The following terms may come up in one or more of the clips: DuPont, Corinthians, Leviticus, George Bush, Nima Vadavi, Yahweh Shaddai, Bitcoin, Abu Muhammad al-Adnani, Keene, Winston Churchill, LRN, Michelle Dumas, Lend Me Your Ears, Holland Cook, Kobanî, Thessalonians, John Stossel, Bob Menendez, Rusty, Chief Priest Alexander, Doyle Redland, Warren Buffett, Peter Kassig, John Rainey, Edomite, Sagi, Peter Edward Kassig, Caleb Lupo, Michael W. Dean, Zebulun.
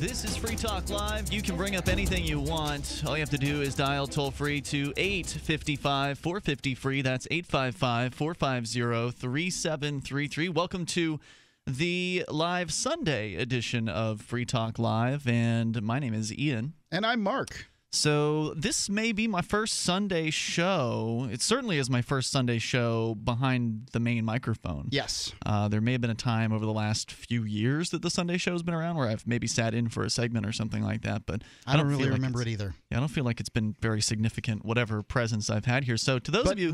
This is Free Talk Live. You can bring up anything you want. All you have to do is dial toll-free to 855-450-FREE. That's 855-450-3733. Welcome to the live Sunday edition of Free Talk Live, and my name is Ian. And I'm Mark. So this may be my first Sunday show. It certainly is my first Sunday show behind the main microphone. Yes. There may have been a time over the last few years that the Sunday show has been around where I've maybe sat in for a segment or something like that, but I don't really remember it either. Yeah, I don't feel like it's been very significant, whatever presence I've had here. So to those of you—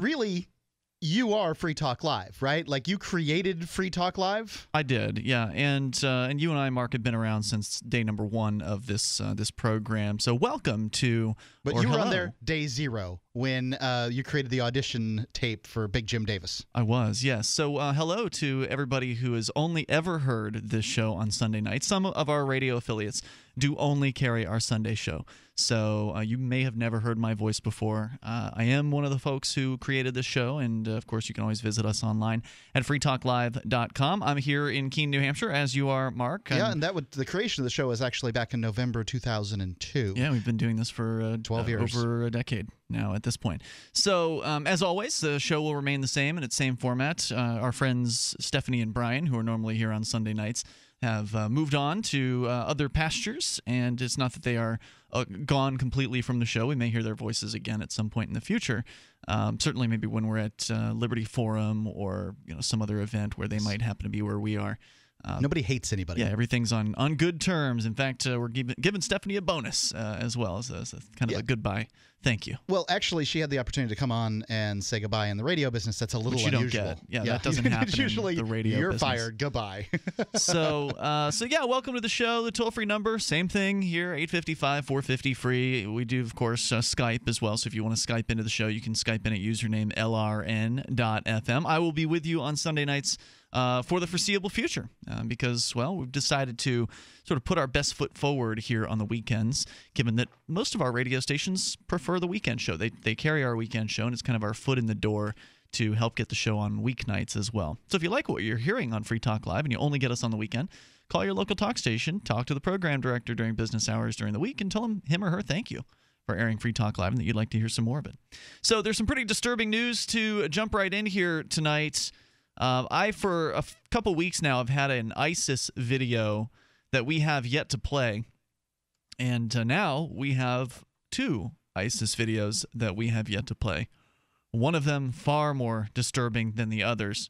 you are Free Talk Live, right? Like, you created Free Talk Live? I did, yeah. And you and I, Mark, have been around since day number one of this this program. So welcome to— But you were on there day zero when you created the audition tape for Big Jim Davis. I was, yes. So hello to everybody who has only ever heard this show on Sunday night. Some of our radio affiliates do only carry our Sunday show. So you may have never heard my voice before. I am one of the folks who created this show, and of course you can always visit us online at freetalklive.com. I'm here in Keene, New Hampshire, as you are, Mark. Yeah, and that would— the creation of the show was actually back in November 2002. Yeah, we've been doing this for 12 years. Over a decade now at this point. So as always, the show will remain the same in its same format. Our friends Stephanie and Brian, who are normally here on Sunday nights, have moved on to other pastures, and it's not that they are gone completely from the show. We may hear their voices again at some point in the future. Certainly maybe when we're at Liberty Forum or some other event where they might happen to be where we are. Nobody hates anybody. Yeah, everything's on good terms. In fact, we're giving Stephanie a bonus as well as kind of a goodbye. Thank you. Well, actually, she had the opportunity to come on and say goodbye in the radio business. That's a little unusual. Don't get. Yeah, that doesn't happen. Usually, in the radio business. You're fired. Goodbye. So yeah, welcome to the show. The toll-free number, same thing here, 855-450-FREE. We do, of course, Skype as well. So if you want to Skype into the show, you can Skype in at username lrn.fm. I will be with you on Sunday nights for the foreseeable future because, well, we've decided to sort of put our best foot forward here on the weekends, given that most of our radio stations prefer the weekend show. They carry our weekend show, and it's kind of our foot in the door to help get the show on weeknights as well. So if you like what you're hearing on Free Talk Live and you only get us on the weekend, call your local talk station, talk to the program director during business hours during the week, and tell him or her thank you for airing Free Talk Live and that you'd like to hear some more of it. So there's some pretty disturbing news to jump right in here tonight. I, for a couple weeks now, have had an ISIS video that we have yet to play. And now we have two ISIS videos that we have yet to play. One of them far more disturbing than the others.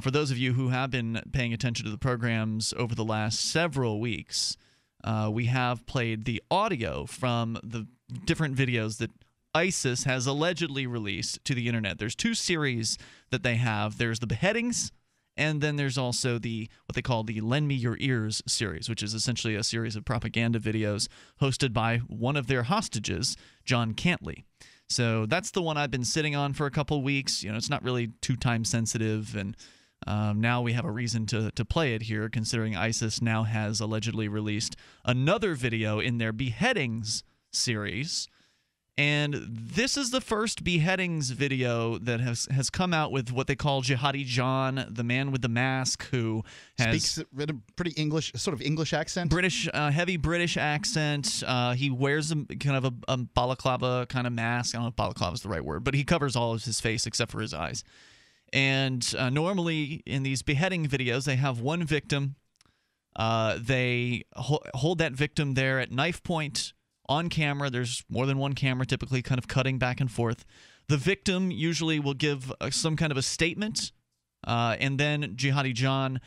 For those of you who have been paying attention to the programs over the last several weeks, we have played the audio from the different videos that ISIS has allegedly released to the internet. There's two series that they have. There's the beheadings, and then there's also the what they call the Lend Me Your Ears series, which is essentially a series of propaganda videos hosted by one of their hostages, John Cantlie. So that's the one I've been sitting on for a couple weeks. It's not really too time sensitive, and now we have a reason to play it here, considering ISIS now has allegedly released another video in their beheadings series. And this is the first beheadings video that has come out with what they call Jihadi John, the man with the mask who has— speaks with a pretty English, sort of English accent. British, heavy British accent. He wears a kind of a balaclava kind of mask. I don't know if balaclava is the right word, but he covers all of his face except for his eyes. And normally in these beheading videos, they have one victim. They hold that victim there at knife point. On camera, there's more than one camera typically kind of cutting back and forth. The victim usually will give some kind of a statement, and then Jihadi John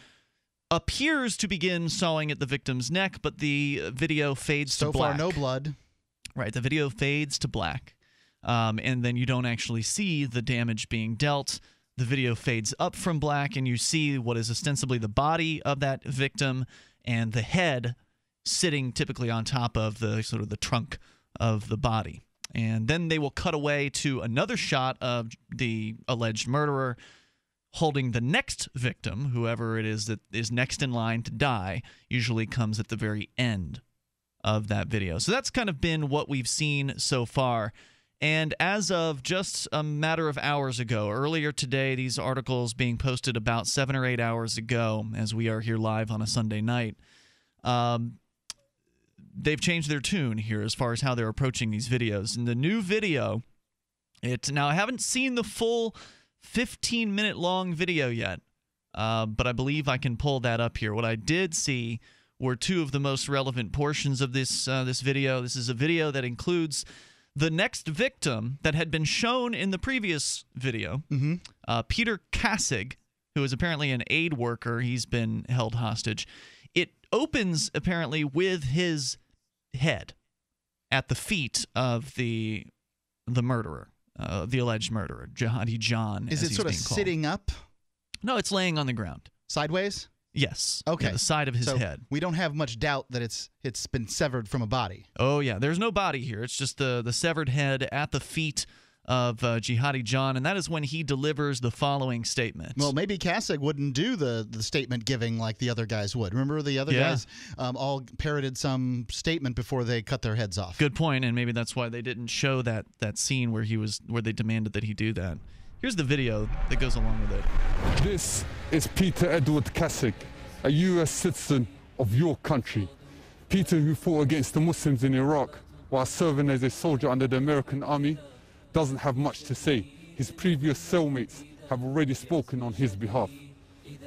appears to begin sawing at the victim's neck, but the video fades to black. So far, no blood. Right, the video fades to black, and then you don't actually see the damage being dealt. The video fades up from black, and you see what is ostensibly the body of that victim and the head sitting typically on top of the sort of the trunk of the body. And then they will cut away to another shot of the alleged murderer holding the next victim, whoever it is that is next in line to die, usually comes at the very end of that video. So that's kind of been what we've seen so far. And as of just a matter of hours ago, earlier today, these articles being posted about 7 or 8 hours ago, as we are here live on a Sunday night, they've changed their tune here as far as how they're approaching these videos. In the new video, it's now I haven't seen the full 15-minute long video yet, but I believe I can pull that up here. What I did see were two of the most relevant portions of this this video. This is a video that includes the next victim that had been shown in the previous video, Peter Kassig, who is apparently an aid worker. He's been held hostage. It opens apparently with his head at the feet of the murderer, the alleged murderer, Jihadi John. Is it sort of sitting up? No, it's laying on the ground. Sideways? Yes. Okay. Yeah, the side of his head. We don't have much doubt that it's been severed from a body. Oh yeah, there's no body here. It's just the severed head at the feet of Jihadi John, and that is when he delivers the following statement. Well, maybe Kassig wouldn't do the statement giving like the other guys would. Remember the other guys all parroted some statement before they cut their heads off. Good point, and maybe that's why they didn't show that scene where he was they demanded that he do that. Here's the video that goes along with it. This is Peter Edward Kassig, a U.S. citizen of your country. Peter, who fought against the Muslims in Iraq while serving as a soldier under the American army, doesn't have much to say. His previous cellmates have already spoken on his behalf.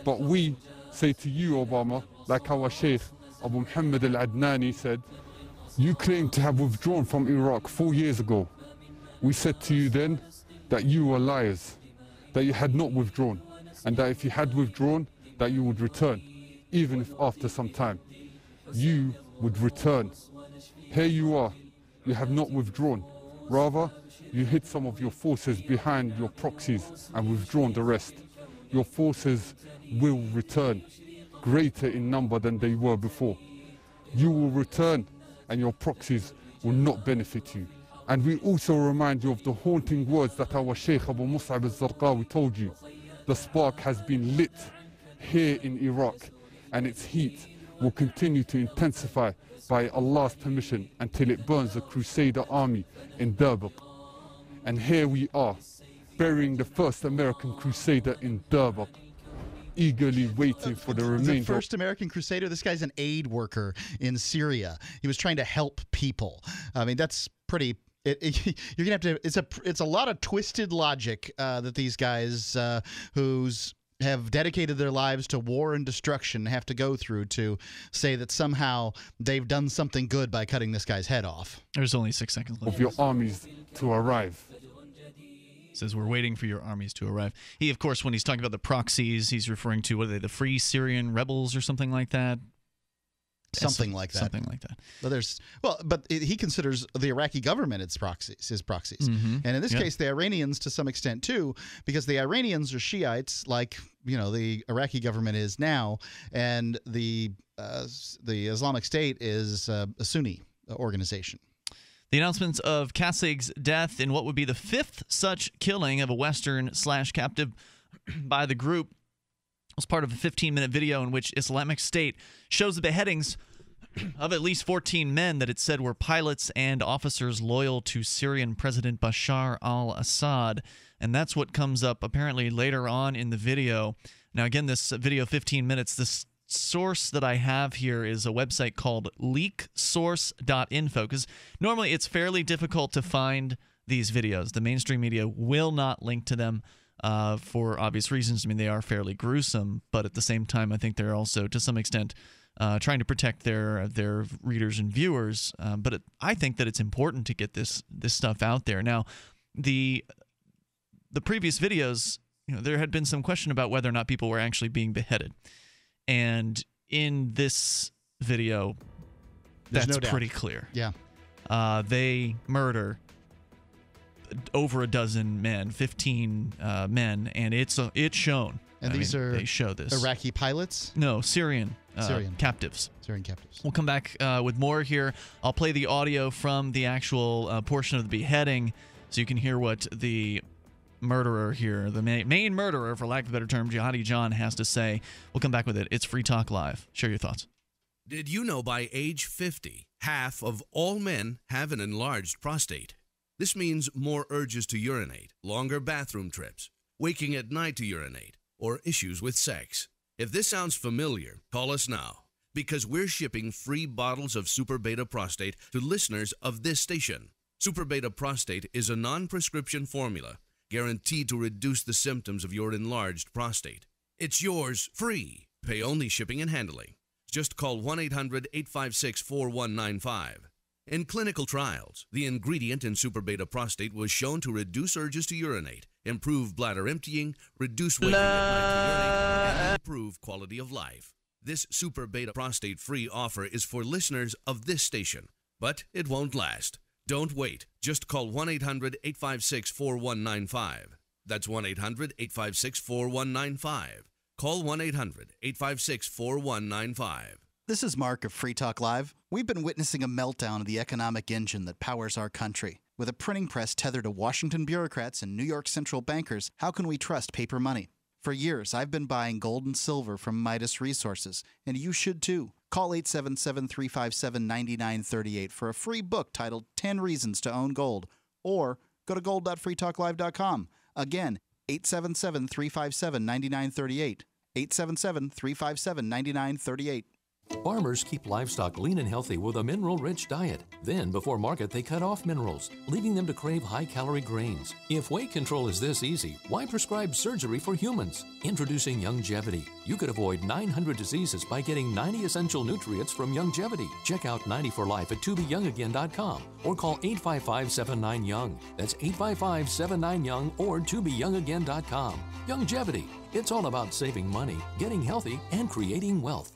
But we say to you, Obama, like our Sheikh Abu Muhammad al-Adnani said, you claim to have withdrawn from Iraq 4 years ago. We said to you then, that you were liars, that you had not withdrawn, and that if you had withdrawn, that you would return, even if after some time. You would return. Here you are, you have not withdrawn. Rather, you hid some of your forces behind your proxies and withdrawn the rest. Your forces will return, greater in number than they were before. You will return, and your proxies will not benefit you. And we also remind you of the haunting words that our Sheikh Abu Mus'ab al-Zarqawi told you. The spark has been lit here in Iraq, and its heat will continue to intensify by Allah's permission until it burns the Crusader army in Durbaq. And here we are, burying the first American Crusader in Durbaq, eagerly waiting for the remainder. The first American Crusader? This guy's an aid worker in Syria. He was trying to help people. I mean, that's pretty... you're gonna have to. It's a lot of twisted logic that these guys who's have dedicated their lives to war and destruction have to go through to say that somehow they've done something good by cutting this guy's head off. There's only 6 seconds left. Of your armies to arrive. It says we're waiting for your armies to arrive. He, of course, when he's talking about the proxies, he's referring to what are they, the Free Syrian Rebels or something like that. Something like that. Something like that. But there's he considers the Iraqi government its proxies, his proxies, and in this case, the Iranians to some extent too, because the Iranians are Shiites, like the Iraqi government is now, and the Islamic State is a Sunni organization. The announcements of Kassig's death in what would be the fifth such killing of a Western / captive by the group was part of a 15-minute video in which Islamic State shows the beheadings of at least 14 men that it said were pilots and officers loyal to Syrian President Bashar al-Assad. And that's what comes up apparently later on in the video. Now, again, this video, 15 minutes, the source that I have here is a website called LeakSource.info, because normally it's fairly difficult to find these videos. The mainstream media will not link to them. For obvious reasons. I mean, they are fairly gruesome, but at the same time, I think they're also, to some extent, trying to protect their readers and viewers. But I think that it's important to get this stuff out there. Now, the previous videos, there had been some question about whether or not people were actually being beheaded. And in this video, that's pretty clear. Yeah, they murder over a dozen men, 15 men, and it's shown. And they show this. Iraqi pilots? No, Syrian captives. Syrian captives. We'll come back with more here. I'll play the audio from the actual portion of the beheading, so you can hear what the murderer here, the main murderer, for lack of a better term, Jihadi John, has to say. We'll come back with it. It's Free Talk Live. Share your thoughts. Did you know by age 50, half of all men have an enlarged prostate? This means more urges to urinate, longer bathroom trips, waking at night to urinate, or issues with sex. If this sounds familiar, call us now. because we're shipping free bottles of Super Beta Prostate to listeners of this station. Super Beta Prostate is a non-prescription formula guaranteed to reduce the symptoms of your enlarged prostate. It's yours free. Pay only shipping and handling. Just call 1-800-856-4195. In clinical trials, the ingredient in Super Beta Prostate was shown to reduce urges to urinate, improve bladder emptying, reduce waking at night to urinate, and improve quality of life. This Super Beta Prostate free offer is for listeners of this station, but it won't last. Don't wait. Just call 1-800-856-4195. That's 1-800-856-4195. Call 1-800-856-4195. This is Mark of Free Talk Live. We've been witnessing a meltdown of the economic engine that powers our country. With a printing press tethered to Washington bureaucrats and New York central bankers, how can we trust paper money? For years, I've been buying gold and silver from Midas Resources, and you should too. Call 877-357-9938 for a free book titled 10 Reasons to Own Gold, or go to gold.freetalklive.com. Again, 877-357-9938. 877-357-9938. Farmers keep livestock lean and healthy with a mineral-rich diet. Then, before market, they cut off minerals, leaving them to crave high-calorie grains. If weight control is this easy, why prescribe surgery for humans? Introducing Youngevity. You could avoid 900 diseases by getting 90 essential nutrients from Youngevity. Check out 90 for Life at tobeyoungagain.com or call 855-79-YOUNG. That's 855-79-YOUNG or tobeyoungagain.com. Youngevity. It's all about saving money, getting healthy, and creating wealth.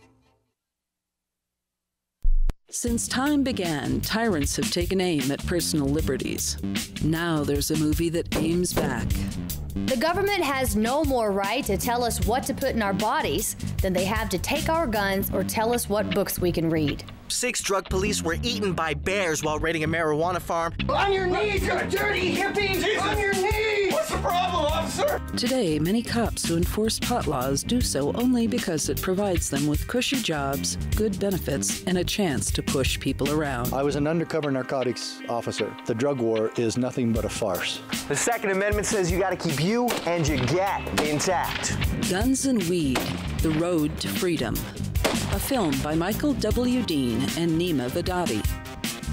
Since time began, tyrants have taken aim at personal liberties. Now there's a movie that aims back. The government has no more right to tell us what to put in our bodies than they have to take our guns or tell us what books we can read. 6 drug police were eaten by bears while raiding a marijuana farm. On your knees, you dirty hippies! Jesus. On your knees! What's the problem, officer? Today, many cops who enforce pot laws do so only because it provides them with cushy jobs, good benefits, and a chance to push people around. I was an undercover narcotics officer. The drug war is nothing but a farce. The Second Amendment says you gotta keep you and your gat intact. Guns and Weed, The Road to Freedom. A film by Michael W. Dean and Nima Vadavi.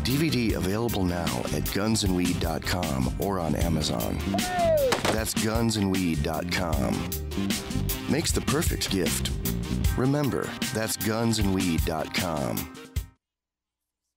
DVD available now at gunsandweed.com or on Amazon. Hey! That's gunsandweed.com. Makes the perfect gift. Remember, that's gunsandweed.com.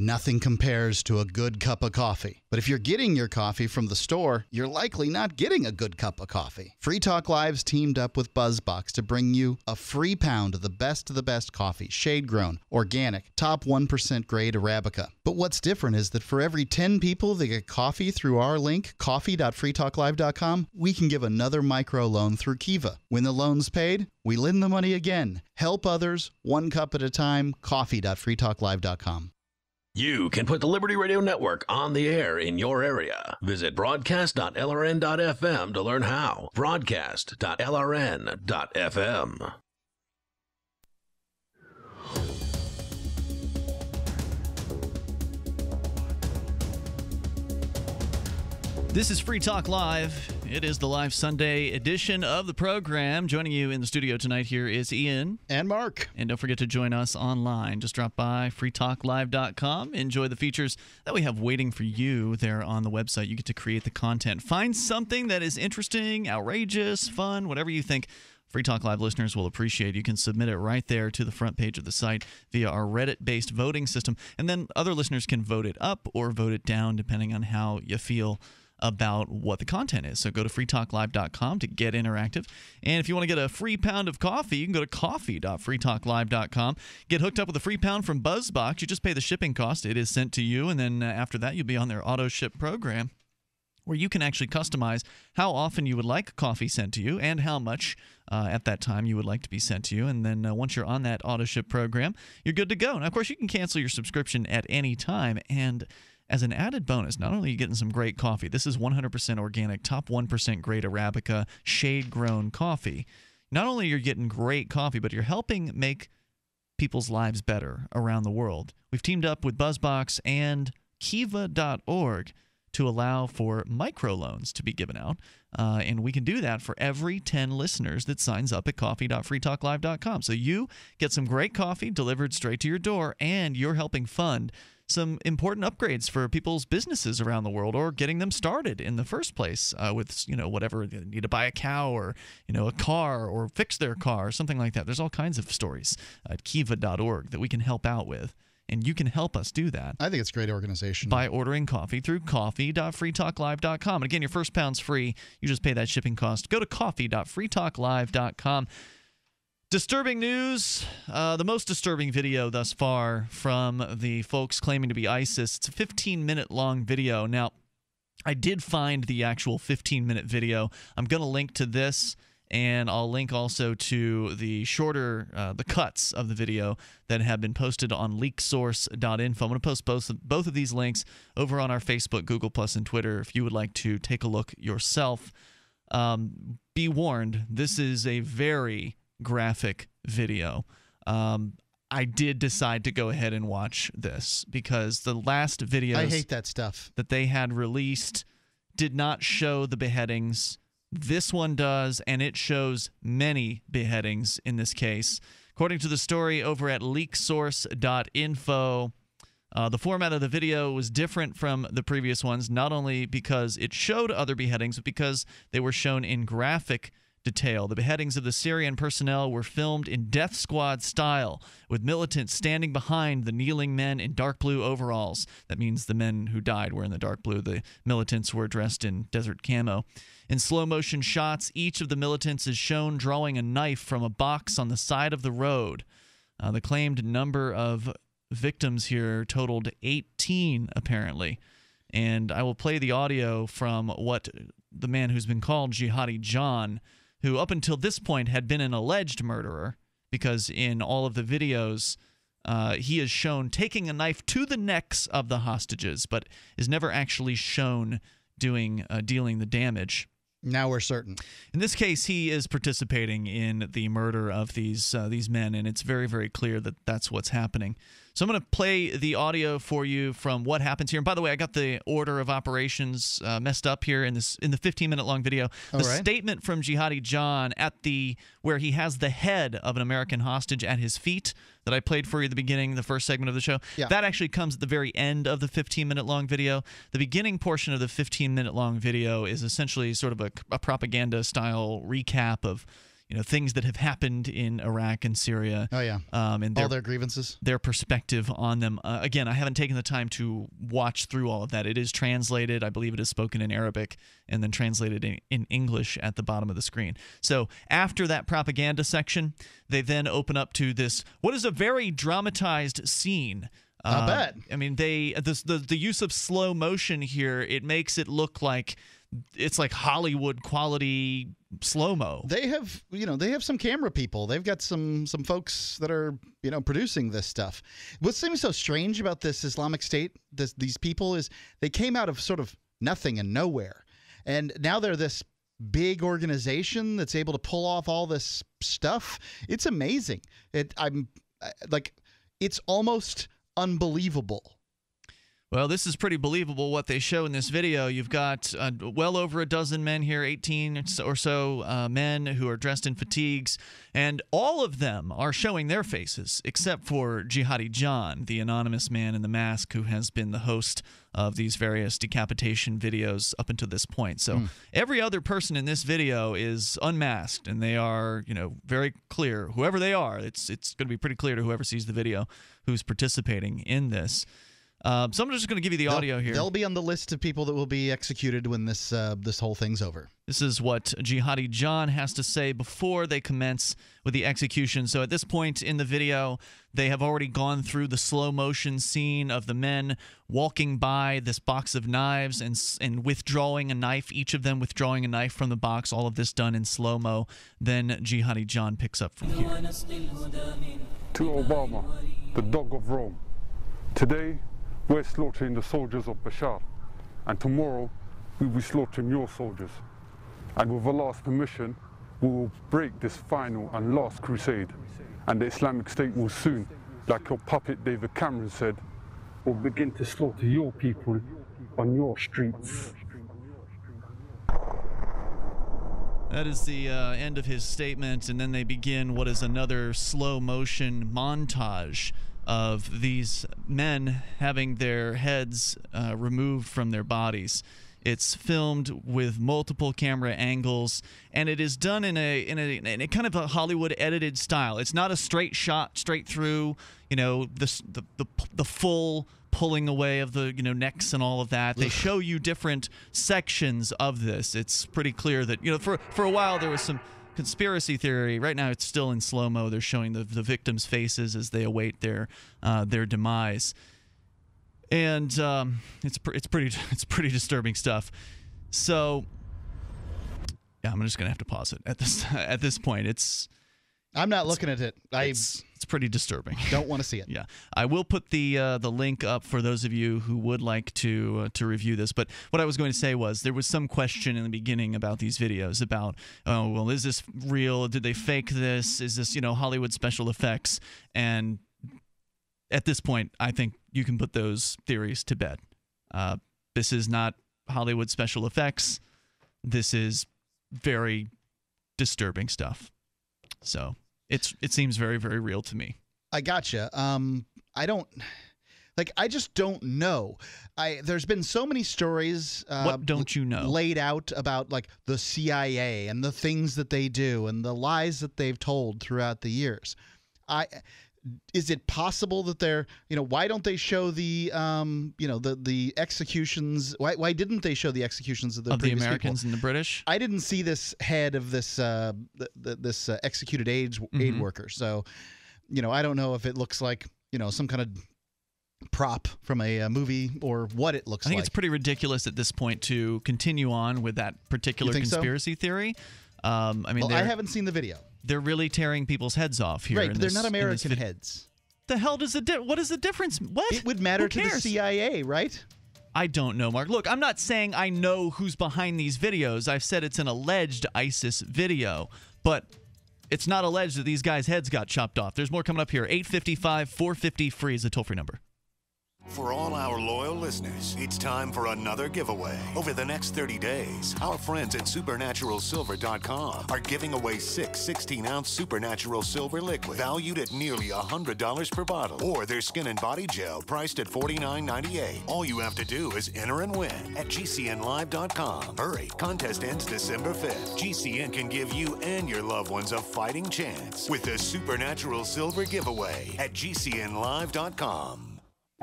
Nothing compares to a good cup of coffee. But if you're getting your coffee from the store, you're likely not getting a good cup of coffee. Free Talk Live's teamed up with BuzzBox to bring you a free pound of the best coffee, shade-grown, organic, top 1% grade Arabica. But what's different is that for every 10 people that get coffee through our link, coffee.freetalklive.com, we can give another microloan through Kiva. When the loan's paid, we lend the money again. Help others, one cup at a time, coffee.freetalklive.com. You can put the Liberty Radio Network on the air in your area. Visit broadcast.lrn.fm to learn how. Broadcast.lrn.fm. This is Free Talk Live. It is the live Sunday edition of the program. Joining you in the studio tonight here is Ian. And Mark. And don't forget to join us online. Just drop by freetalklive.com. Enjoy the features that we have waiting for you there on the website. You get to create the content. Find something that is interesting, outrageous, fun, whatever you think Free Talk Live listeners will appreciate. You can submit it right there to the front page of the site via our Reddit-based voting system. And then other listeners can vote it up or vote it down depending on how you feel about what the content is. So go to freetalklive.com to get interactive. And if you want to get a free pound of coffee, you can go to coffee.freetalklive.com. Get hooked up with a free pound from BuzzBox. You just pay the shipping cost. It is sent to you. And then after that, you'll be on their auto ship program, where you can actually customize how often you would like coffee sent to you and how much at that time you would like to be sent to you. And then once you're on that auto-ship program, you're good to go. Now, of course, you can cancel your subscription at any time. And as an added bonus, not only are you getting some great coffee, this is 100% organic, top 1% grade Arabica, shade-grown coffee. Not only are you getting great coffee, but you're helping make people's lives better around the world. We've teamed up with BuzzBox and Kiva.org to allow for microloans to be given out, and we can do that for every 10 listeners that signs up at coffee.freetalklive.com. So you get some great coffee delivered straight to your door, and you're helping fund some important upgrades for people's businesses around the world, or getting them started in the first place with, you know, whatever they need to buy a cow or, you know, a car, or fix their car or something like that. There's all kinds of stories at Kiva.org that we can help out with. And you can help us do that. I think it's a great organization. By ordering coffee through coffee.freetalklive.com. And again, your first pound's free. You just pay that shipping cost. Go to coffee.freetalklive.com. Disturbing news. The most disturbing video thus far from the folks claiming to be ISIS. It's a 15-minute long video. Now, I did find the actual 15-minute video. I'm going to link to this. And I'll link also to the shorter, the cuts of the video that have been posted on LeakSource.info. I'm going to post both of these links over on our Facebook, Google+, and Twitter if you would like to take a look yourself. Be warned, this is a very graphic video. I did decide to go ahead and watch this because the last videos I hate that stuff that they had released did not show the beheadings. This one does, and it shows many beheadings in this case. According to the story over at LeakSource.info, the format of the video was different from the previous ones, not only because it showed other beheadings, but because they were shown in graphic detail. The beheadings of the Syrian personnel were filmed in death squad style, with militants standing behind the kneeling men in dark blue overalls. That means the men who died were in the dark blue. The militants were dressed in desert camo. In slow motion shots, each of the militants is shown drawing a knife from a box on the side of the road. The claimed number of victims here totaled 18, apparently. And I will play the audio from what the man who's been called Jihadi John, who up until this point had been an alleged murderer, because in all of the videos, he is shown taking a knife to the necks of the hostages, but is never actually shown dealing the damage. Now we're certain. In this case, he is participating in the murder of these men, and it's very, very clear that that's what's happening. So I'm going to play the audio for you from what happens here. And by the way, I got the order of operations messed up here in the 15-minute long video. The statement from Jihadi John where he has the head of an American hostage at his feet that I played for you at the beginning, the first segment of the show. Yeah. That actually comes at the very end of the 15-minute long video. The beginning portion of the 15-minute long video is essentially sort of a propaganda-style recap of, you know, things that have happened in Iraq and Syria. Oh, yeah. And all their grievances. Their perspective on them. Again, I haven't taken the time to watch through all of that. It is translated. I believe it is spoken in Arabic and then translated in English at the bottom of the screen. So after that propaganda section, they then open up to this, what is a very dramatized scene. I bet. I mean, the use of slow motion here, it makes it look like it's like Hollywood quality slow-mo. They have some camera people. They've got some folks that are, you know, producing this stuff. What seems so strange about this Islamic State, these people, is they came out of sort of nothing and nowhere. And now they're this big organization that's able to pull off all this stuff. It's amazing. It's almost unbelievable. Well, this is pretty believable what they show in this video. You've got well over a dozen men here, 18 or so men who are dressed in fatigues, and all of them are showing their faces except for Jihadi John, the anonymous man in the mask who has been the host of these various decapitation videos up until this point. So every other person in this video is unmasked, and they are, you know, very clear. Whoever they are, it's going to be pretty clear to whoever sees the video who's participating in this. So I'm just going to give you the audio here. They'll be on the list of people that will be executed when this this whole thing's over. This is what Jihadi John has to say before they commence with the execution. So at this point in the video, they have already gone through the slow motion scene of the men walking by this box of knives and withdrawing a knife, each of them withdrawing a knife from the box, all of this done in slow-mo. Then Jihadi John picks up from here. To Obama, the dog of Rome, today we're slaughtering the soldiers of Bashar, and tomorrow we'll be slaughtering your soldiers. And with Allah's permission, we will break this final and last crusade, and the Islamic State will soon, like your puppet David Cameron said, will begin to slaughter your people on your streets. That is the end of his statement, and then they begin what is another slow motion montage of these men having their heads removed from their bodies. It's filmed with multiple camera angles, and it is done in a kind of a Hollywood edited style. It's not a straight shot, straight through, you know, the full pulling away of the, you know, necks and all of that. They show you different sections of this. It's pretty clear that, you know, for a while there was some conspiracy theory. Right now it's still in slow-mo. They're showing the victims' faces as they await their demise, and it's pretty disturbing stuff. So yeah, I'm just gonna have to pause it at this point. It's pretty disturbing. Don't want to see it. Yeah, I will put the link up for those of you who would like to review this. But what I was going to say was there was some question in the beginning about these videos about, oh well, is this real? Did they fake this? Is this, you know, Hollywood special effects? And at this point, I think you can put those theories to bed. This is not Hollywood special effects. This is very disturbing stuff. So it seems very, very real to me. I gotcha. I don't, like, I just don't know. There's been so many stories what don't you know? Laid out about, like, the CIA and the things that they do and the lies that they've told throughout the years. Is it possible that they're, you know, why don't they show the, you know, the executions? Why didn't they show the executions of the Americans people? And the British? I didn't see this head of this this executed aid worker. So, you know, I don't know if it looks like, you know, some kind of prop from a movie or what it looks like. I think it's pretty ridiculous at this point to continue on with that particular conspiracy theory. I mean, well, I haven't seen the video. They're really tearing people's heads off here. Right, they're not American heads. The hell does what is the difference? What? It would matter to the CIA, right? I don't know, Mark. Look, I'm not saying I know who's behind these videos. I've said it's an alleged ISIS video, but it's not alleged that these guys' heads got chopped off. There's more coming up here. 855-450-FREE is the toll-free number. For all our loyal listeners, it's time for another giveaway. Over the next 30 days, our friends at SupernaturalSilver.com are giving away 6 16-ounce Supernatural Silver liquid valued at nearly $100 per bottle, or their skin and body gel priced at $49.98. All you have to do is enter and win at GCNLive.com. Hurry, contest ends December 5th. GCN can give you and your loved ones a fighting chance with the Supernatural Silver giveaway at GCNLive.com.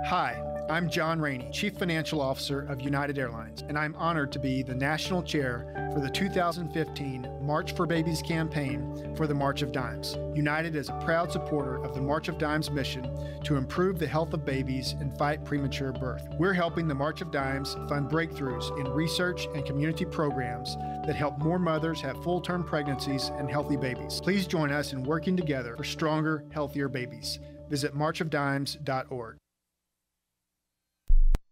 Hi, I'm John Rainey, Chief Financial Officer of United Airlines, and I'm honored to be the National Chair for the 2015 March for Babies campaign for the March of Dimes. United is a proud supporter of the March of Dimes mission to improve the health of babies and fight premature birth. We're helping the March of Dimes fund breakthroughs in research and community programs that help more mothers have full-term pregnancies and healthy babies. Please join us in working together for stronger, healthier babies. Visit marchofdimes.org.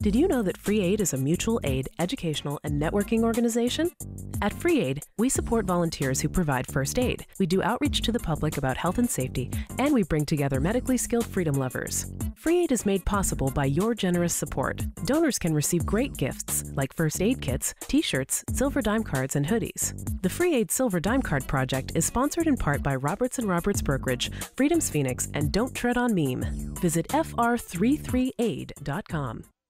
Did you know that Free Aid is a mutual aid, educational, and networking organization? At Free Aid, we support volunteers who provide first aid. We do outreach to the public about health and safety, and we bring together medically skilled freedom lovers. Free Aid is made possible by your generous support. Donors can receive great gifts like first aid kits, t-shirts, silver dime cards, and hoodies. The Free Aid Silver Dime Card Project is sponsored in part by Roberts & Roberts Brokerage, Freedom's Phoenix, and Don't Tread on Meme. Visit fr33aid.com.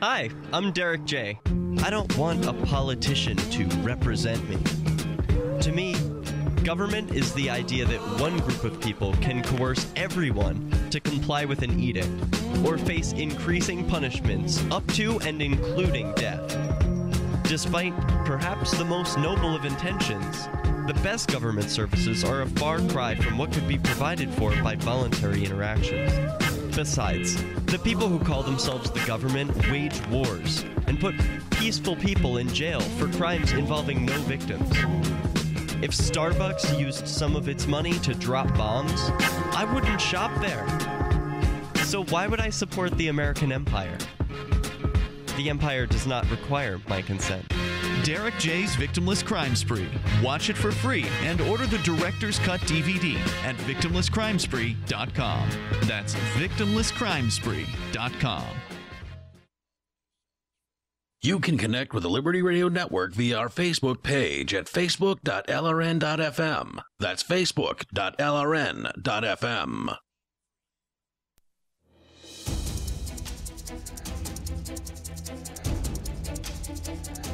Hi, I'm Derek J. I don't want a politician to represent me. To me, government is the idea that one group of people can coerce everyone to comply with an edict or face increasing punishments up to and including death. Despite perhaps the most noble of intentions, the best government services are a far cry from what could be provided for by voluntary interactions. Besides, the people who call themselves the government wage wars and put peaceful people in jail for crimes involving no victims. If Starbucks used some of its money to drop bombs, I wouldn't shop there. So why would I support the American empire? The empire does not require my consent. Derek J's Victimless Crime Spree. Watch it for free and order the Director's Cut DVD at VictimlessCrimespree.com. That's VictimlessCrimespree.com. You can connect with the Liberty Radio Network via our Facebook page at facebook.lrn.fm. That's facebook.lrn.fm.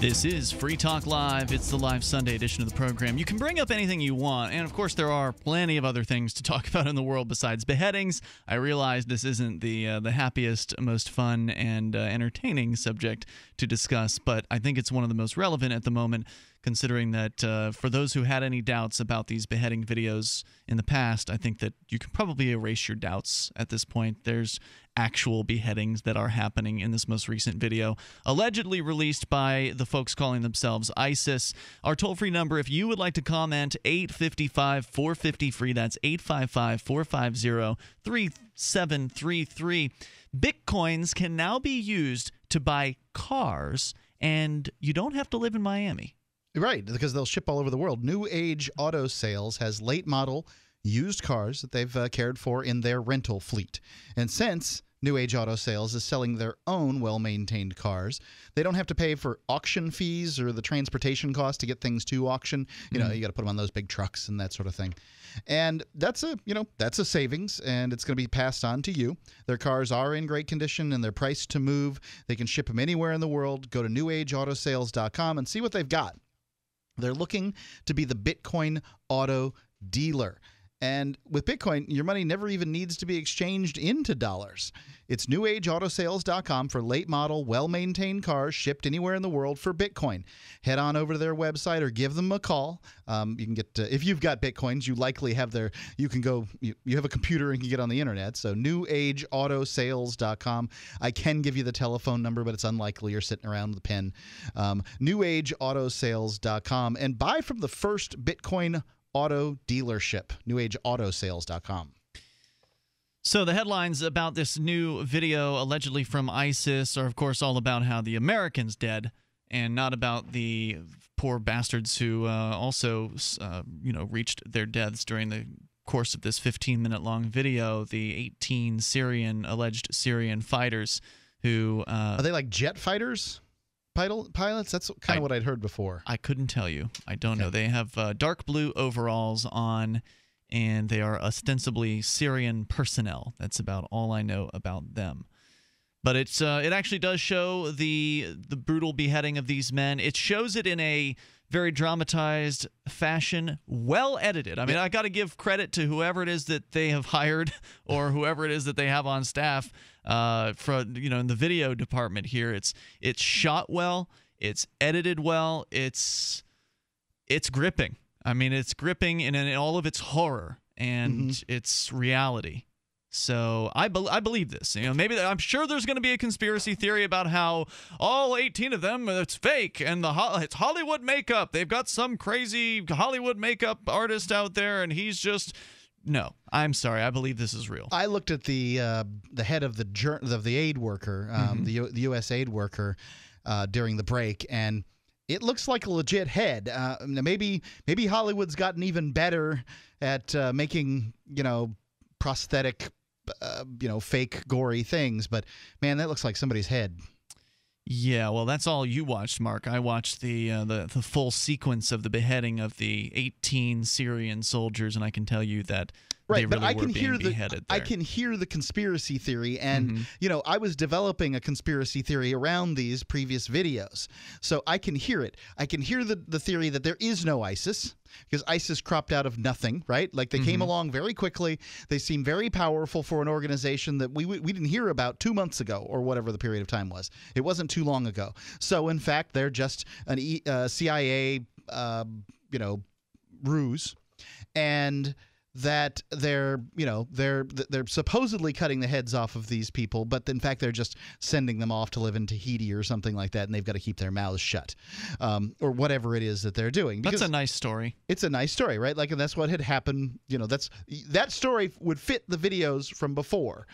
This is Free Talk Live. It's the live Sunday edition of the program. You can bring up anything you want, and of course there are plenty of other things to talk about in the world besides beheadings. I realize this isn't the happiest, most fun, and entertaining subject to discuss, but I think it's one of the most relevant at the moment, considering that for those who had any doubts about these beheading videos in the past, I think that you can probably erase your doubts at this point. There's actual beheadings that are happening in this most recent video, allegedly released by the folks calling themselves ISIS. Our toll-free number, if you would like to comment, 855-450-FREE. That's 855-450-3733. Bitcoins can now be used to buy cars, and you don't have to live in Miami. Right, because they'll ship all over the world. New Age Auto Sales has late model used cars that they've cared for in their rental fleet. And since New Age Auto Sales is selling their own well-maintained cars, they don't have to pay for auction fees or the transportation costs to get things to auction. You know, you got to put them on those big trucks and that sort of thing. And that's a, you know, that's a savings, and it's going to be passed on to you. Their cars are in great condition and they're priced to move. They can ship them anywhere in the world. Go to newageautosales.com and see what they've got. They're looking to be the Bitcoin auto dealer. And with Bitcoin, your money never even needs to be exchanged into dollars. It's newageautosales.com for late model, well-maintained cars shipped anywhere in the world for Bitcoin. Head on over to their website or give them a call. You can get if you've got Bitcoins, you likely have their – you can go – you have a computer and can get on the internet. So newageautosales.com. I can give you the telephone number, but it's unlikely you're sitting around with a pen. Newageautosales.com. And buy from the first Bitcoin auto dealership, newageautosales.com. So the headlines about this new video allegedly from ISIS are, of course, all about how the Americans dead and not about the poor bastards who also, you know, reached their deaths during the course of this 15-minute-long video, the 18 alleged Syrian fighters who... are they like jet fighters? Pilots? That's kind of what I'd heard before. I couldn't tell you. I don't know. They have dark blue overalls on, and they are ostensibly Syrian personnel. That's about all I know about them. But it's it actually does show the brutal beheading of these men. It shows it in a very dramatized fashion, well edited. I mean, I got to give credit to whoever it is that they have hired or whoever it is that they have on staff for, you know, in the video department here. It's shot well, it's edited well, it's gripping. I mean, it's gripping in all of its horror and its reality. So I believe this. You know, maybe I'm sure there's going to be a conspiracy theory about how all 18 of them, it's fake and it's Hollywood makeup. They've got some crazy Hollywood makeup artist out there, and he's just no. I'm sorry, I believe this is real. I looked at the head of the aid worker, the U.S. aid worker, during the break, and it looks like a legit head. Maybe Hollywood's gotten even better at making, you know, prosthetic, you know, fake gory things, but man, that looks like somebody's head. Yeah, well, that's all you watched, Mark. I watched the full sequence of the beheading of the 18 Syrian soldiers, and I can tell you that I can hear the conspiracy theory, and you know, I was developing a conspiracy theory around these previous videos, so I can hear it. I can hear the theory that there is no ISIS, because ISIS cropped out of nothing, right? Like, they came along very quickly. They seem very powerful for an organization that we didn't hear about 2 months ago or whatever the period of time was. It wasn't too long ago. So, in fact, they're just an CIA, you know, ruse, and that they're, you know, they're supposedly cutting the heads off of these people, but in fact they're just sending them off to live in Tahiti or something like that, and they've got to keep their mouths shut, or whatever it is that they're doing. That's a nice story. It's a nice story, right? Like, and that's what had happened. You know, that story would fit the videos from before.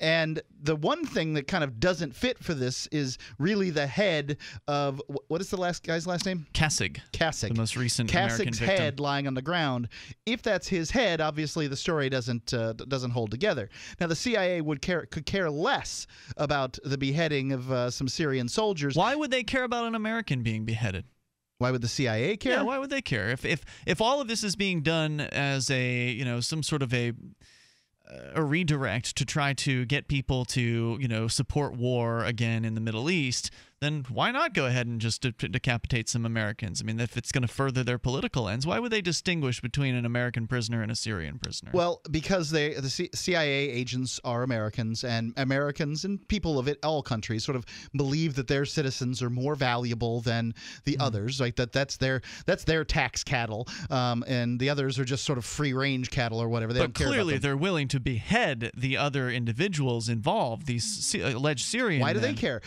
And the one thing that kind of doesn't fit for this is really the head of, what is the last guy's last name? Kassig. Kassig. The most recent American victim. Kassig's head lying on the ground. If that's his head, obviously the story doesn't hold together. Now, the CIA could care less about the beheading of some Syrian soldiers. Why would they care about an American being beheaded? Why would the CIA care? Yeah, why would they care? If all of this is being done as a, you know, some sort of a redirect to try to get people to, you know, support war again in the Middle East, then why not go ahead and just decapitate some Americans? I mean, if it's going to further their political ends, why would they distinguish between an American prisoner and a Syrian prisoner? Well, because the CIA agents are Americans, and Americans and people of all countries sort of believe that their citizens are more valuable than the others. Like, that's their tax cattle, and the others are just sort of free-range cattle or whatever. They don't care about them. But clearly they're willing to behead the other individuals involved, these alleged Syrians. Why do they care?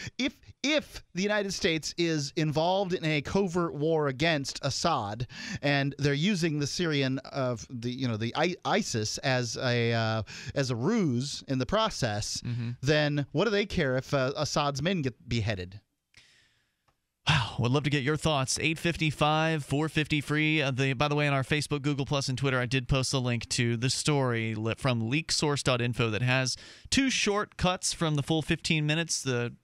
If the United States is involved in a covert war against Assad, and they're using the Syrian of ISIS as a ruse in the process, then what do they care if Assad's men get beheaded? Wow, would love to get your thoughts. 855 450 free. By the way, on our Facebook, Google Plus, and Twitter, I did post a link to the story from LeakSource.info that has two short cuts from the full 15 minutes. The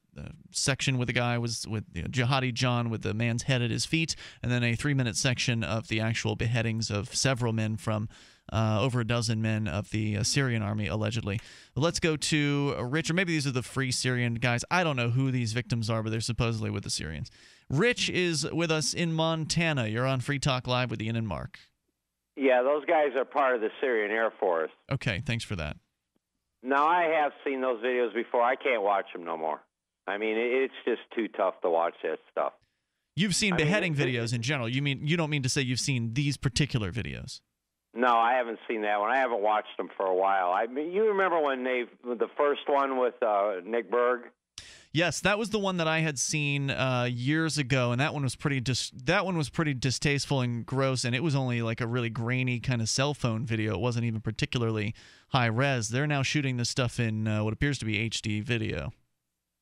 section with the guy was with, you know, Jihadi John with the man's head at his feet, and then a 3-minute section of the actual beheadings of several men from over a dozen men of the Syrian army, allegedly. But let's go to Rich, or maybe these are the Free Syrian guys. I don't know who these victims are, but they're supposedly with the Syrians. Rich is with us in Montana. You're on Free Talk Live with Ian and Mark. Yeah, those guys are part of the Syrian Air Force. Okay, thanks for that. Now, I have seen those videos before. I can't watch them no more. I mean, it's just too tough to watch that stuff. You've seen beheading videos in general. You don't mean to say you've seen these particular videos? No, I haven't seen that one. I haven't watched them for a while. I mean, you remember when the first one with Nick Berg? Yes, that was the one that I had seen years ago, and that one was pretty distasteful and gross, and it was only like a really grainy kind of cell phone video. It wasn't even particularly high res. They're now shooting this stuff in what appears to be HD video.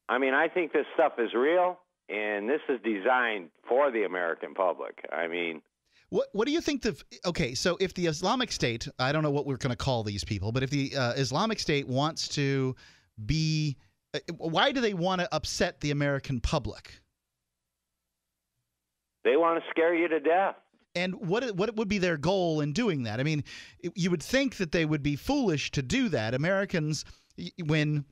I mean, I think this stuff is real, and this is designed for the American public. I mean, what do you think okay, so if the Islamic State, I don't know what we're going to call these people, but if the Islamic State wants to be, why do they want to upset the American public? They want to scare you to death. And what would be their goal in doing that? I mean, you would think that they would be foolish to do that. Americans, when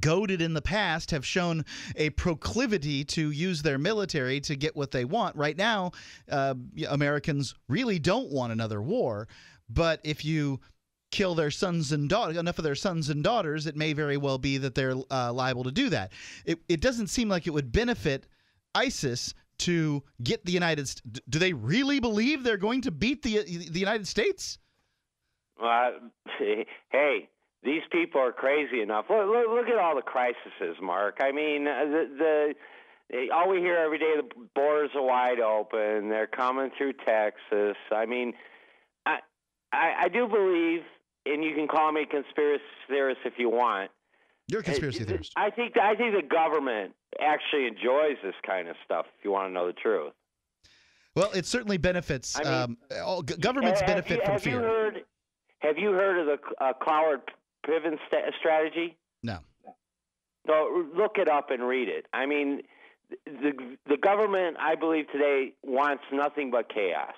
goaded in the past have shown a proclivity to use their military to get what they want. Right now, Americans really don't want another war, but if you kill their sons and daughters, enough of their sons and daughters, it may very well be that they're liable to do that. It doesn't seem like it would benefit ISIS to get the United States. Do they really believe they're going to beat the United States? Hey, these people are crazy enough. Look at all the crises, Mark. I mean, all we hear every day, the borders are wide open. They're coming through Texas. I mean, I do believe, and you can call me a conspiracy theorist if you want. You're a conspiracy theorist. I think the government actually enjoys this kind of stuff, if you want to know the truth. Well, it certainly benefits. I mean, all governments benefit from fear. Have you heard of the Cloward-Piven strategy? No. So look it up and read it. I mean, the government, I believe today, wants nothing but chaos.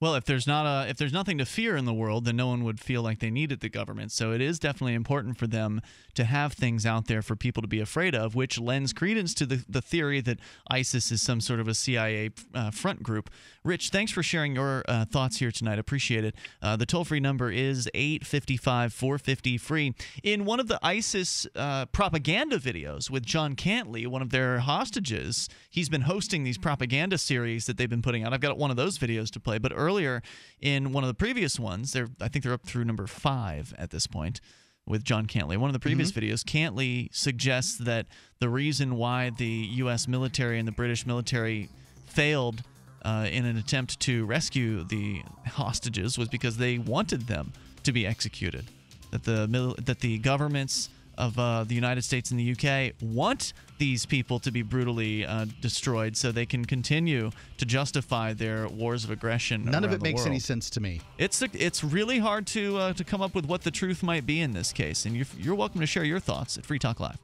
Well, if there's nothing to fear in the world, then no one would feel like they needed the government. So it is definitely important for them to have things out there for people to be afraid of, which lends credence to the theory that ISIS is some sort of a CIA front group. Rich, thanks for sharing your thoughts here tonight. Appreciate it. The toll-free number is 855-450-FREE. In one of the ISIS propaganda videos with John Cantlie, one of their hostages, he's been hosting these propaganda series that they've been putting out. I've got one of those videos to play, but earlier in one of the previous ones, I think they're up through number 5 at this point with John Cantlie. One of the previous videos, Cantlie suggests that the reason why the U.S. military and the British military failed in an attempt to rescue the hostages was because they wanted them to be executed. That the governments of the United States and the U.K. want these people to be brutally destroyed so they can continue to justify their wars of aggression. None of it makes any sense to me. It's really hard to come up with what the truth might be in this case, and you're welcome to share your thoughts at Free Talk Live.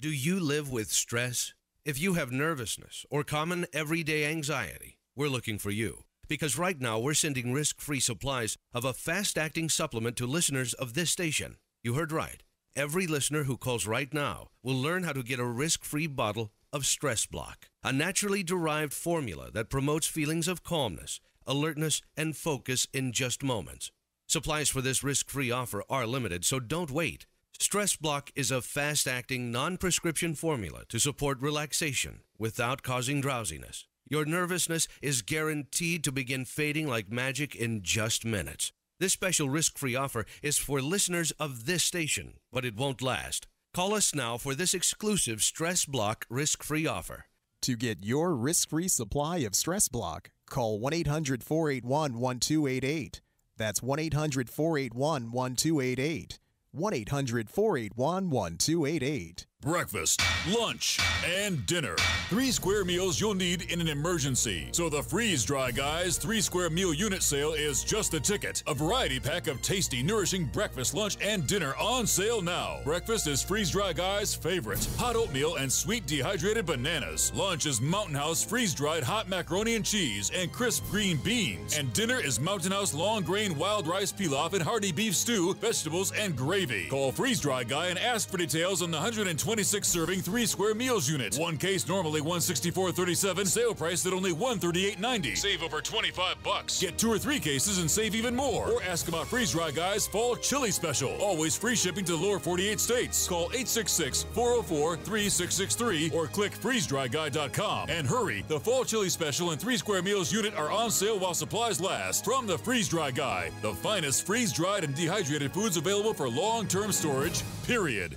Do you live with stress? If you have nervousness or common everyday anxiety, we're looking for you. Because right now we're sending risk-free supplies of a fast-acting supplement to listeners of this station. You heard right. Every listener who calls right now will learn how to get a risk-free bottle of Stress Block, a naturally derived formula that promotes feelings of calmness, alertness, and focus in just moments. Supplies for this risk-free offer are limited, so don't wait. Stress Block is a fast-acting, non-prescription formula to support relaxation without causing drowsiness. Your nervousness is guaranteed to begin fading like magic in just minutes. This special risk-free offer is for listeners of this station, but it won't last. Call us now for this exclusive Stress Block risk-free offer. To get your risk-free supply of Stress Block, call 1-800-481-1288. That's 1-800-481-1288. 1-800-481-1288. Breakfast, lunch, and dinner. 3 square meals you'll need in an emergency. So the Freeze-Dry Guys 3 square meal unit sale is just the ticket. A variety pack of tasty, nourishing breakfast, lunch, and dinner on sale now. Breakfast is Freeze-Dry Guy's favorite. Hot oatmeal and sweet dehydrated bananas. Lunch is Mountain House freeze-dried hot macaroni and cheese and crisp green beans. And dinner is Mountain House long grain wild rice pilaf and hearty beef stew, vegetables, and gravy. Call Freeze-Dry Guy and ask for details on the 126-serving 3 square meals unit. One case normally $164.37. Sale priced at only $138.90. Save over $25. Get 2 or 3 cases and save even more. Or ask about Freeze Dry Guy's Fall Chili Special. Always free shipping to lower 48 states. Call 866-404-3663 or click freezedryguy.com. And hurry, the Fall Chili Special and 3 square meals unit are on sale while supplies last. From the Freeze Dry Guy, the finest freeze-dried and dehydrated foods available for long-term storage, period.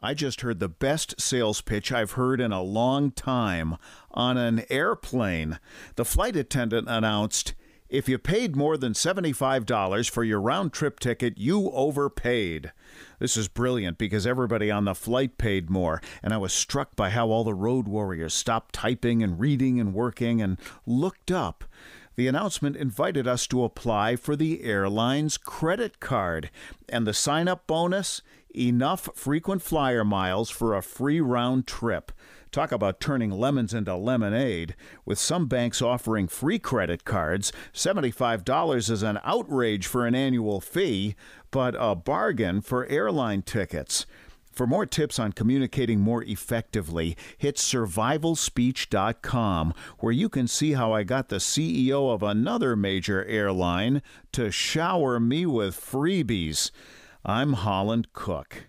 I just heard the best sales pitch I've heard in a long time. On an airplane, the flight attendant announced, "If you paid more than $75 for your round-trip ticket, you overpaid." This is brilliant because everybody on the flight paid more, and I was struck by how all the road warriors stopped typing and reading and working and looked up. The announcement invited us to apply for the airline's credit card, and the sign-up bonus, enough frequent flyer miles for a free round trip. Talk about turning lemons into lemonade, with some banks offering free credit cards. $75 is an outrage for an annual fee, but a bargain for airline tickets. For more tips on communicating more effectively, hit survivalspeech.com, where you can see how I got the CEO of another major airline to shower me with freebies. I'm Holland Cook.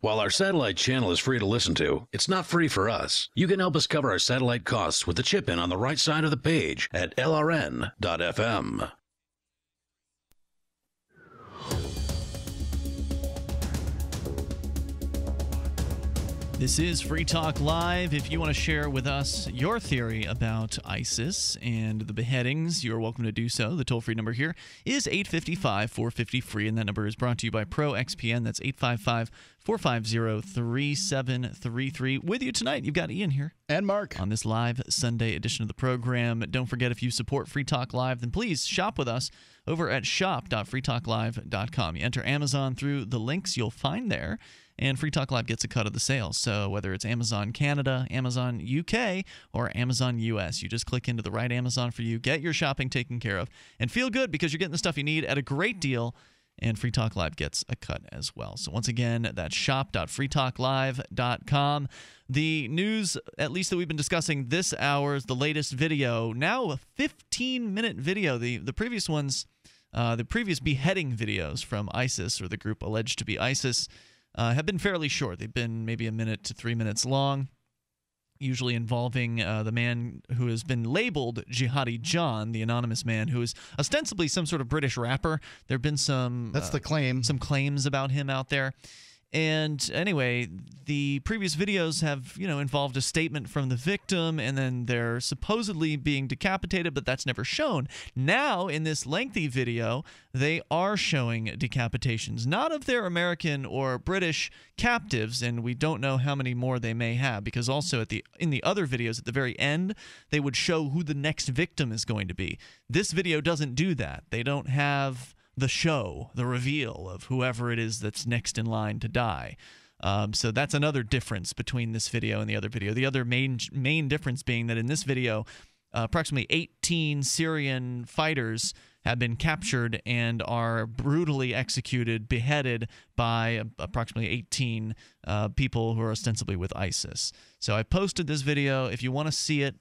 While our satellite channel is free to listen to, it's not free for us. You can help us cover our satellite costs with the chip-in on the right side of the page at LRN.FM. This is Free Talk Live. If you want to share with us your theory about ISIS and the beheadings, you're welcome to do so. The toll-free number here is 855-450-FREE, and that number is brought to you by ProXPN. That's 855-450-3733. With you tonight, you've got Ian here. And Mark. On this live Sunday edition of the program. Don't forget, if you support Free Talk Live, then please shop with us over at shop.freetalklive.com. You enter Amazon through the links you'll find there, and Free Talk Live gets a cut of the sales. So whether it's Amazon Canada, Amazon UK, or Amazon US, you just click into the right Amazon for you, get your shopping taken care of, and feel good because you're getting the stuff you need at a great deal, and Free Talk Live gets a cut as well. So once again, that's shop.freetalklive.com. The news, at least that we've been discussing this hour, is the latest video, now a 15-minute video. The previous ones, the previous beheading videos from ISIS, or the group alleged to be ISIS, have been fairly short. They've been maybe a minute to 3 minutes long, usually involving the man who has been labeled Jihadi John, the anonymous man who is ostensibly some sort of British rapper. There have been some that's the claim. Some claims about him out there. And anyway, the previous videos have, you know, involved a statement from the victim, and then they're supposedly being decapitated, but that's never shown. Now, in this lengthy video, they are showing decapitations, not of their American or British captives, and we don't know how many more they may have, because also at in the other videos at the very end, they would show who the next victim is going to be. This video doesn't do that. They don't have the show, the reveal of whoever it is that's next in line to die. So that's another difference between this video and the other video. The other main difference being that in this video, approximately 18 Syrian fighters have been captured and are brutally executed, beheaded by approximately 18 people who are ostensibly with ISIS. So I posted this video. If you want to see it,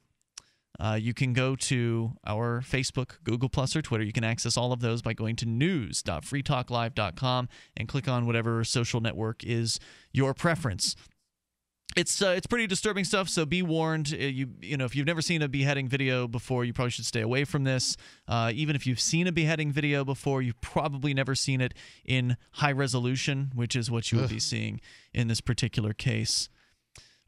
you can go to our Facebook, Google+, or Twitter. You can access all of those by going to news.freetalklive.com and click on whatever social network is your preference. It's pretty disturbing stuff, so be warned. You know, if you've never seen a beheading video before, you probably should stay away from this. Even if you've seen a beheading video before, you've probably never seen it in high resolution, which is what you would be seeing in this particular case.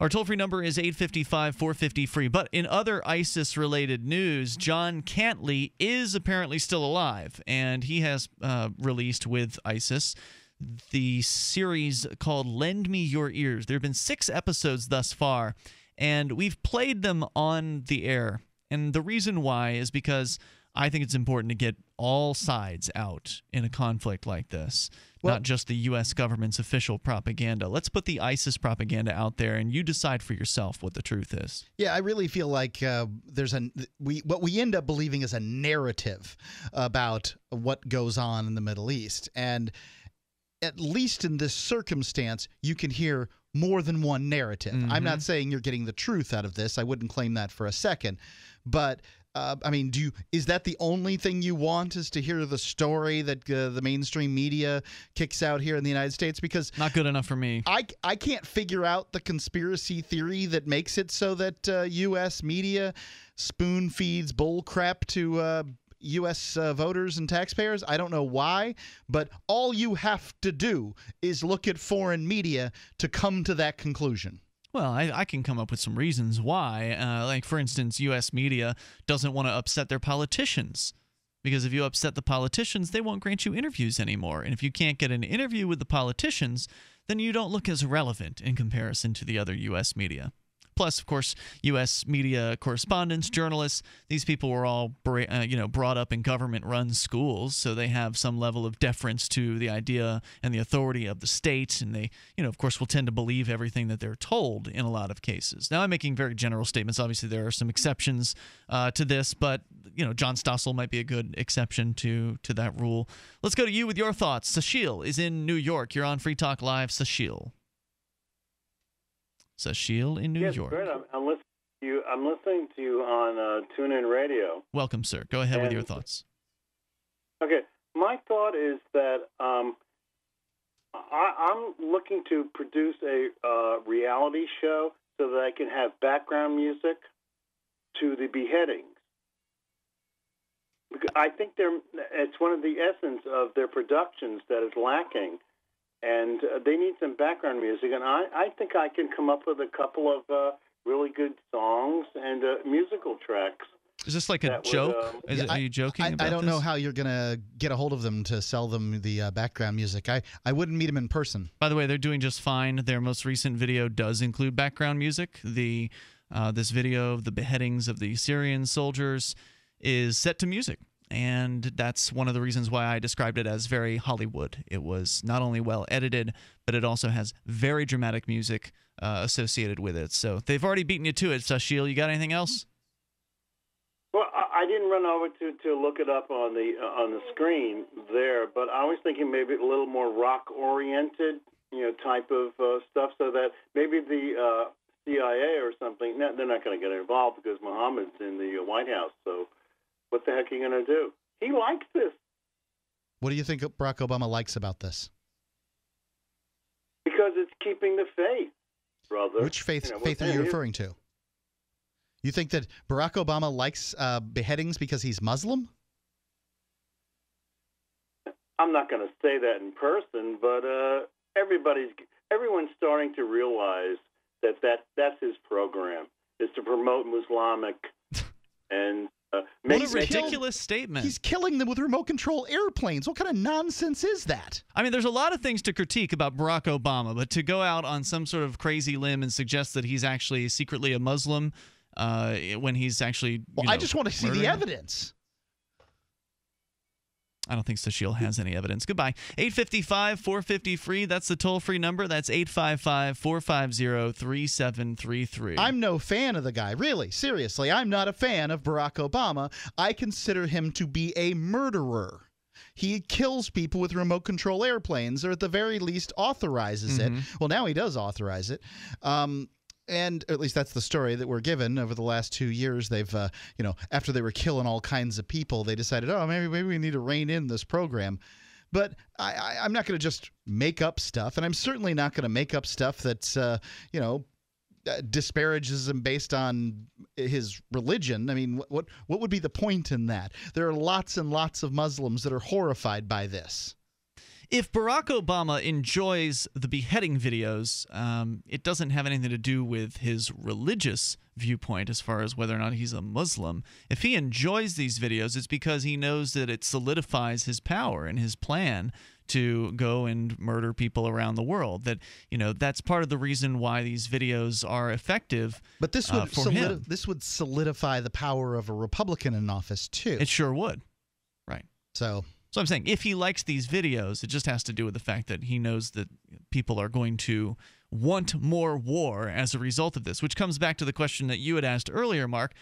Our toll-free number is 855-450-FREE. But in other ISIS-related news, John Cantlie is apparently still alive, and he has released with ISIS the series called Lend Me Your Ears. There have been 6 episodes thus far, and we've played them on the air. And the reason why is because I think it's important to get all sides out in a conflict like this, not just the U.S. government's official propaganda. Let's put the ISIS propaganda out there, and you decide for yourself what the truth is. Yeah, I really feel like what we end up believing is a narrative about what goes on in the Middle East. And at least in this circumstance, you can hear more than one narrative. Mm-hmm. I'm not saying you're getting the truth out of this. I wouldn't claim that for a second. But I mean, is that the only thing you want, is to hear the story that the mainstream media kicks out here in the United States? Because not good enough for me. I can't figure out the conspiracy theory that makes it so that U.S. media spoon feeds bull crap to U.S. Voters and taxpayers. I don't know why, but all you have to do is look at foreign media to come to that conclusion. Well, I can come up with some reasons why. Like, for instance, U.S. media doesn't want to upset their politicians, because if you upset the politicians, they won't grant you interviews anymore. And if you can't get an interview with the politicians, then you don't look as relevant in comparison to the other U.S. media. Plus, of course, U.S. media correspondents, journalists, these people were all brought up in government-run schools, so they have some level of deference to the idea and the authority of the state, and they, of course, will tend to believe everything that they're told in a lot of cases. Now, I'm making very general statements. Obviously, there are some exceptions to this, but, John Stossel might be a good exception to that rule. Let's go to you with your thoughts. Sushil is in New York. You're on Free Talk Live. Sushil. Sushil in New York. Yes, great. I'm listening to you. I'm listening to you on TuneIn Radio. Welcome, sir. Go ahead with your thoughts. Okay, my thought is that I'm looking to produce a reality show so that I can have background music to the beheadings. I think it's one of the essence of their productions that is lacking. And they need some background music, and I think I can come up with a couple of really good songs and musical tracks. Is this like a joke? Are you joking about this? I don't know how you're going to get a hold of them to sell them the background music. I wouldn't meet them in person. By the way, they're doing just fine. Their most recent video does include background music. This video of the beheadings of the Syrian soldiers is set to music. And that's one of the reasons why I described it as very Hollywood. It was not only well edited, but it also has very dramatic music associated with it. So they've already beaten you to it, Sushil. You got anything else? Well, I didn't run over to look it up on the screen there, but I was thinking maybe a little more rock-oriented, type of stuff, so that maybe the CIA or something. No, they're not going to get involved because Mohammed's in the White House, so. What the heck are you going to do? He likes this. What do you think Barack Obama likes about this? Because it's keeping the faith, brother. Which faith, faith are you referring to? You think that Barack Obama likes beheadings because he's Muslim? I'm not going to say that in person, but everyone's starting to realize that that's his program, is to promote Islamic and... What a ridiculous statement. He's killing them with remote control airplanes. What kind of nonsense is that? I mean, there's a lot of things to critique about Barack Obama, but to go out on some sort of crazy limb and suggest that he's actually secretly a Muslim when he's actually... Well, I just want to see the evidence. I don't think Sushil has any evidence. Goodbye. 855-450-FREE. That's the toll-free number. That's 855-450-3733. I'm no fan of the guy. Really, seriously. I'm not a fan of Barack Obama. I consider him to be a murderer. He kills people with remote control airplanes, or at the very least authorizes it. Well, now he does authorize it. And at least that's the story that we're given. Over the last 2 years, they've, after they were killing all kinds of people, they decided, oh, maybe we need to rein in this program. But I'm not going to just make up stuff, and I'm certainly not going to make up stuff that's, disparages him based on his religion. I mean, what would be the point in that? There are lots and lots of Muslims that are horrified by this. If Barack Obama enjoys the beheading videos, it doesn't have anything to do with his religious viewpoint as far as whether or not he's a Muslim. If he enjoys these videos, it's because he knows that it solidifies his power and his plan to go and murder people around the world. That, that's part of the reason why these videos are effective. But this would for him. This would solidify the power of a Republican in office too. It sure would. Right. So I'm saying if he likes these videos, it just has to do with the fact that he knows that people are going to want more war as a result of this, which comes back to the question that you had asked earlier, Mark,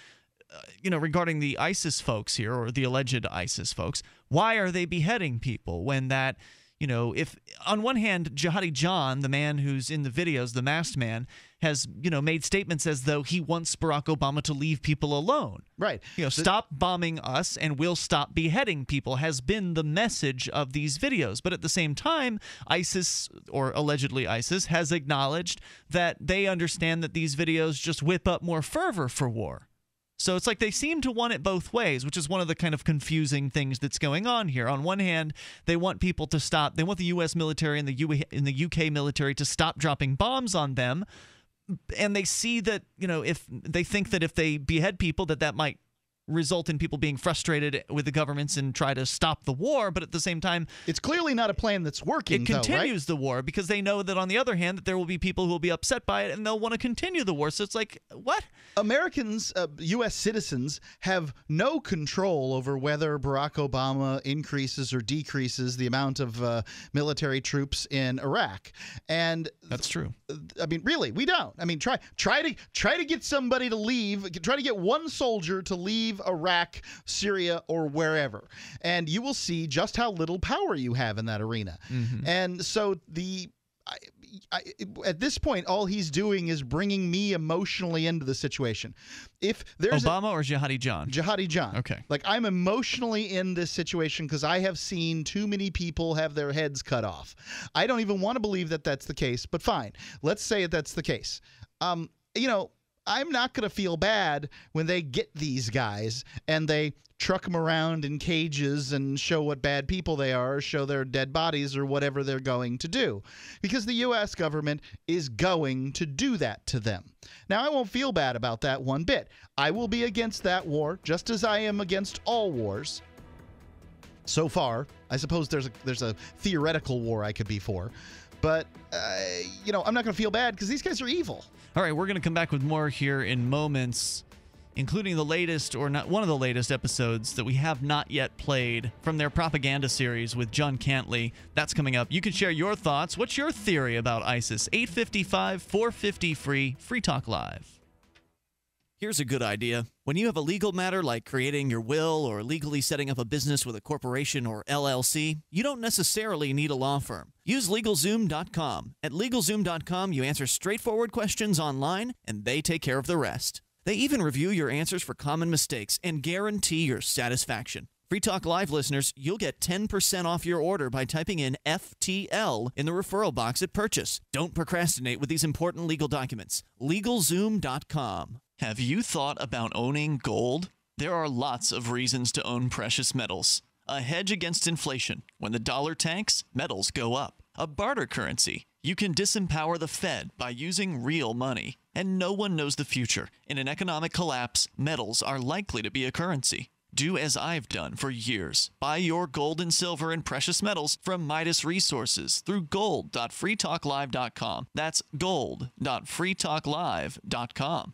regarding the ISIS folks here, or the alleged ISIS folks. Why are they beheading people when that you know, if on one hand, Jihadi John, the man who's in the videos, the masked man, has, you know, made statements as though he wants Barack Obama to leave people alone. Right. You know, stop bombing us and we'll stop beheading people has been the message of these videos. But at the same time, ISIS, or allegedly ISIS, has acknowledged that they understand that these videos just whip up more fervor for war. So it's like they seem to want it both ways, which is one of the kind of confusing things that's going on here. On one hand, they want people to stop. They want the U.S. military and the UK military to stop dropping bombs on them. And they see that, you know, if they think that if they behead people, that that might result in people being frustrated with the governments and try to stop the war. But at the same time, it's clearly not a plan that's working. It continues the war because they know that on the other hand that there will be people who will be upset by it and they'll want to continue the war. So it's like, what? Americans, U.S. citizens, have no control over whether Barack Obama increases or decreases the amount of military troops in Iraq. And that's true. I mean, really, we don't. I mean, try to get somebody to leave. Try to get one soldier to leave Iraq, Syria, or wherever, and you will see just how little power you have in that arena. Mm-hmm. And so the at this point, all he's doing is bringing me emotionally into the situation. If there's Obama or Jihadi John? Jihadi John. Okay. Like, I'm emotionally in this situation because I have seen too many people have their heads cut off. I don't even want to believe that that's the case, but fine. Let's say that's the case. You know, I'm not going to feel bad when they get these guys and they truck them around in cages and show what bad people they are, or show their dead bodies or whatever they're going to do, because the U.S. government is going to do that to them. Now, I won't feel bad about that one bit. I will be against that war just as I am against all wars. So far, I suppose there's a theoretical war I could be for. But, you know, I'm not going to feel bad because these guys are evil. All right, we're going to come back with more here in moments, including the latest, or not one of the latest episodes that we have not yet played from their propaganda series with John Cantlie. That's coming up. You can share your thoughts. What's your theory about ISIS? 855-450-FREE, Free Talk Live. Here's a good idea. When you have a legal matter like creating your will or legally setting up a business with a corporation or LLC, you don't necessarily need a law firm. Use LegalZoom.com. At LegalZoom.com, you answer straightforward questions online, and they take care of the rest. They even review your answers for common mistakes and guarantee your satisfaction. Free Talk Live listeners, you'll get 10% off your order by typing in FTL in the referral box at purchase. Don't procrastinate with these important legal documents. LegalZoom.com. Have you thought about owning gold? There are lots of reasons to own precious metals. A hedge against inflation. When the dollar tanks, metals go up. A barter currency. You can disempower the Fed by using real money. And no one knows the future. In an economic collapse, metals are likely to be a currency. Do as I've done for years. Buy your gold and silver and precious metals from Midas Resources through gold.freetalklive.com. That's gold.freetalklive.com.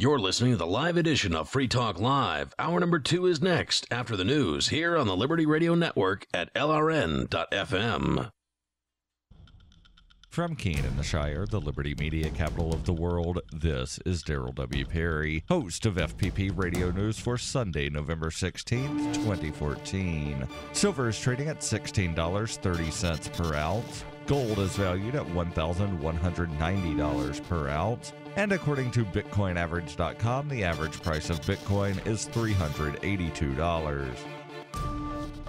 You're listening to the live edition of Free Talk Live. Hour number 2 is next after the news here on the Liberty Radio Network at LRN.FM. From Keene in the Shire, the Liberty Media capital of the world, this is Daryl W. Perry, host of FPP Radio News for Sunday, November 16th, 2014. Silver is trading at $16.30 per ounce. Gold is valued at $1,190 per ounce. And according to BitcoinAverage.com, the average price of Bitcoin is $382.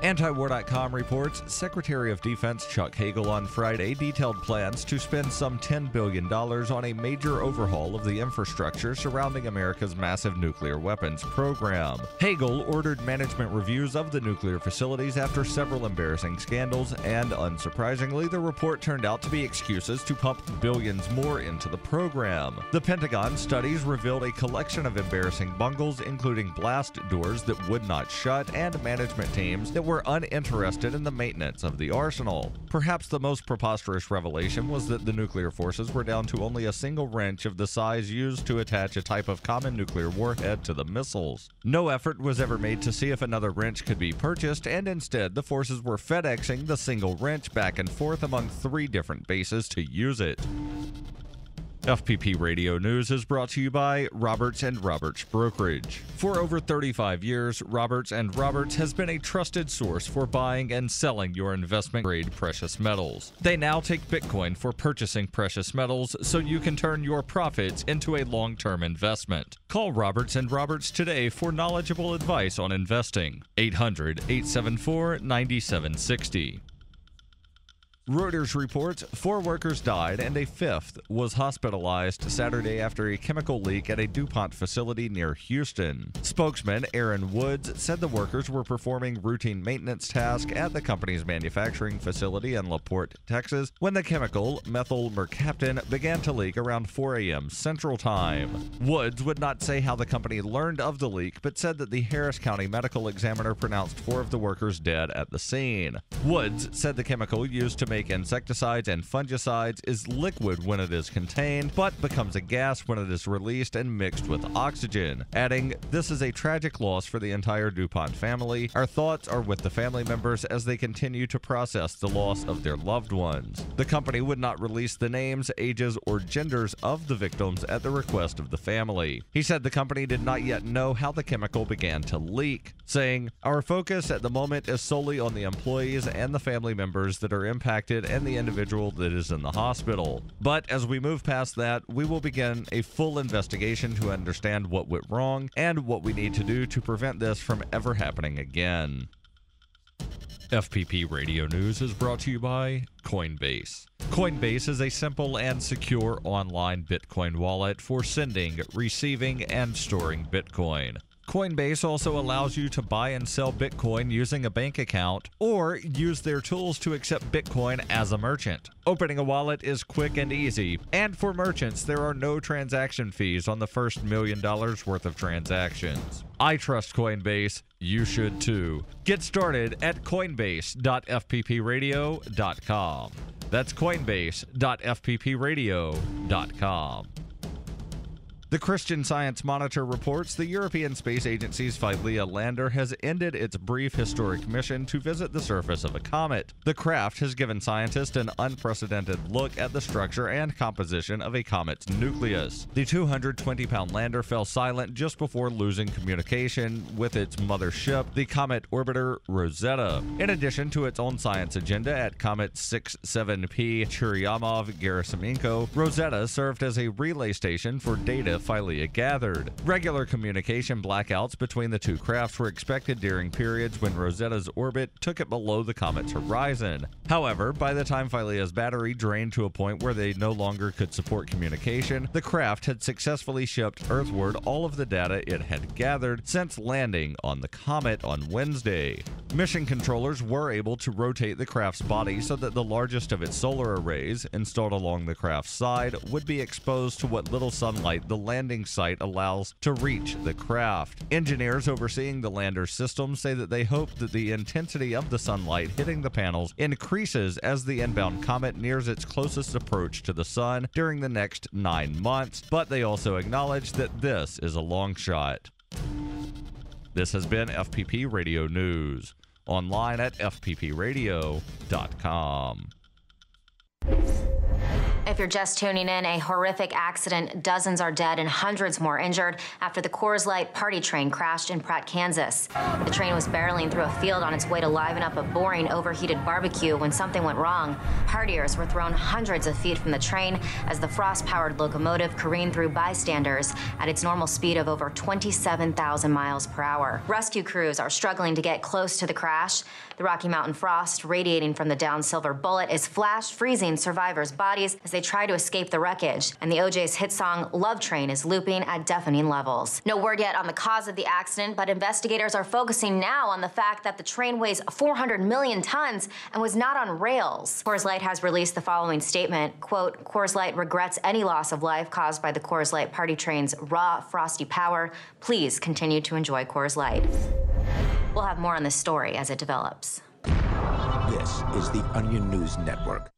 Antiwar.com reports Secretary of Defense Chuck Hagel on Friday detailed plans to spend some $10 billion on a major overhaul of the infrastructure surrounding America's massive nuclear weapons program. Hagel ordered management reviews of the nuclear facilities after several embarrassing scandals, and unsurprisingly, the report turned out to be excuses to pump billions more into the program. The Pentagon studies revealed a collection of embarrassing bungles, including blast doors that would not shut and management teams that were uninterested in the maintenance of the arsenal. Perhaps the most preposterous revelation was that the nuclear forces were down to only a single wrench of the size used to attach a type of common nuclear warhead to the missiles. No effort was ever made to see if another wrench could be purchased, and instead the forces were FedExing the single wrench back and forth among 3 different bases to use it. FPP Radio News is brought to you by Roberts & Roberts Brokerage. For over 35 years, Roberts & Roberts has been a trusted source for buying and selling your investment-grade precious metals. They now take Bitcoin for purchasing precious metals so you can turn your profits into a long-term investment. Call Roberts & Roberts today for knowledgeable advice on investing. 800-874-9760. Reuters reports 4 workers died and a 5th was hospitalized Saturday after a chemical leak at a DuPont facility near Houston. Spokesman Aaron Woods said the workers were performing routine maintenance tasks at the company's manufacturing facility in LaPorte, Texas, when the chemical, methyl mercaptan, began to leak around 4 a.m. Central Time. Woods would not say how the company learned of the leak, but said that the Harris County medical examiner pronounced 4 of the workers dead at the scene. Woods said the chemical used to make insecticides and fungicides is liquid when it is contained, but becomes a gas when it is released and mixed with oxygen, adding, "This is a tragic loss for the entire DuPont family. Our thoughts are with the family members as they continue to process the loss of their loved ones." The company would not release the names, ages, or genders of the victims at the request of the family. He said the company did not yet know how the chemical began to leak, saying, "Our focus at the moment is solely on the employees and the family members that are impacted and the individual that is in the hospital. But as we move past that, we will begin a full investigation to understand what went wrong and what we need to do to prevent this from ever happening again." FPP Radio News is brought to you by Coinbase. Coinbase is a simple and secure online Bitcoin wallet for sending, receiving, and storing Bitcoin. Coinbase also allows you to buy and sell Bitcoin using a bank account or use their tools to accept Bitcoin as a merchant. Opening a wallet is quick and easy, and for merchants, there are no transaction fees on the first $1 million worth of transactions. I trust Coinbase. You should too. Get started at coinbase.fppradio.com. That's coinbase.fppradio.com. The Christian Science Monitor reports the European Space Agency's Phylia lander has ended its brief historic mission to visit the surface of a comet. The craft has given scientists an unprecedented look at the structure and composition of a comet's nucleus. The 220-pound lander fell silent just before losing communication with its mothership, the comet orbiter Rosetta. In addition to its own science agenda at Comet 67P Churyumov-Gerasimenko, Rosetta served as a relay station for data Phylia gathered. Regular communication blackouts between the two crafts were expected during periods when Rosetta's orbit took it below the comet's horizon. However, by the time Phylia's battery drained to a point where they no longer could support communication, the craft had successfully shipped earthward all of the data it had gathered since landing on the comet on Wednesday. Mission controllers were able to rotate the craft's body so that the largest of its solar arrays, installed along the craft's side, would be exposed to what little sunlight the landing site allows to reach the craft. Engineers overseeing the lander's system say that they hope that the intensity of the sunlight hitting the panels increases as the inbound comet nears its closest approach to the sun during the next 9 months, but they also acknowledge that this is a long shot. This has been FPP Radio News, online at fppradio.com. If you're just tuning in, a horrific accident. Dozens are dead and hundreds more injured after the Coors Light party train crashed in Pratt, Kansas. The train was barreling through a field on its way to liven up a boring, overheated barbecue when something went wrong. Partiers were thrown hundreds of feet from the train as the frost-powered locomotive careened through bystanders at its normal speed of over 27,000 miles per hour. Rescue crews are struggling to get close to the crash. The Rocky Mountain frost radiating from the downed silver bullet is flash freezing survivors' bodies as they try to escape the wreckage, and the OJ's hit song Love Train is looping at deafening levels. No word yet on the cause of the accident, but investigators are focusing now on the fact that the train weighs 400 million tons and was not on rails. Coors Light has released the following statement, quote, "Coors Light regrets any loss of life caused by the Coors Light party train's raw, frosty power. Please continue to enjoy Coors Light." We'll have more on this story as it develops. This is the Onion News Network.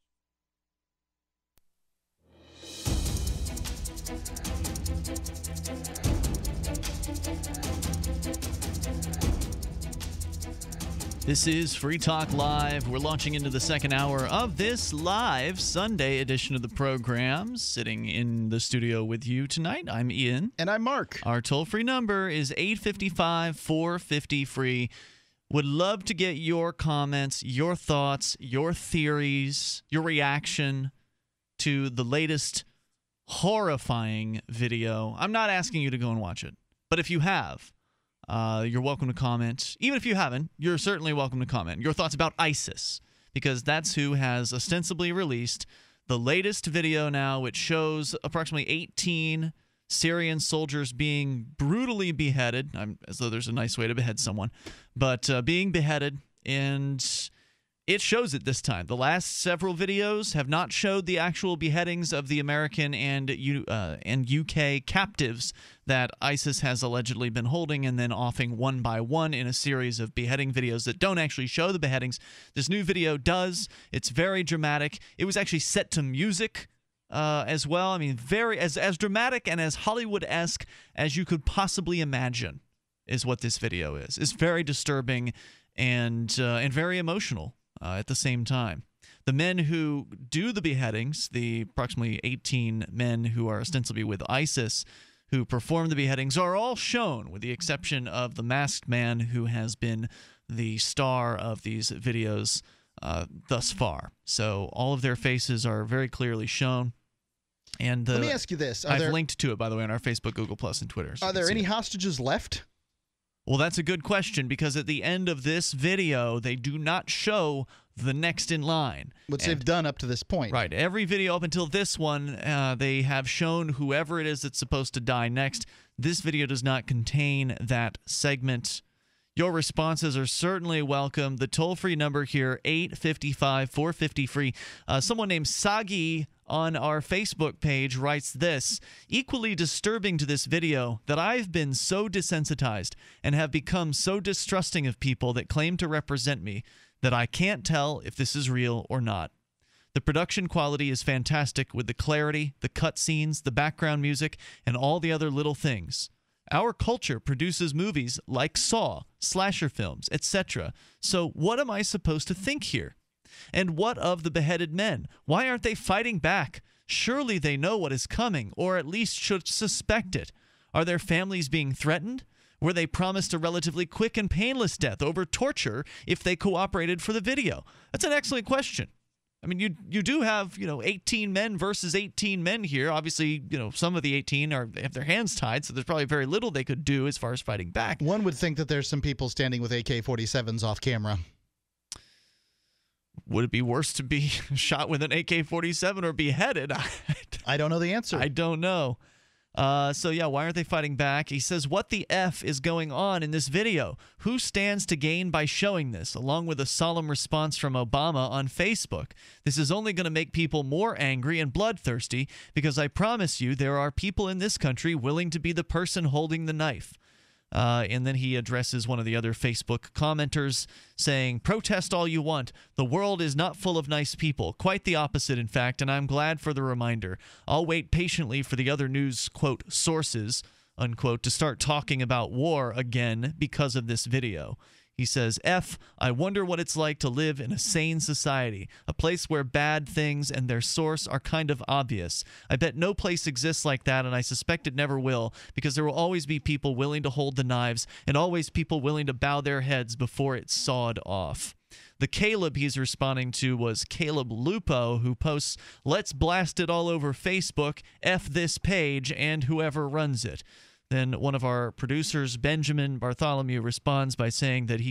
This is Free Talk Live. We're launching into the second hour of this live Sunday edition of the program. Sitting in the studio with you tonight, I'm Ian. And I'm Mark. Our toll-free number is 855-450-FREE. Would love to get your comments, your thoughts, your theories, your reaction to the latest horrifying video. I'm not asking you to go and watch it, but if you have, you're welcome to comment. Even if you haven't, you're certainly welcome to comment your thoughts about ISIS, because that's who has ostensibly released the latest video now, which shows approximately 18 Syrian soldiers being brutally beheaded. As though there's a nice way to behead someone, but being beheaded, and it shows it this time. The last several videos have not showed the actual beheadings of the American and UK captives that ISIS has allegedly been holding and then offing one by one in a series of beheading videos that don't actually show the beheadings. This new video does. It's very dramatic. It was actually set to music as well. I mean, very as dramatic and as Hollywood-esque as you could possibly imagine is what this video is. It's very disturbing and very emotional. At the same time, the men who do the beheadings, the approximately 18 men who are ostensibly with ISIS who perform the beheadings, are all shown, with the exception of the masked man who has been the star of these videos thus far. So all of their faces are very clearly shown. And let me ask you this. I've linked to it, by the way, on our Facebook, Google+, and Twitter. So are there any hostages left? Well, that's a good question, because at the end of this video, they do not show the next in line. Which they've done up to this point. Right. Every video up until this one, they have shown whoever it is that's supposed to die next. This video does not contain that segment. Your responses are certainly welcome. The toll-free number here, 855-450-FREE. Someone named Sagi on our Facebook page writes this: "Equally disturbing to this video that I've been so desensitized and have become so distrusting of people that claim to represent me that I can't tell if this is real or not. The production quality is fantastic, with the clarity, the cutscenes, the background music, and all the other little things. Our culture produces movies like Saw, slasher films, etc. So what am I supposed to think here? And what of the beheaded men? Why aren't they fighting back? Surely they know what is coming, or at least should suspect it. Are their families being threatened? Were they promised a relatively quick and painless death over torture if they cooperated for the video?" That's an excellent question. I mean, you do have, 18 men versus 18 men here. Obviously, some of the 18 have their hands tied, so there's probably very little they could do as far as fighting back. One would think that there's some people standing with AK-47s off camera. Would it be worse to be shot with an AK-47 or beheaded? I don't know the answer. I don't know. So, why aren't they fighting back? He says, "What the F is going on in this video? Who stands to gain by showing this?" Along with a solemn response from Obama on Facebook: "This is only going to make people more angry and bloodthirsty, because I promise you there are people in this country willing to be the person holding the knife." And then he addresses one of the other Facebook commenters, saying, "Protest all you want. The world is not full of nice people. Quite the opposite, in fact, and I'm glad for the reminder. I'll wait patiently for the other news, quote, sources, unquote, to start talking about war again because of this video." He says, F, I wonder what it's like to live in a sane society, a place where bad things and their source are kind of obvious. I bet no place exists like that, and I suspect it never will, because there will always be people willing to hold the knives and always people willing to bow their heads before it's sawed off. The Caleb he's responding to was Caleb Lupo, who posts, let's blast it all over Facebook, F this page, and whoever runs it. Then one of our producers, Benjamin Bartholomew, responds by saying that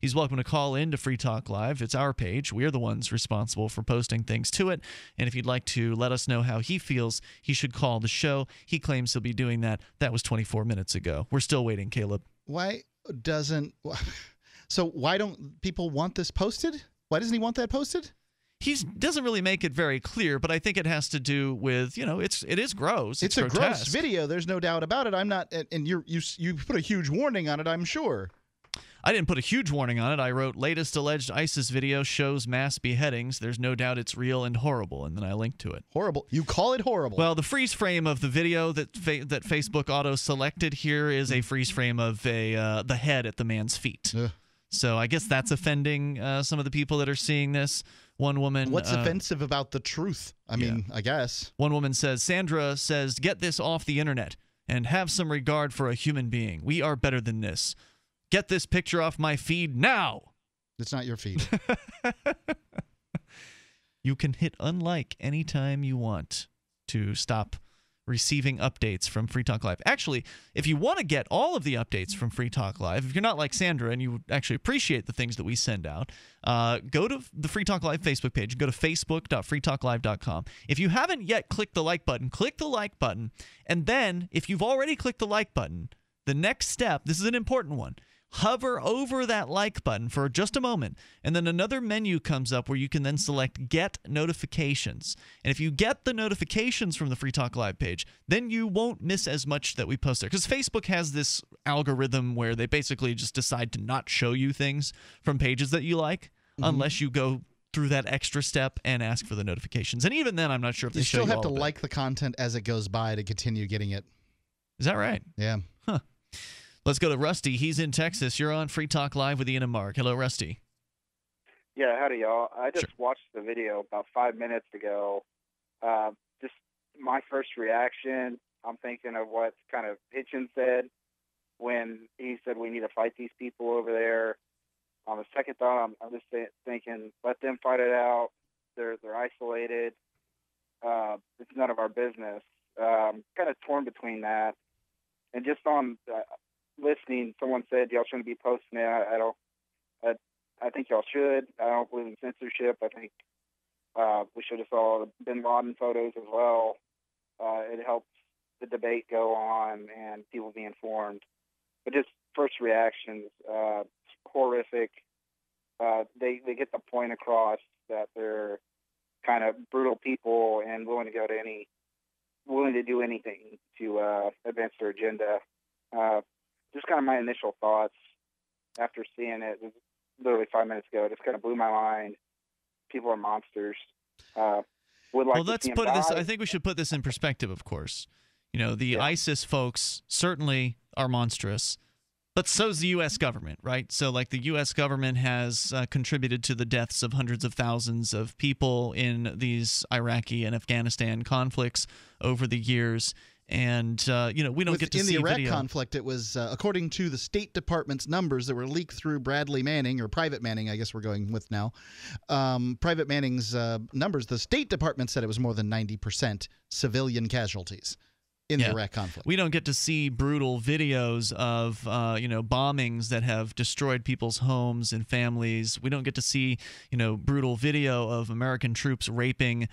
he's welcome to call in to Free Talk Live. It's our page. We're the ones responsible for posting things to it. And if you'd like to let us know how he feels, he should call the show. He claims he'll be doing that. That was 24 minutes ago. We're still waiting, Caleb. Why don't people want this posted? Why doesn't he want that posted? He doesn't really make it very clear, but I think it has to do with, you know, it is gross. It's a gross video. There's no doubt about it. I'm not, and you put a huge warning on it, I'm sure. I didn't put a huge warning on it. I wrote, latest alleged ISIS video shows mass beheadings. There's no doubt it's real and horrible, and then I linked to it. Horrible. You call it horrible. Well, the freeze frame of the video that Facebook auto-selected here is a freeze frame of the head at the man's feet. Ugh. So I guess that's offending some of the people that are seeing this. One woman... What's offensive about the truth? I mean, yeah. I guess. One woman says, Sandra says, get this off the internet and have some regard for a human being. We are better than this. Get this picture off my feed now. It's not your feed. You can hit unlike anytime you want to stop receiving updates from Free Talk Live. Actually, if you want to get all of the updates from Free Talk Live, if you're not like Sandra and you actually appreciate the things that we send out, go to the Free Talk Live Facebook page. Go to facebook.freetalklive.com. If you haven't yet clicked the like button, click the like button. And then, if you've already clicked the like button, the next step, this is an important one, hover over that like button for just a moment, and then another menu comes up where you can then select Get Notifications. And if you get the notifications from the Free Talk Live page, then you won't miss as much that we post there. Because Facebook has this algorithm where they basically just decide to not show you things from pages that you like, unless you go through that extra step and ask for the notifications. And even then, I'm not sure if they show you all of it. You still have to like the content as it goes by to continue getting it. Is that right? Yeah. Huh. Let's go to Rusty. He's in Texas. You're on Free Talk Live with Ian and Mark. Hello, Rusty. Yeah, howdy, y'all. I just watched the video about 5 minutes ago. Just my first reaction, I'm thinking of what kind of Hitchens said when he said we need to fight these people over there. On the second thought, I'm just thinking, let them fight it out. They're isolated. It's none of our business. Kind of torn between that. And just on... listening, someone said y'all shouldn't be posting it. I think y'all should. I don't believe in censorship. I think we should have saw the Bin Laden photos as well. It helps the debate go on and people be informed. But just first reactions, horrific. They get the point across that they're kind of brutal people and willing to do anything to advance their agenda. Just kind of my initial thoughts after seeing it. It was literally 5 minutes ago. It just kind of blew my mind. People are monsters. I think we should put this in perspective, of course. You know, the ISIS folks certainly are monstrous, but so is the U.S. government, right? So, like, the U.S. government has contributed to the deaths of hundreds of thousands of people in these Iraqi and Afghanistan conflicts over the years. And, you know, we don't get to see video. In the Iraq conflict, it was, according to the State Department's numbers that were leaked through Bradley Manning, or Private Manning, I guess we're going with now, Private Manning's numbers, the State Department said it was more than 90% civilian casualties in the Iraq conflict. We don't get to see brutal videos of, you know, bombings that have destroyed people's homes and families. We don't get to see, you know, brutal video of American troops raping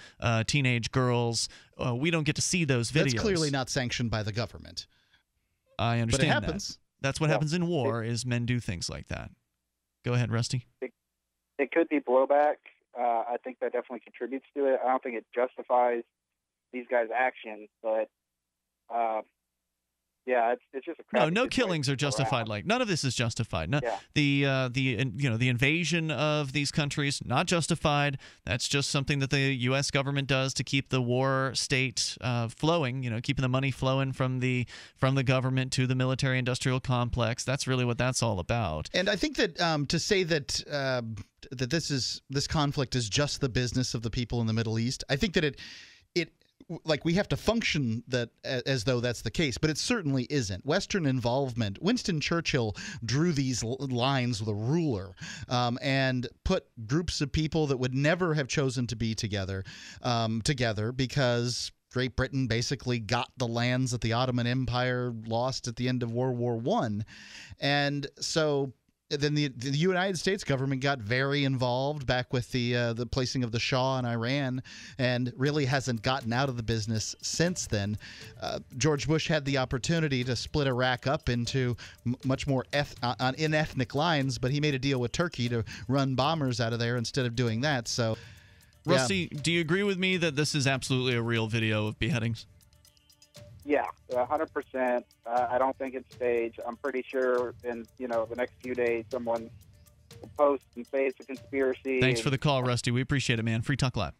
teenage girls. We don't get to see those videos. That's clearly not sanctioned by the government. I understand that. But it happens. That's what happens in war is men do things like that. Go ahead, Rusty. It could be blowback. I think that definitely contributes to it. I don't think it justifies these guys' actions, but Yeah, it's just a crap. No, no killings are justified. Like none of this is justified. No, yeah. The invasion of these countries, not justified. That's just something that the U.S. government does to keep the war state flowing. You know, keeping the money flowing from the government to the military-industrial complex. That's really what that's all about. And I think that to say that that this conflict is just the business of the people in the Middle East, I think that it. Like, we have to function that as though that's the case, but it certainly isn't. Western involvement. Winston Churchill drew these lines with a ruler and put groups of people that would never have chosen to be together because Great Britain basically got the lands that the Ottoman Empire lost at the end of World War I. And so then the United States government got very involved back with the placing of the Shah in Iran, and really hasn't gotten out of the business since then. George Bush had the opportunity to split Iraq up into much more in ethnic lines, but he made a deal with Turkey to run bombers out of there instead of doing that. So, yeah. Rusty, do you agree with me that this is absolutely a real video of beheadings? Yeah, 100%. I don't think it's staged. I'm pretty sure in the next few days someone will post and say it's a conspiracy. Thanks for the call, Rusty. We appreciate it, man. Free Talk Live.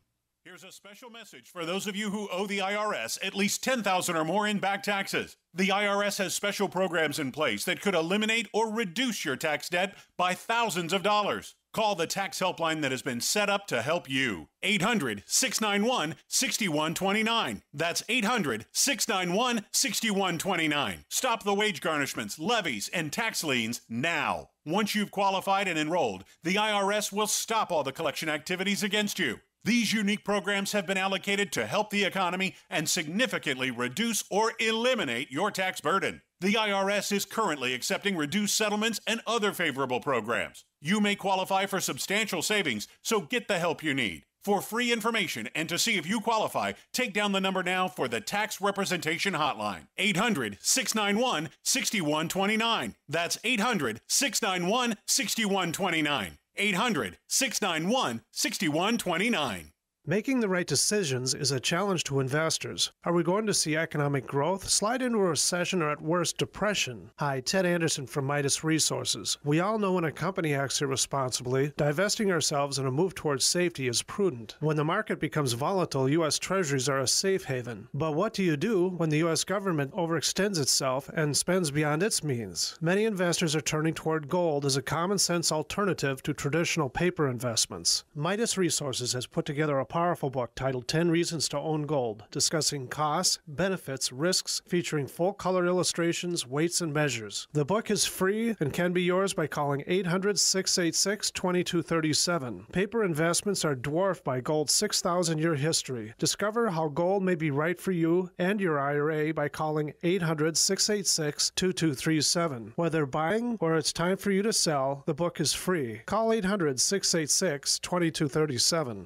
Here's a special message for those of you who owe the IRS at least $10,000 or more in back taxes. The IRS has special programs in place that could eliminate or reduce your tax debt by thousands of dollars. Call the tax helpline that has been set up to help you. 800-691-6129. That's 800-691-6129. Stop the wage garnishments, levies, and tax liens now. Once you've qualified and enrolled, the IRS will stop all the collection activities against you. These unique programs have been allocated to help the economy and significantly reduce or eliminate your tax burden. The IRS is currently accepting reduced settlements and other favorable programs. You may qualify for substantial savings, so get the help you need. For free information and to see if you qualify, take down the number now for the Tax Representation Hotline. 800-691-6129. That's 800-691-6129. 800-691-6129. Making the right decisions is a challenge to investors. Are we going to see economic growth slide into a recession or at worst depression? Hi, Ted Anderson from Midas Resources. We all know when a company acts irresponsibly, divesting ourselves in a move towards safety is prudent. When the market becomes volatile, U.S. Treasuries are a safe haven. But what do you do when the U.S. government overextends itself and spends beyond its means? Many investors are turning toward gold as a common sense alternative to traditional paper investments. Midas Resources has put together a powerful book titled 10 Reasons to Own Gold, discussing costs, benefits, risks, featuring full-color illustrations, weights, and measures. The book is free and can be yours by calling 800-686-2237. Paper investments are dwarfed by gold's 6,000-year history. Discover how gold may be right for you and your IRA by calling 800-686-2237. Whether buying or it's time for you to sell, the book is free. Call 800-686-2237.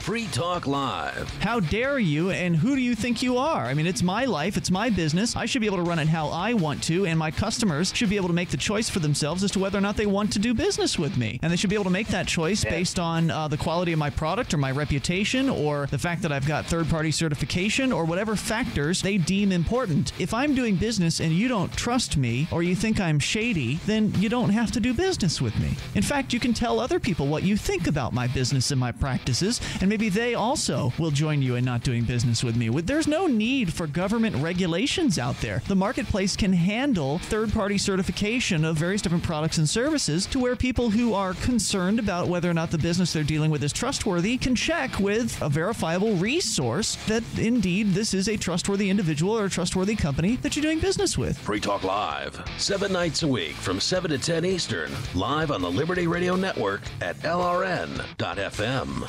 Free Talk Live. How dare you, and who do you think you are? I mean, it's my life, it's my business. I should be able to run it how I want to, and my customers should be able to make the choice for themselves as to whether or not they want to do business with me. And they should be able to make that choice based on the quality of my product or my reputation or the fact that I've got third-party certification or whatever factors they deem important. If I'm doing business and you don't trust me or you think I'm shady, then you don't have to do business with me. In fact, you can tell other people what you think about my business and my practices, and maybe they also will join you in not doing business with me. There's no need for government regulations out there. The marketplace can handle third-party certification of various different products and services to where people who are concerned about whether or not the business they're dealing with is trustworthy can check with a verifiable resource that indeed this is a trustworthy individual or a trustworthy company that you're doing business with. Free Talk Live, 7 nights a week from 7 to 10 Eastern, live on the Liberty Radio Network at LRN.FM.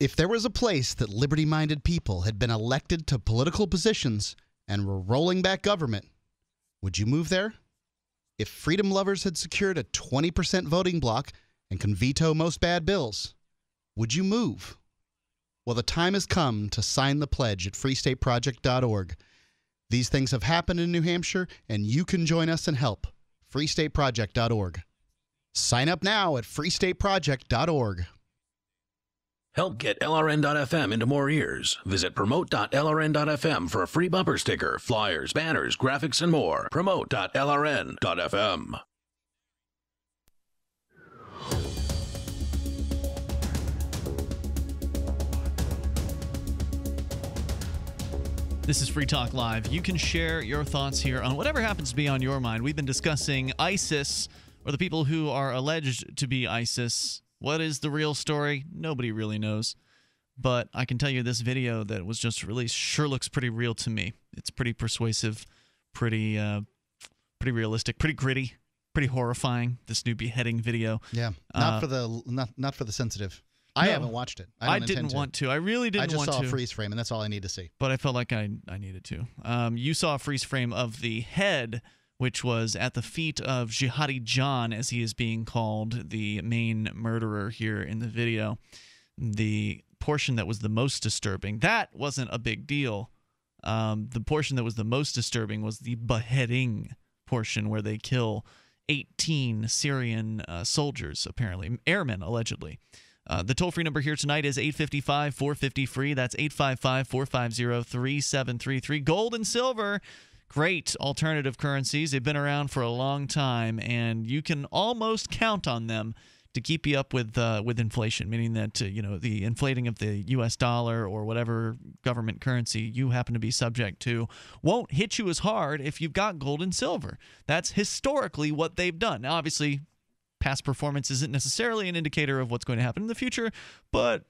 If there was a place that liberty-minded people had been elected to political positions and were rolling back government, would you move there? If freedom lovers had secured a 20% voting block and can veto most bad bills, would you move? Well, the time has come to sign the pledge at freestateproject.org. These things have happened in New Hampshire, and you can join us and help. freestateproject.org. Sign up now at freestateproject.org. Help get LRN.FM into more ears. Visit promote.lrn.fm for a free bumper sticker, flyers, banners, graphics, and more. Promote.lrn.fm. This is Free Talk Live. You can share your thoughts here on whatever happens to be on your mind. We've been discussing ISIS, or the people who are alleged to be ISIS. What is the real story? Nobody really knows. But I can tell you this video that was just released sure looks pretty real to me. It's pretty persuasive, pretty realistic, pretty gritty, pretty horrifying, this new beheading video. Yeah. Not for the sensitive. No, I haven't watched it. I didn't want to. I really didn't want to. I just saw a freeze frame, and that's all I need to see. But I felt like I needed to. You saw a freeze frame of the head, which was at the feet of Jihadi John, as he is being called, the main murderer here in the video. The portion that was the most disturbing, that wasn't a big deal. The portion that was the most disturbing was the beheading portion where they kill 18 Syrian soldiers, apparently, airmen, allegedly. The toll-free number here tonight is 855-450-FREE. That's 855-450-3733. Gold and silver, great alternative currencies. They've been around for a long time, and you can almost count on them to keep you up with inflation, meaning that you know, the inflating of the U.S. dollar or whatever government currency you happen to be subject to won't hit you as hard if you've got gold and silver. That's historically what they've done. Now, obviously, past performance isn't necessarily an indicator of what's going to happen in the future, but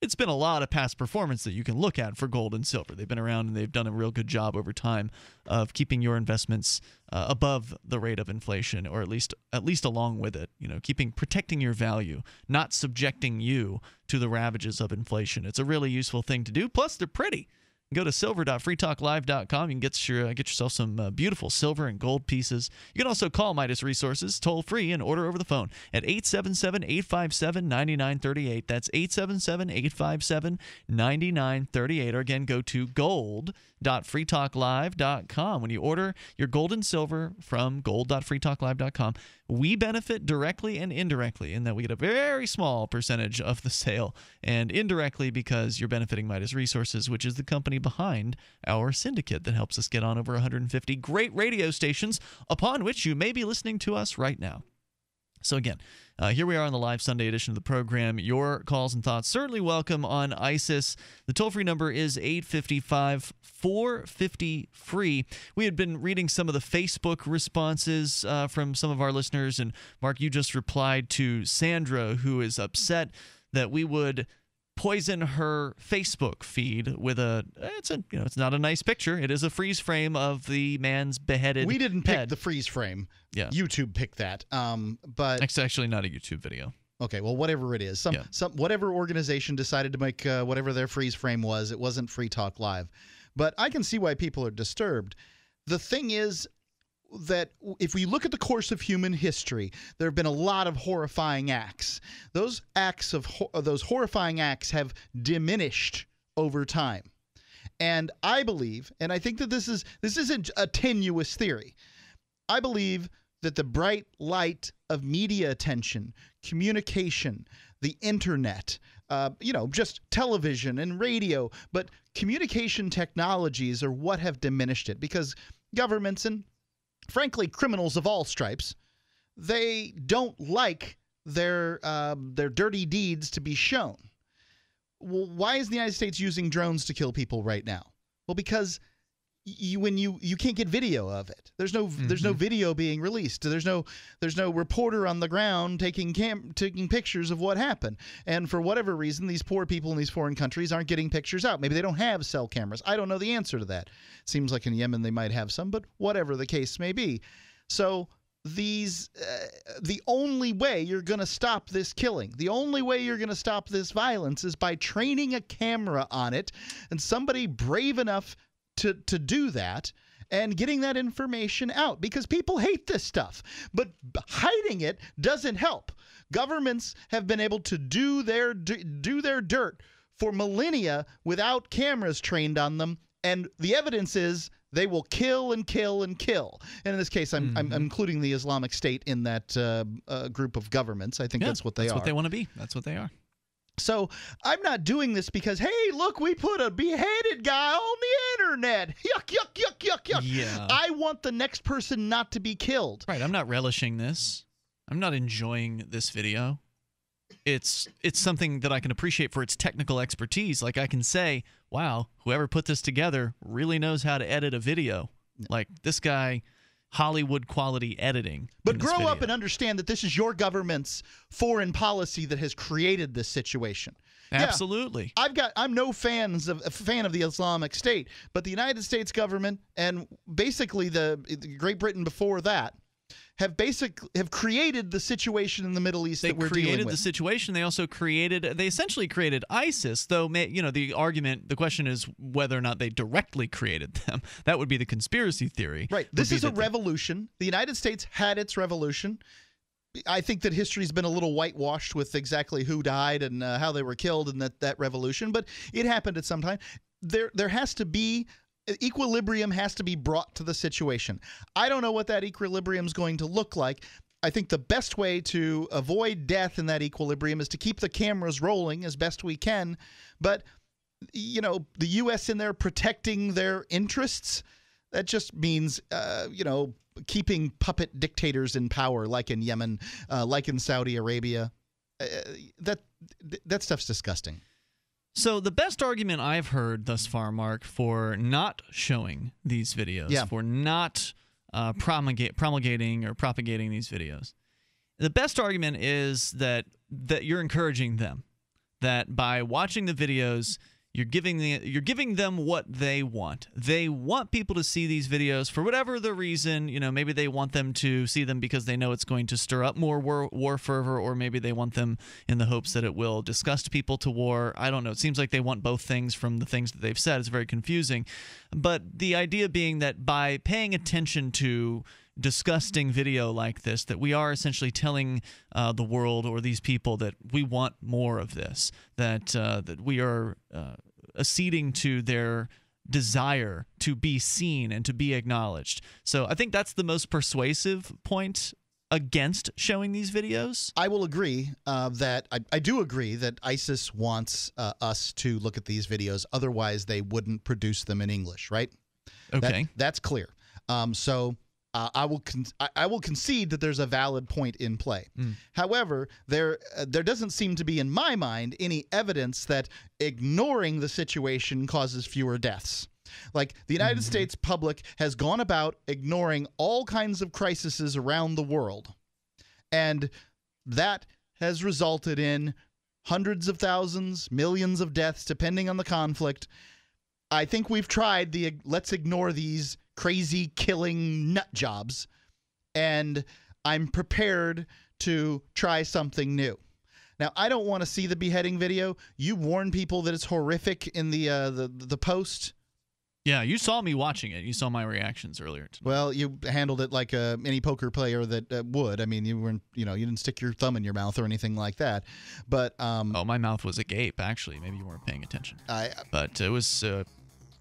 it's been a lot of past performance that you can look at for gold and silver. They've been around, and they've done a real good job over time of keeping your investments above the rate of inflation, or at least along with it. You know, protecting your value, not subjecting you to the ravages of inflation. It's a really useful thing to do. Plus, they're pretty. Go to silver.freetalklive.com. You can get yourself some beautiful silver and gold pieces. You can also call Midas Resources toll-free and order over the phone at 877-857-9938. That's 877-857-9938. Or, again, go to gold.freetalklive.com. When you order your gold and silver from gold.freetalklive.com, we benefit directly and indirectly in that we get a very small percentage of the sale, and indirectly because you're benefiting Midas Resources, which is the company behind our syndicate that helps us get on over 150 great radio stations upon which you may be listening to us right now. So again, here we are on the live Sunday edition of the program. Your calls and thoughts certainly welcome on ISIS. The toll-free number is 855-450-FREE. We had been reading some of the Facebook responses from some of our listeners, and Mark, you just replied to Sandra, who is upset that we would poison her Facebook feed with it's not a nice picture. It is a freeze frame of the man's beheaded head. We didn't pick the freeze frame. Yeah. YouTube picked that. But it's actually not a YouTube video. Okay, well, whatever it is. Whatever organization decided to make whatever their freeze frame was, it wasn't Free Talk Live. But I can see why people are disturbed. The thing is that if we look at the course of human history, there have been a lot of horrifying acts. Those acts of those horrifying acts have diminished over time, and I believe, and I think that this isn't a tenuous theory. I believe that the bright light of media attention, communication, the internet, just television and radio, but communication technologies are what have diminished it, because governments and frankly, criminals of all stripes, they don't like their dirty deeds to be shown. Well, why is the United States using drones to kill people right now? Well, because you can't get video of it. There's no video being released. There's no reporter on the ground taking pictures of what happened. And for whatever reason, these poor people in these foreign countries aren't getting pictures out. Maybe they don't have cell cameras. I don't know the answer to that. Seems like in Yemen they might have some, but whatever the case may be. So these, the only way you're going to stop this killing, the only way you're going to stop this violence is by training a camera on it and somebody brave enough to do that and getting that information out, because people hate this stuff, but hiding it doesn't help. Governments have been able to do their dirt for millennia without cameras trained on them, and the evidence is they will kill and kill and kill. And in this case, I'm including the Islamic State in that group of governments. I think that's what they are. That's what they want to be. That's what they are. So I'm not doing this because, hey, look, we put a beheaded guy on the internet. Yuck, yuck, yuck, yuck, yuck. Yeah. I want the next person not to be killed. Right. I'm not relishing this. I'm not enjoying this video. It's something that I can appreciate for its technical expertise. Like, I can say, wow, whoever put this together really knows how to edit a video. Like, this guy, Hollywood quality editing. But grow up and understand that this is your government's foreign policy that has created this situation. Absolutely. Yeah, I'm no fan of the Islamic State, but the United States government and basically the Great Britain before that have created the situation in the Middle East that we're dealing with. They created the situation. They also essentially created ISIS, though, you know, the question is whether or not they directly created them. That would be the conspiracy theory. Right. This is a revolution. The United States had its revolution. I think that history's been a little whitewashed with exactly who died and how they were killed and that revolution, but it happened at some time. There has to be equilibrium has to be brought to the situation. I don't know what that equilibrium is going to look like. I think the best way to avoid death in that equilibrium is to keep the cameras rolling as best we can. But, you know, the U.S. in there protecting their interests, that just means, you know, keeping puppet dictators in power, like in Yemen, like in Saudi Arabia. That stuff's disgusting. So the best argument I've heard thus far, Mark, for not showing these videos, for not propagating these videos, the best argument is that you're encouraging them, that by watching the videos, you're giving them what they want. They want people to see these videos for whatever the reason. You know, maybe they want them to see them because they know it's going to stir up more war fervor, or maybe they want them in the hopes that it will disgust people to war. I don't know. It seems like they want both things from the things that they've said. It's very confusing. But the idea being that by paying attention to disgusting video like this, that we are essentially telling the world or these people that we want more of this, that we are acceding to their desire to be seen and to be acknowledged. So I think that's the most persuasive point against showing these videos. I will agree that I do agree that ISIS wants us to look at these videos. Otherwise, they wouldn't produce them in English, right? Okay. That's clear. I will concede that there's a valid point in play. However, there doesn't seem to be, in my mind, any evidence that ignoring the situation causes fewer deaths. Like, the United States public has gone about ignoring all kinds of crises around the world, and that has resulted in hundreds of thousands, millions of deaths, depending on the conflict. I think we've tried the let's ignore these crazy killing nut jobs, and I'm prepared to try something new. Now, I don't want to see the beheading video. You warn people that it's horrific in the post. Yeah, you saw me watching it. You saw my reactions earlier tonight. Well, you handled it like any poker player that would. I mean, you weren't, you know, you didn't stick your thumb in your mouth or anything like that. But oh, my mouth was agape. Actually, maybe you weren't paying attention. But it was,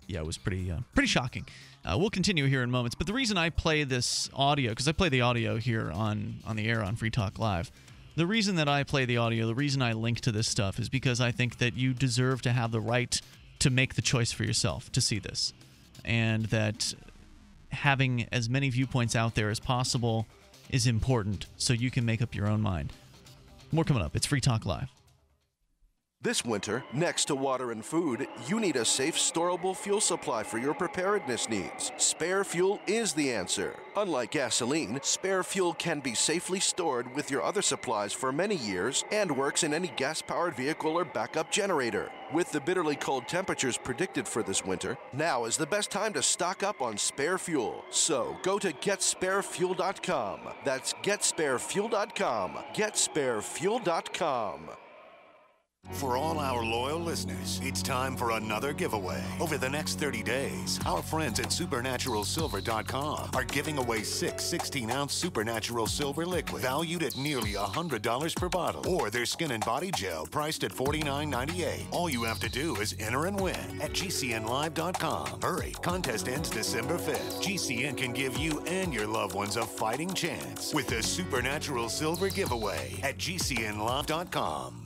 yeah, it was pretty shocking. We'll continue here in moments, but the reason I play this audio, because I play the audio here on the air on Free Talk Live, the reason that I play the audio, the reason I link to this stuff is because I think that you deserve to have the right to make the choice for yourself to see this, and that having as many viewpoints out there as possible is important so you can make up your own mind. More coming up. It's Free Talk Live. This winter, next to water and food, you need a safe, storable fuel supply for your preparedness needs. Spare fuel is the answer. Unlike gasoline, spare fuel can be safely stored with your other supplies for many years and works in any gas-powered vehicle or backup generator. With the bitterly cold temperatures predicted for this winter, now is the best time to stock up on spare fuel. So go to GetSpareFuel.com. That's GetSpareFuel.com. GetSpareFuel.com. For all our loyal listeners, it's time for another giveaway. Over the next 30 days, our friends at SupernaturalSilver.com are giving away 6 16-ounce Supernatural Silver liquid valued at nearly $100 per bottle, or their skin and body gel priced at $49.98. All you have to do is enter and win at GCNLive.com. Hurry, contest ends December 5th. GCN can give you and your loved ones a fighting chance with the Supernatural Silver giveaway at GCNLive.com.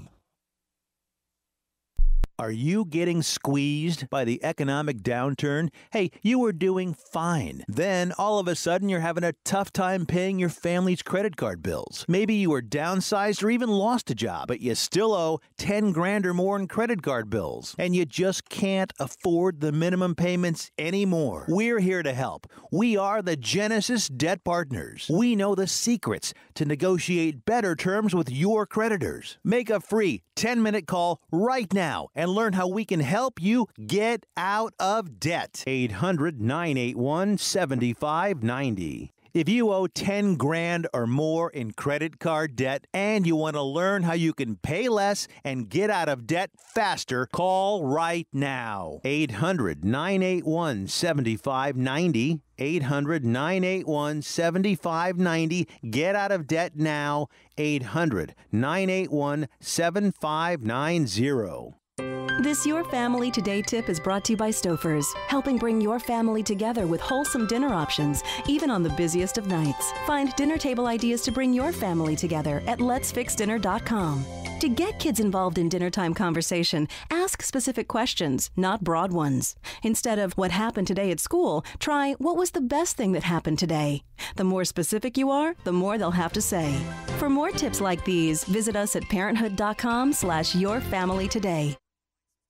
Are you getting squeezed by the economic downturn? Hey, you were doing fine. Then, all of a sudden, you're having a tough time paying your family's credit card bills. Maybe you were downsized or even lost a job, but you still owe 10 grand or more in credit card bills, and you just can't afford the minimum payments anymore. We're here to help. We are the Genesis Debt Partners. We know the secrets to negotiate better terms with your creditors. Make a free 10-minute call right now and learn how we can help you get out of debt. 800-981-7590. If you owe 10 grand or more in credit card debt and you want to learn how you can pay less and get out of debt faster, call right now. 800-981-7590. 800-981-7590. Get out of debt now. 800-981-7590. This Your Family Today tip is brought to you by Stouffer's, helping bring your family together with wholesome dinner options, even on the busiest of nights. Find dinner table ideas to bring your family together at letsfixdinner.com. To get kids involved in dinner time conversation, ask specific questions, not broad ones. Instead of what happened today at school, try what was the best thing that happened today. The more specific you are, the more they'll have to say. For more tips like these, visit us at parenthood.com/yourfamilytoday.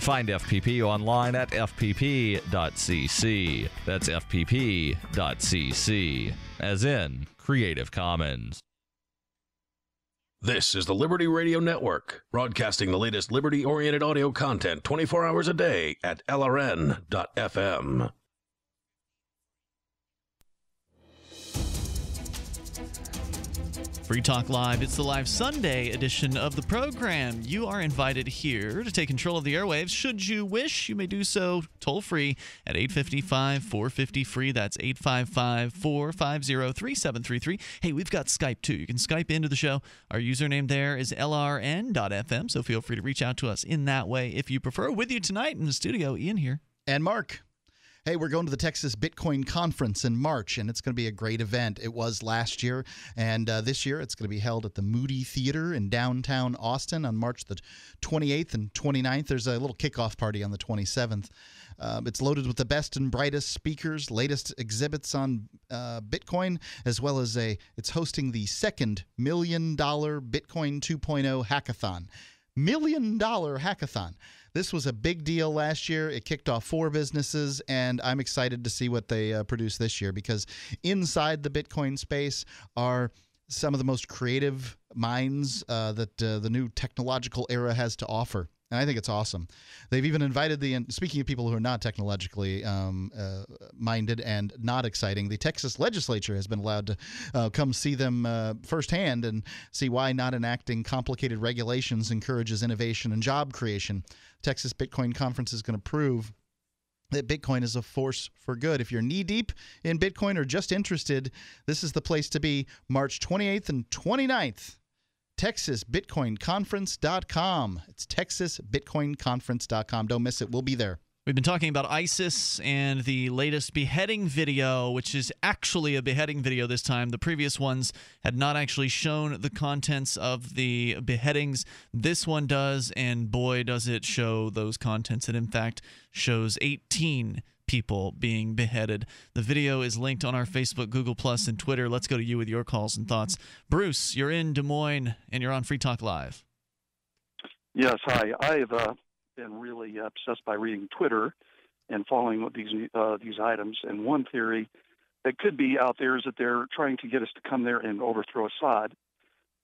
Find FPP online at fpp.cc. That's fpp.cc, as in Creative Commons. This is the Liberty Radio Network, broadcasting the latest liberty-oriented audio content 24 hours a day at lrn.fm. Free Talk Live, it's the live Sunday edition of the program. You are invited here to take control of the airwaves. Should you wish, you may do so toll-free at 855-450-FREE. That's 855-450-3733. Hey, we've got Skype, too. You can Skype into the show. Our username there is lrn.fm, so feel free to reach out to us in that way if you prefer. With you tonight in the studio, Ian here. And Mark. hey, we're going to the Texas Bitcoin Conference in March, and it's going to be a great event. It was last year, and this year it's going to be held at the Moody Theater in downtown Austin on March the 28th and 29th. There's a little kickoff party on the 27th. It's loaded with the best and brightest speakers, latest exhibits on Bitcoin, as well as it's hosting the second $1 Million Bitcoin 2.0 hackathon. $1 Million hackathon. This was a big deal last year. It kicked off 4 businesses, and I'm excited to see what they produce this year, because inside the Bitcoin space are some of the most creative minds that the new technological era has to offer. And I think it's awesome. They've even invited speaking of people who are not technologically minded and not exciting, the Texas legislature has been allowed to come see them firsthand and see why not enacting complicated regulations encourages innovation and job creation. Texas Bitcoin Conference is going to prove that Bitcoin is a force for good. If you're knee-deep in Bitcoin or just interested, this is the place to be, March 28th and 29th. TexasBitcoinConference.com. It's TexasBitcoinConference.com. Don't miss it. We'll be there. We've been talking about ISIS and the latest beheading video, which is actually a beheading video this time. The previous ones had not actually shown the contents of the beheadings. This one does, and boy, does it show those contents. It, in fact, shows 18 people being beheaded. The video is linked on our Facebook, Google+, and Twitter. Let's go to you with your calls and thoughts. Bruce, you're in Des Moines, and you're on Free Talk Live. Yes, hi. I've been really obsessed by reading Twitter and following these items. And one theory that could be out there is that they're trying to get us to come there and overthrow Assad,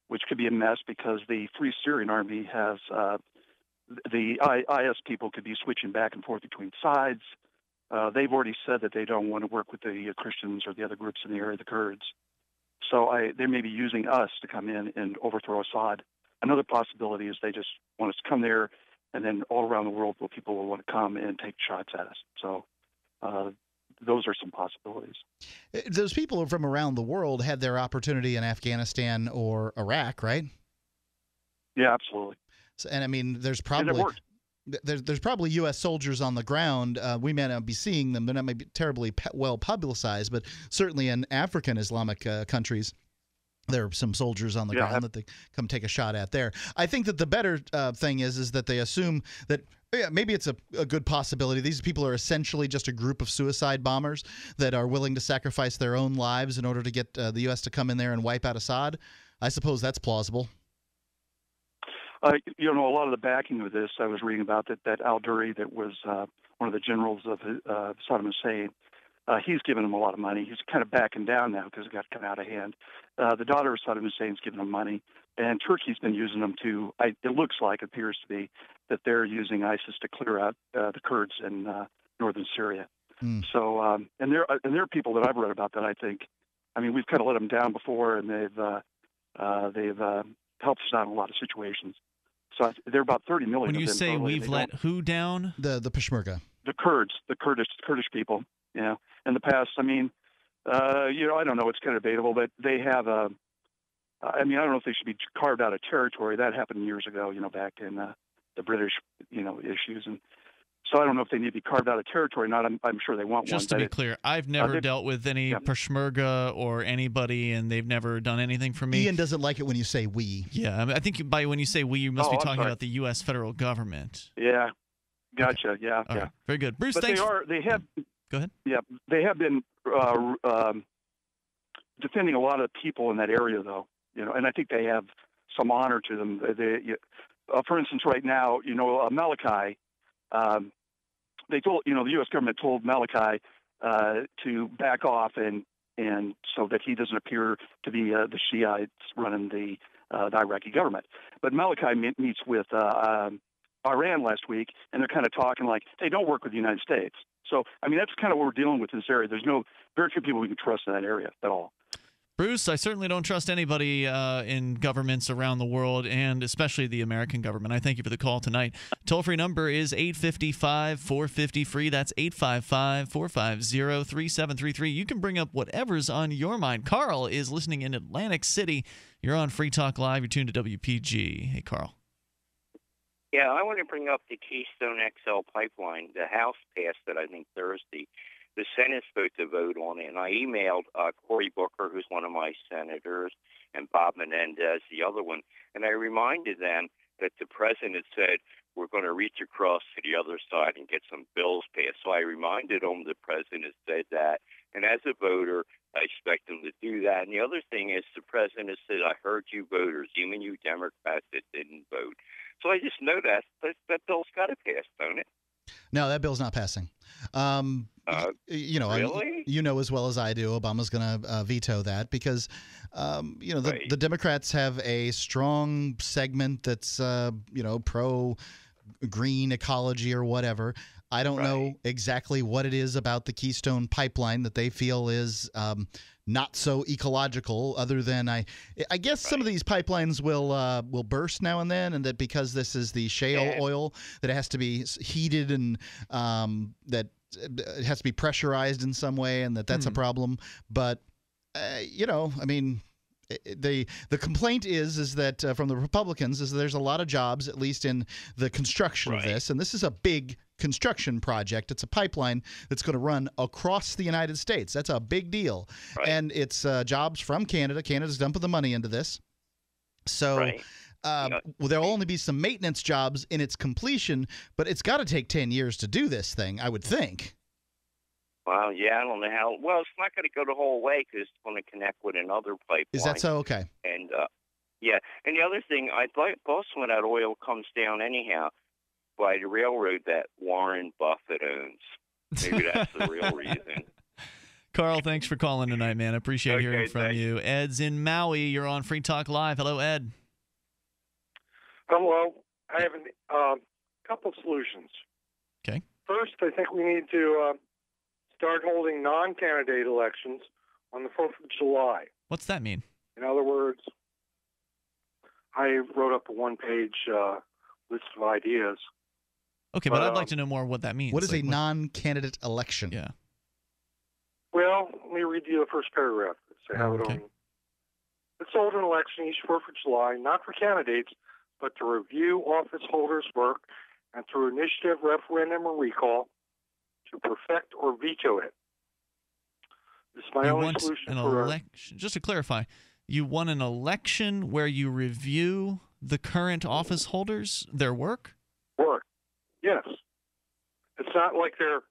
which could be a mess because the Free Syrian Army has the IS people could be switching back and forth between sides. They've already said that they don't want to work with the Christians or the other groups in the area, the Kurds. So they may be using us to come in and overthrow Assad. Another possibility is they just want us to come there, and then all around the world people will want to come and take shots at us. So those are some possibilities. Those people from around the world had their opportunity in Afghanistan or Iraq, right? Yeah, absolutely. So, and, I mean, there's probably— And it worked. There's probably U.S. soldiers on the ground. We may not be seeing them. They're not maybe terribly well publicized, but certainly in African Islamic countries, there are some soldiers on the ground that they come take a shot at there. I think that the better thing is that they assume that— yeah, maybe it's a good possibility. These people are essentially just a group of suicide bombers that are willing to sacrifice their own lives in order to get the U.S. to come in there and wipe out Assad. I suppose that's plausible. You know, a lot of the backing of this, I was reading about that al-Duri that was one of the generals of Saddam Hussein, he's given him a lot of money. He's kind of backing down now because it got kind of out of hand. The daughter of Saddam Hussein's given him money, and Turkey's been using them to, it looks like, appears to be, that they're using ISIS to clear out the Kurds in northern Syria. Mm. So, and there are people that I've read about that I think, I mean, we've kind of let them down before, and they've helped us out in a lot of situations. So there are about 30 million of them. When you say we've let who down? The Peshmerga. The Kurds, the Kurdish people. Yeah, you know, in the past, I mean, you know, I don't know. It's kind of debatable, but they have a— I mean, I don't know if they should be carved out of territory. That happened years ago, you know, back in the British, you know, issues, and so I don't know if they need to be carved out of territory or not. I'm sure they want one. Just to be clear, I've never dealt with any Peshmerga or anybody, and they've never done anything for me. Ian doesn't like it when you say we. Yeah, I mean, I think by when you say we, you must be talking about the U.S. federal government. Yeah, gotcha. Okay. Yeah, right. Very good, Bruce. But thanks. They have. Go ahead. Yeah, they have been defending a lot of people in that area, though. You know, and I think they have some honor to them. For instance, right now, you know, Malachi. They told, you know, the U.S. government told Malachi to back off, and so that he doesn't appear to be the Shiites running the Iraqi government. But Malachi meets with Iran last week, and they're kind of talking like, hey, don't work with the United States. So, I mean, that's kind of what we're dealing with in this area. There's very few people we can trust in that area at all. Bruce, I certainly don't trust anybody in governments around the world, and especially the American government. I thank you for the call tonight. Toll-free number is 855-450-FREE. That's 855-450-3733. You can bring up whatever's on your mind. Carl is listening in Atlantic City. You're on Free Talk Live. You're tuned to WPG. Hey, Carl. Yeah, I want to bring up the Keystone XL pipeline. The House passed it, I think, Thursday. The Senate's supposed to vote on it, and I emailed Cory Booker, who's one of my senators, and Bob Menendez, the other one, and I reminded them that the president had said, we're going to reach across to the other side and get some bills passed. So I reminded them the president has said that, and as a voter, I expect them to do that. And the other thing is the president said, I heard you voters, even you Democrats that didn't vote. So I just know that bill's got to pass, don't it? No, that bill's not passing. Really? You know as well as I do, Obama's going to veto that because, the Democrats have a strong segment that's, pro-green ecology or whatever. I don't know exactly what it is about the Keystone Pipeline that they feel is not so ecological. Other than I guess some of these pipelines will burst now and then, and that because this is the shale oil, that it has to be heated and that it has to be pressurized in some way, and that's a problem. But The complaint is that from the Republicans is that there's a lot of jobs, at least in the construction of this, and this is a big construction project. It's a pipeline that's going to run across the United States. That's a big deal, and it's jobs from Canada. Canada's dumping the money into this, so. There'll only be some maintenance jobs in its completion, but it's got to take 10 years to do this thing, I would think. Well, yeah, I don't know how. Well, it's not going to go the whole way because it's going to connect with another pipeline. Is that so? Okay. And and the other thing, I'd like also when that oil comes down anyhow by the railroad that Warren Buffett owns. Maybe that's the real reason. Carl, thanks for calling tonight, man. I appreciate hearing from you. Ed's in Maui. You're on Free Talk Live. Hello, Ed. Hello. I have a couple solutions. Okay. First, I think we need to start holding non-candidate elections on the 4th of July. What's that mean? In other words, I wrote up a one-page list of ideas. Okay, but I'd like to know more what that means. What is a non-candidate election? Yeah. Well, let me read you the first paragraph. So let's hold an election each 4th of July, not for candidates, but to review office holders' work and through initiative, referendum, or recall to perfect or veto it. This is my only solution for election. Just to clarify, you want an election where you review the current office holders, their work? Work, yes. It's not like they're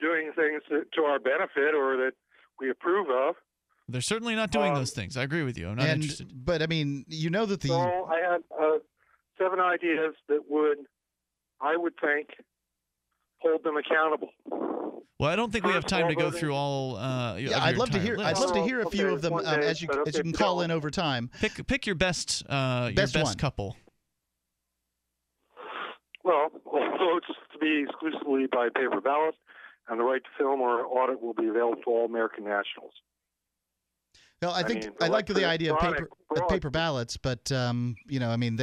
doing things to our benefit or that we approve of. They're certainly not doing those things. I agree with you. I'm not interested. But, I mean, that the... So I had 7 ideas that I would think, hold them accountable. Well, I don't think we have time to go through all. I'd love to hear. List. I'd love to hear a few of them as you can call in over time. Pick your best. Your best one. Couple. Well, votes to be exclusively by paper ballot, and the right to film or audit will be available to all American nationals. No, I like the idea of paper ballots, but they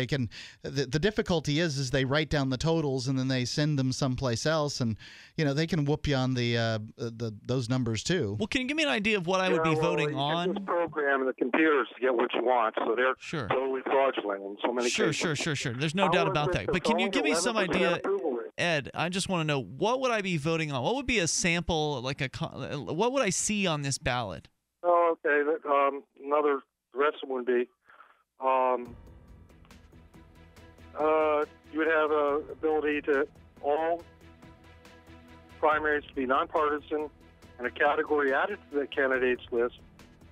can. The difficulty is they write down the totals and then they send them someplace else, and they can whoop you on those numbers too. Well, can you give me an idea of what I would be voting on? You can just program the computers to get what you want, so they're totally fraudulent in so many cases. Sure. There's no doubt about that. But can you give me some idea? Ed, I just want to know, what would I be voting on? What would be a sample, what would I see on this ballot? Oh, okay. The rest of them would be, you would have an ability to all primaries to be nonpartisan and a category added to the candidates list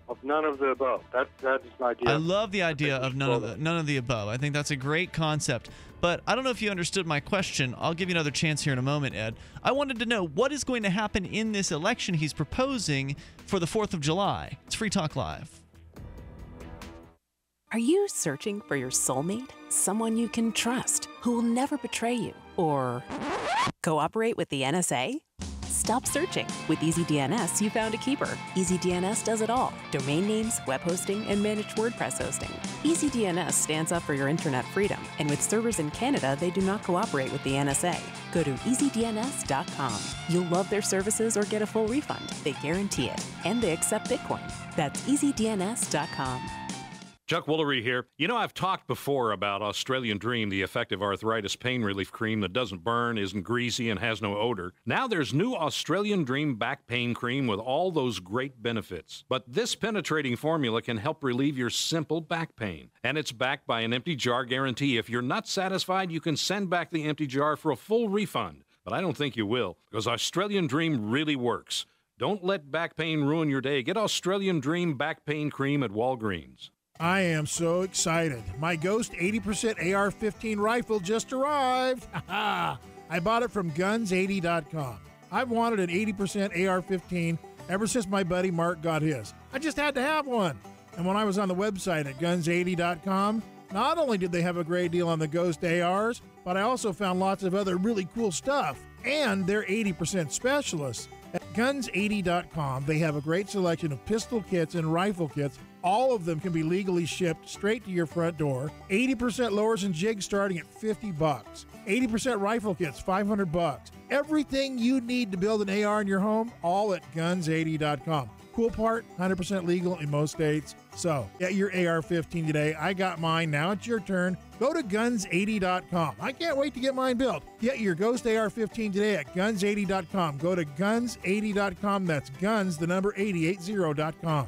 of none of the above. That is an idea. I love the idea of none of the above. I think that's a great concept. But I don't know if you understood my question. I'll give you another chance here in a moment, Ed. I wanted to know what is going to happen in this election he's proposing for the 4th of July. It's Free Talk Live. Are you searching for your soulmate? Someone you can trust, who will never betray you or cooperate with the NSA? Stop searching. With EasyDNS, you found a keeper. EasyDNS does it all. Domain names, web hosting, and managed WordPress hosting. EasyDNS stands up for your internet freedom, and with servers in Canada, they do not cooperate with the NSA. Go to easydns.com. You'll love their services or get a full refund. They guarantee it, and they accept Bitcoin. That's easydns.com. Chuck Woolery here. You know, I've talked before about Australian Dream, the effective arthritis pain relief cream that doesn't burn, isn't greasy, and has no odor. Now there's new Australian Dream back pain cream with all those great benefits. But this penetrating formula can help relieve your simple back pain. And it's backed by an empty jar guarantee. If you're not satisfied, you can send back the empty jar for a full refund. But I don't think you will, because Australian Dream really works. Don't let back pain ruin your day. Get Australian Dream back pain cream at Walgreens. I am so excited. My Ghost 80% AR-15 rifle just arrived. I bought it from guns80.com. I've wanted an 80% AR-15 ever since my buddy Mark got his. I just had to have one. And when I was on the website at guns80.com, not only did they have a great deal on the Ghost ARs, but I also found lots of other really cool stuff. And they're 80% specialists. At guns80.com, they have a great selection of pistol kits and rifle kits. All of them can be legally shipped straight to your front door. 80% lowers and jigs starting at $50. 80% rifle kits, $500. Everything you need to build an AR in your home, all at guns80.com. Cool part, 100% legal in most states. So get your AR-15 today. I got mine. Now it's your turn. Go to guns80.com. I can't wait to get mine built. Get your Ghost AR-15 today at guns80.com. Go to guns80.com. That's guns, the number 8080.com.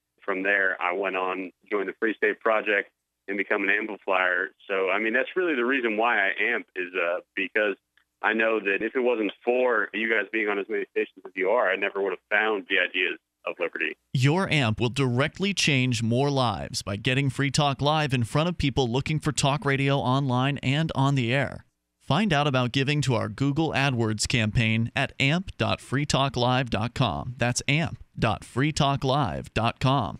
From there, I went on, joined the Free State Project, and become an amplifier. So, I mean, that's really the reason why I amp is because I know that if it wasn't for you guys being on as many stations as you are, I never would have found the ideas of liberty. Your amp will directly change more lives by getting Free Talk Live in front of people looking for talk radio online and on the air. Find out about giving to our Google AdWords campaign at amp.freetalklive.com. That's amp.freetalklive.com.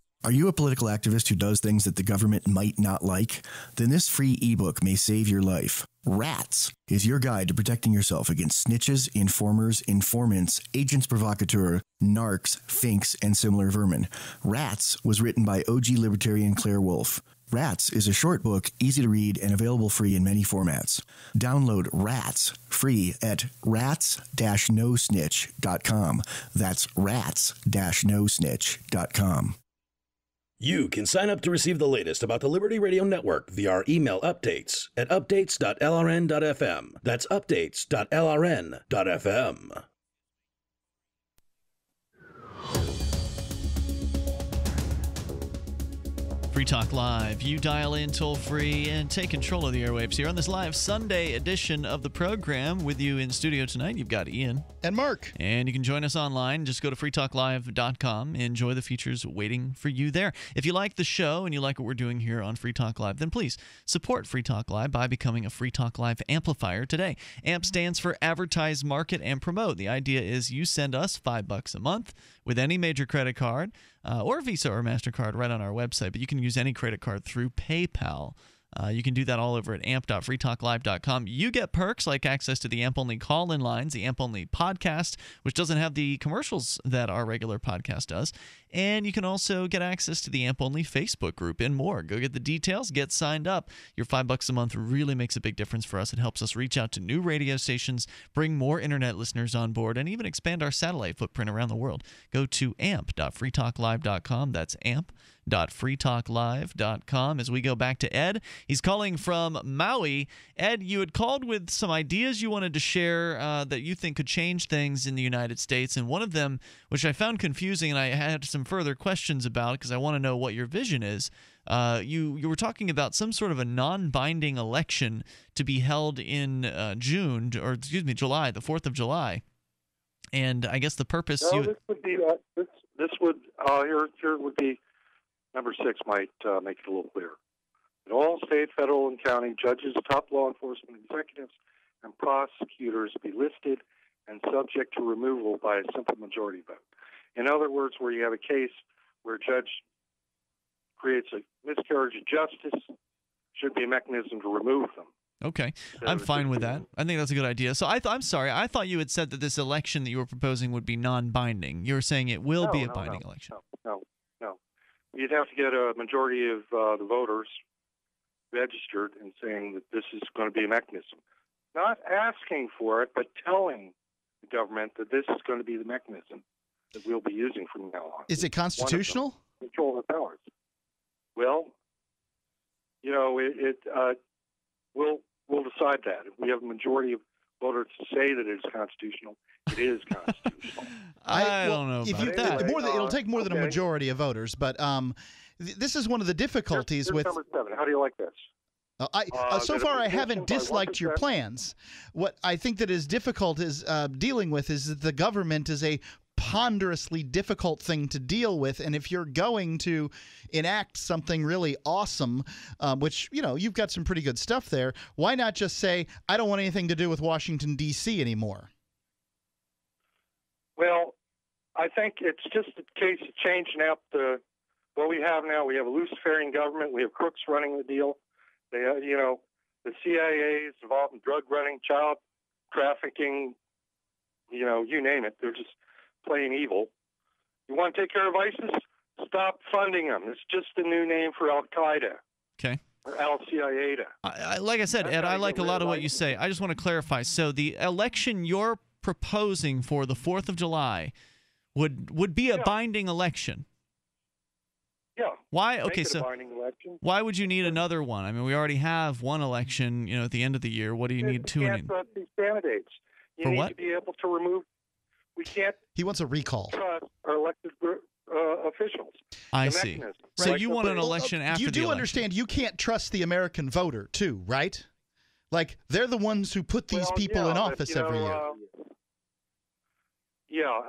Are you a political activist who does things that the government might not like? Then this free ebook may save your life. Rats is your guide to protecting yourself against snitches, informers, informants, agents provocateur, narcs, finks, and similar vermin. Rats was written by OG libertarian Claire Wolfe. Rats is a short book, easy to read, and available free in many formats. Download Rats free at rats-nosnitch.com. That's rats-nosnitch.com. You can sign up to receive the latest about the Liberty Radio Network via our email updates at updates.lrn.fm. That's updates.lrn.fm. Free Talk Live. You dial in toll-free and take control of the airwaves here on this live Sunday edition of the program. With you in studio tonight, you've got Ian. And Mark. And you can join us online. Just go to freetalklive.com. Enjoy the features waiting for you there. If you like the show and you like what we're doing here on Free Talk Live, then please support Free Talk Live by becoming a Free Talk Live amplifier today. AMP stands for Advertise, Market, and Promote. The idea is you send us $5 a month with any major credit card, or Visa or MasterCard, right on our website. But you can use any credit card through PayPal. You can do that all over at amp.freetalklive.com. You get perks like access to the AMP-only call-in lines, the AMP-only podcast, which doesn't have the commercials that our regular podcast does. And you can also get access to the AMP-only Facebook group and more. Go get the details. Get signed up. Your $5 a month really makes a big difference for us. It helps us reach out to new radio stations, bring more internet listeners on board, and even expand our satellite footprint around the world. Go to amp.freetalklive.com. That's amp.freetalklive.com. live.freetalklive.com. As we go back to Ed, he's calling from Maui. Ed, you had called with some ideas you wanted to share that you think could change things in the United States, and one of them, which I found confusing and I had some further questions about because I want to know what your vision is. You were talking about some sort of a non-binding election to be held in July, the 4th of July. And I guess the purpose... No, this would be... This would be... Number 6 might make it a little clearer. That all state, federal, and county judges, top law enforcement executives, and prosecutors be listed and subject to removal by a simple majority vote. In other words, where you have a case where a judge creates a miscarriage of justice, should be a mechanism to remove them. Okay, I'm fine with that. I think that's a good idea. So I'm sorry, I thought you had said that this election that you were proposing would be non-binding. You were saying it will be a binding election. No. You'd have to get a majority of the voters registered and saying that this is going to be a mechanism. Not asking for it, but telling the government that this is going to be the mechanism that we'll be using from now on. Is it constitutional? Control of the powers. Well, you know, we'll decide that. If we have a majority of voters to say that it's constitutional, it is constitutional. It'll take more than a majority of voters, but this is one of the difficulties with number 7. How do you like this? So far, I haven't disliked your plans. What I think that is difficult is dealing with is that the government is a ponderously difficult thing to deal with, and if you're going to enact something really awesome, which, you know, you've got some pretty good stuff there, why not just say, I don't want anything to do with Washington, D.C. anymore? Well, I think it's just a case of changing out what we have now. We have a Luciferian government. We have crooks running the deal. They, you know, the CIA is involved in drug running, child trafficking, you know, you name it. They're just plain evil. You want to take care of ISIS? Stop funding them. It's just a new name for Al-Qaeda. Okay. Or Al-Qaeda. Like I said, Ed, I like a lot of what you say. I just want to clarify. So the election you're proposing for the 4th of July would be a binding election. Yeah. Why? Okay, so why would you need another one? I mean, we already have one election, you know, at the end of the year. What do you need two? These candidates. You need to be able to remove. We can't. He wants a recall. Trust our elected officials. I see. Mechanism. So right. You want an election after the election. You do understand you can't trust the American voter, too, right? Like, they're the ones who put these people in office every year.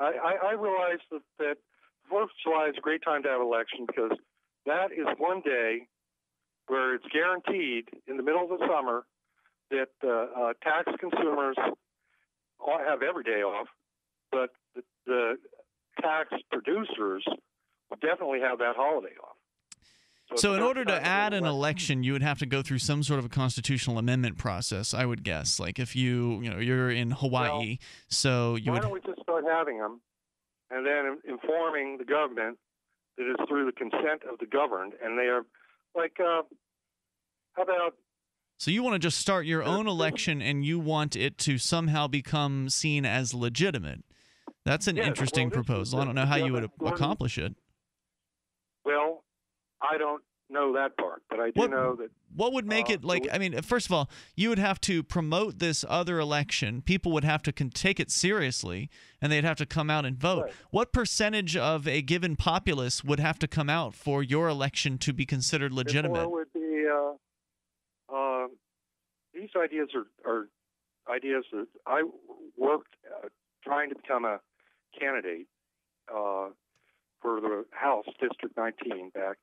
I realize that 4th of July is a great time to have an election because that is one day where it's guaranteed in the middle of the summer that tax consumers have every day off, but the tax producers will definitely have that holiday off. So in order to add an election, you would have to go through some sort of a constitutional amendment process, I would guess. Like if you're in Hawaii, so you would... Why don't we just start having them and then informing the government that it's through the consent of the governed, and they are like, how about... So you want to just start your own election, and you want it to somehow become seen as legitimate. That's an interesting proposal. I don't know how you would accomplish it. Well, I don't know that part, but I do know that... What would make it, like, I mean, first of all, you would have to promote this other election. People would have to take it seriously, and they'd have to come out and vote. Right. What percentage of a given populace would have to come out for your election to be considered legitimate? Before would be, these ideas are ideas that I worked trying to become a candidate for the House, District 19, back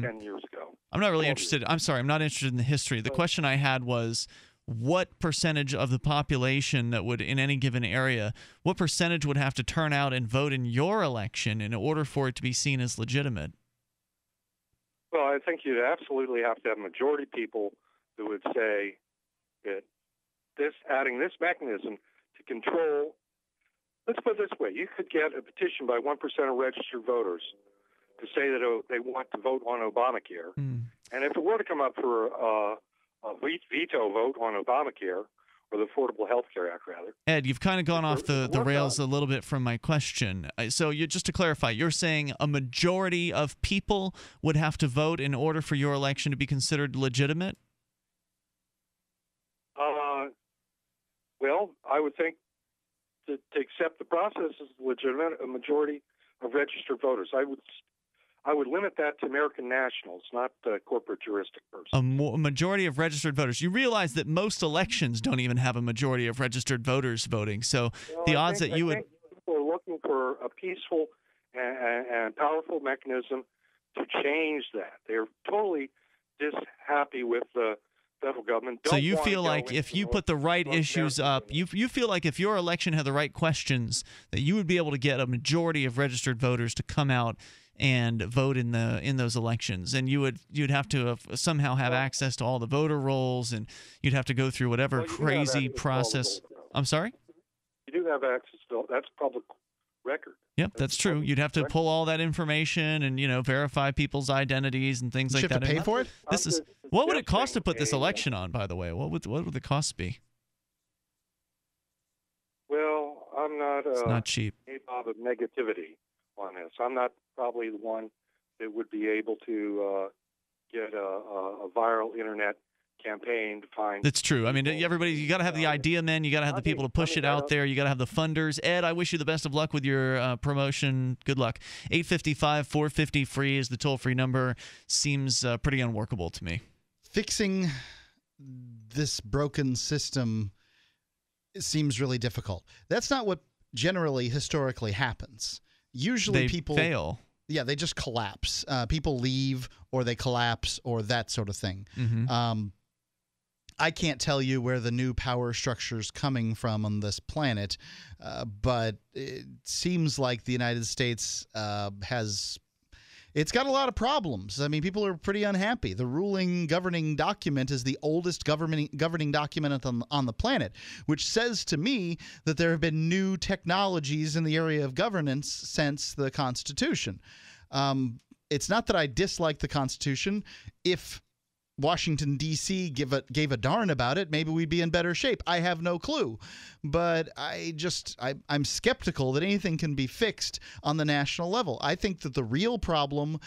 10 years ago. I'm not really interested. I'm sorry. I'm not interested in the history. The question I had was what percentage of the population that would, in any given area, what percentage would have to turn out and vote in your election in order for it to be seen as legitimate? Well, I think you'd absolutely have to have a majority of people who would say that adding this mechanism to control, let's put it this way, you could get a petition by 1% of registered voters to say that they want to vote on Obamacare. And if it were to come up for a veto vote on Obamacare, or the Affordable Health Care Act, rather. Ed, you've kind of gone off the rails a little bit from my question. So you, just to clarify, you're saying a majority of people would have to vote in order for your election to be considered legitimate? Well, I would think to accept the process as legitimate, a majority of registered voters. I would limit that to American nationals, not corporate juristic persons. A majority of registered voters. You realize that most elections don't even have a majority of registered voters voting. So well, the odds that you would... We're looking for a peaceful and powerful mechanism to change that. They're totally dishappy with the federal government. So you feel like if you put the right issues up, you feel like if your election had the right questions, that you would be able to get a majority of registered voters to come out and vote in the those elections, and you'd have to somehow have access to all the voter rolls, and you'd have to go through whatever crazy process. I'm sorry? You do have access to that's public record. Yep, that's true. You'd have to pull all that information and verify people's identities and things like that. You have to pay for it? This is what would it cost to put this election on, by the way? What would the cost be? Well, I'm not it's not cheap. A bob of negativity on this. I'm not probably the one that would be able to get a viral internet campaign to find. That's true. I mean, everybody, you got to have the idea men. You got to have the people to push it out there. You got to have the funders. Ed, I wish you the best of luck with your promotion. Good luck. 855-450-FREE is the toll-free number. Seems pretty unworkable to me. Fixing this broken system seems really difficult. That's not what generally historically happens. Usually people fail. Yeah, they just collapse. People leave or they collapse or that sort of thing. Mm-hmm. I can't tell you where the new power structure's coming from on this planet, but it seems like the United States it's got a lot of problems. I mean, people are pretty unhappy. The ruling governing document is the oldest governing document on the planet, which says to me that there have been new technologies in the area of governance since the Constitution. It's not that I dislike the Constitution. If Washington, D.C. gave a darn about it, maybe we'd be in better shape. I have no clue. But I'm skeptical that anything can be fixed on the national level. I think that the real problem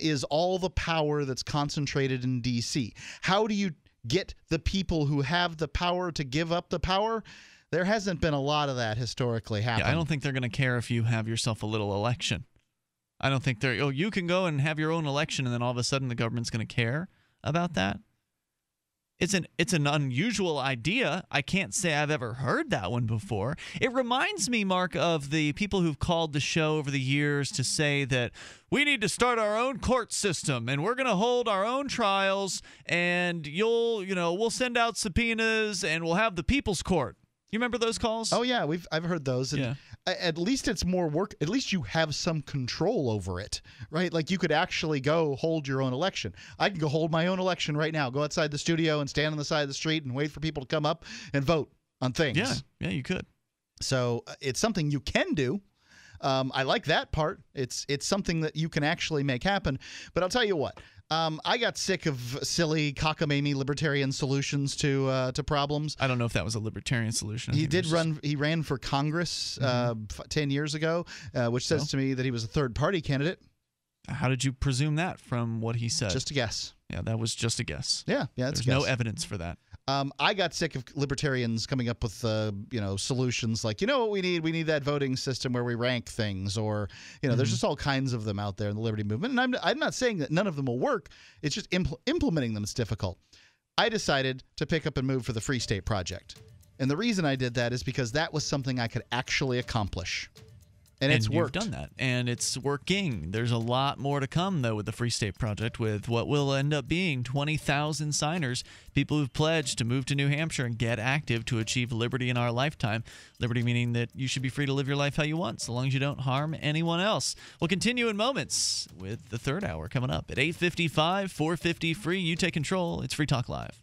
is all the power that's concentrated in D.C. How do you get the people who have the power to give up the power? There hasn't been a lot of that historically happening. Yeah, I don't think they're going to care if you have yourself a little election. I don't think they're – oh, you can go and have your own election and then all of a sudden the government's going to care about that. It's an unusual idea. I can't say I've ever heard that one before. It reminds me, Mark, of the people who've called the show over the years to say that we need to start our own court system and we're going to hold our own trials and we'll send out subpoenas and we'll have the people's court. You remember those calls? Oh yeah, I've heard those. And yeah. At least it's more work. At least you have some control over it, right? Like you could actually go hold your own election. I can go hold my own election right now. Go outside the studio and stand on the side of the street and wait for people to come up and vote on things. Yeah, yeah, you could. So it's something you can do. I like that part. It's something that you can actually make happen. But I'll tell you what. I got sick of silly cockamamie libertarian solutions to problems. I don't know if that was a libertarian solution. He did run. He ran for Congress 10 years ago, which says to me that he was a third-party candidate. How did you presume that from what he said? Just a guess. Yeah, that was just a guess. Yeah, yeah, that's a guess. There's no evidence for that. I got sick of libertarians coming up with, solutions like, what we need? We need that voting system where we rank things, or, there's just all kinds of them out there in the liberty movement. And I'm not saying that none of them will work. It's just implementing them is difficult. I decided to pick up and move for the Free State Project. And the reason I did that is because that was something I could actually accomplish. And it's worked. You've done that, and it's working. There's a lot more to come, though, with the Free State Project, with what will end up being 20,000 signers, people who've pledged to move to New Hampshire and get active to achieve liberty in our lifetime. Liberty meaning that you should be free to live your life how you want, so long as you don't harm anyone else. We'll continue in moments with the third hour coming up at 8:55, 450 FREE. You take control. It's Free Talk Live.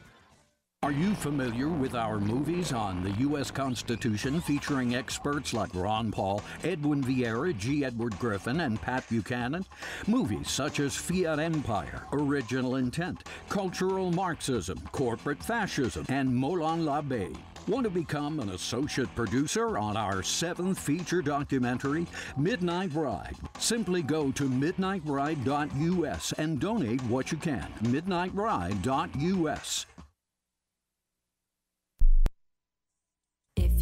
Are you familiar with our Movies on the U.S. Constitution, featuring experts like Ron Paul, Edwin Vieira, G. Edward Griffin, and Pat Buchanan? Movies such as Fiat Empire, Original Intent, Cultural Marxism, Corporate Fascism, and Molon l'Abbé. Want to become an associate producer on our 7th feature documentary, Midnight Ride? Simply go to midnightride.us and donate what you can. Midnightride.us. If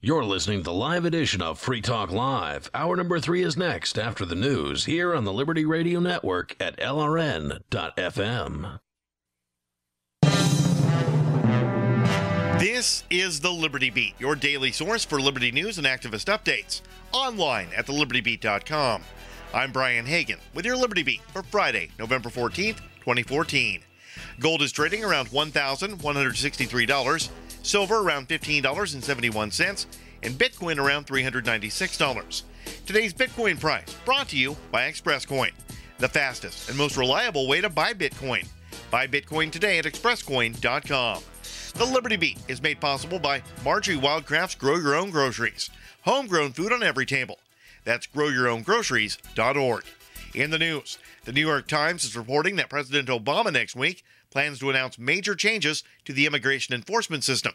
You're listening to the live edition of Free Talk Live. Hour number 3 is next after the news here on the Liberty Radio Network at LRN.FM. This is the Liberty Beat, your daily source for liberty news and activist updates, online at thelibertybeat.com. I'm Brian Hagan with your Liberty Beat for Friday, November 14th, 2014. Gold is trading around $1,163. Silver around $15.71, and Bitcoin around $396. Today's Bitcoin price brought to you by ExpressCoin, the fastest and most reliable way to buy Bitcoin. Buy Bitcoin today at expresscoin.com. The Liberty Beat is made possible by Marjorie Wildcraft's Grow Your Own Groceries, homegrown food on every table. That's growyourowngroceries.org. In the news, the New York Times is reporting that President Obama next week plans to announce major changes to the immigration enforcement system.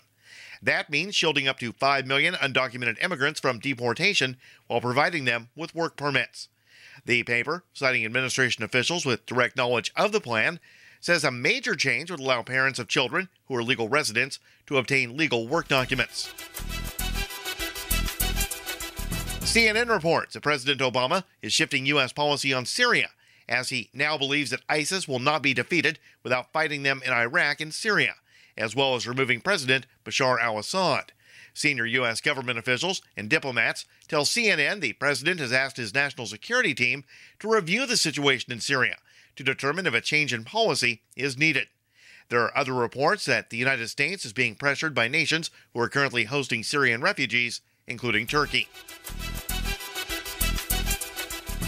That means shielding up to 5 million undocumented immigrants from deportation while providing them with work permits. The paper, citing administration officials with direct knowledge of the plan, says a major change would allow parents of children who are legal residents to obtain legal work documents. CNN reports that President Obama is shifting U.S. policy on Syria, as he now believes that ISIS will not be defeated without fighting them in Iraq and Syria, as well as removing President Bashar al-Assad. Senior U.S. government officials and diplomats tell CNN the president has asked his national security team to review the situation in Syria to determine if a change in policy is needed. There are other reports that the United States is being pressured by nations who are currently hosting Syrian refugees, including Turkey.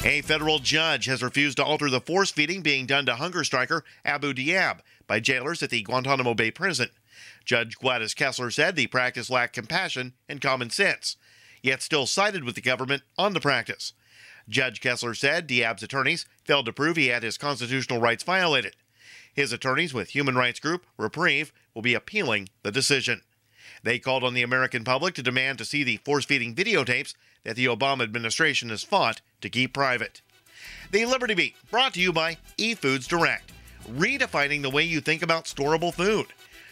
A federal judge has refused to alter the force feeding being done to hunger striker Abu Diab by jailers at the Guantanamo Bay prison. Judge Gladys Kessler said the practice lacked compassion and common sense, yet still sided with the government on the practice. Judge Kessler said Diab's attorneys failed to prove he had his constitutional rights violated. His attorneys with human rights group Reprieve will be appealing the decision. They called on the American public to demand to see the force feeding videotapes that the Obama administration has fought to keep private. The Liberty Beat, brought to you by eFoods Direct, redefining the way you think about storable food.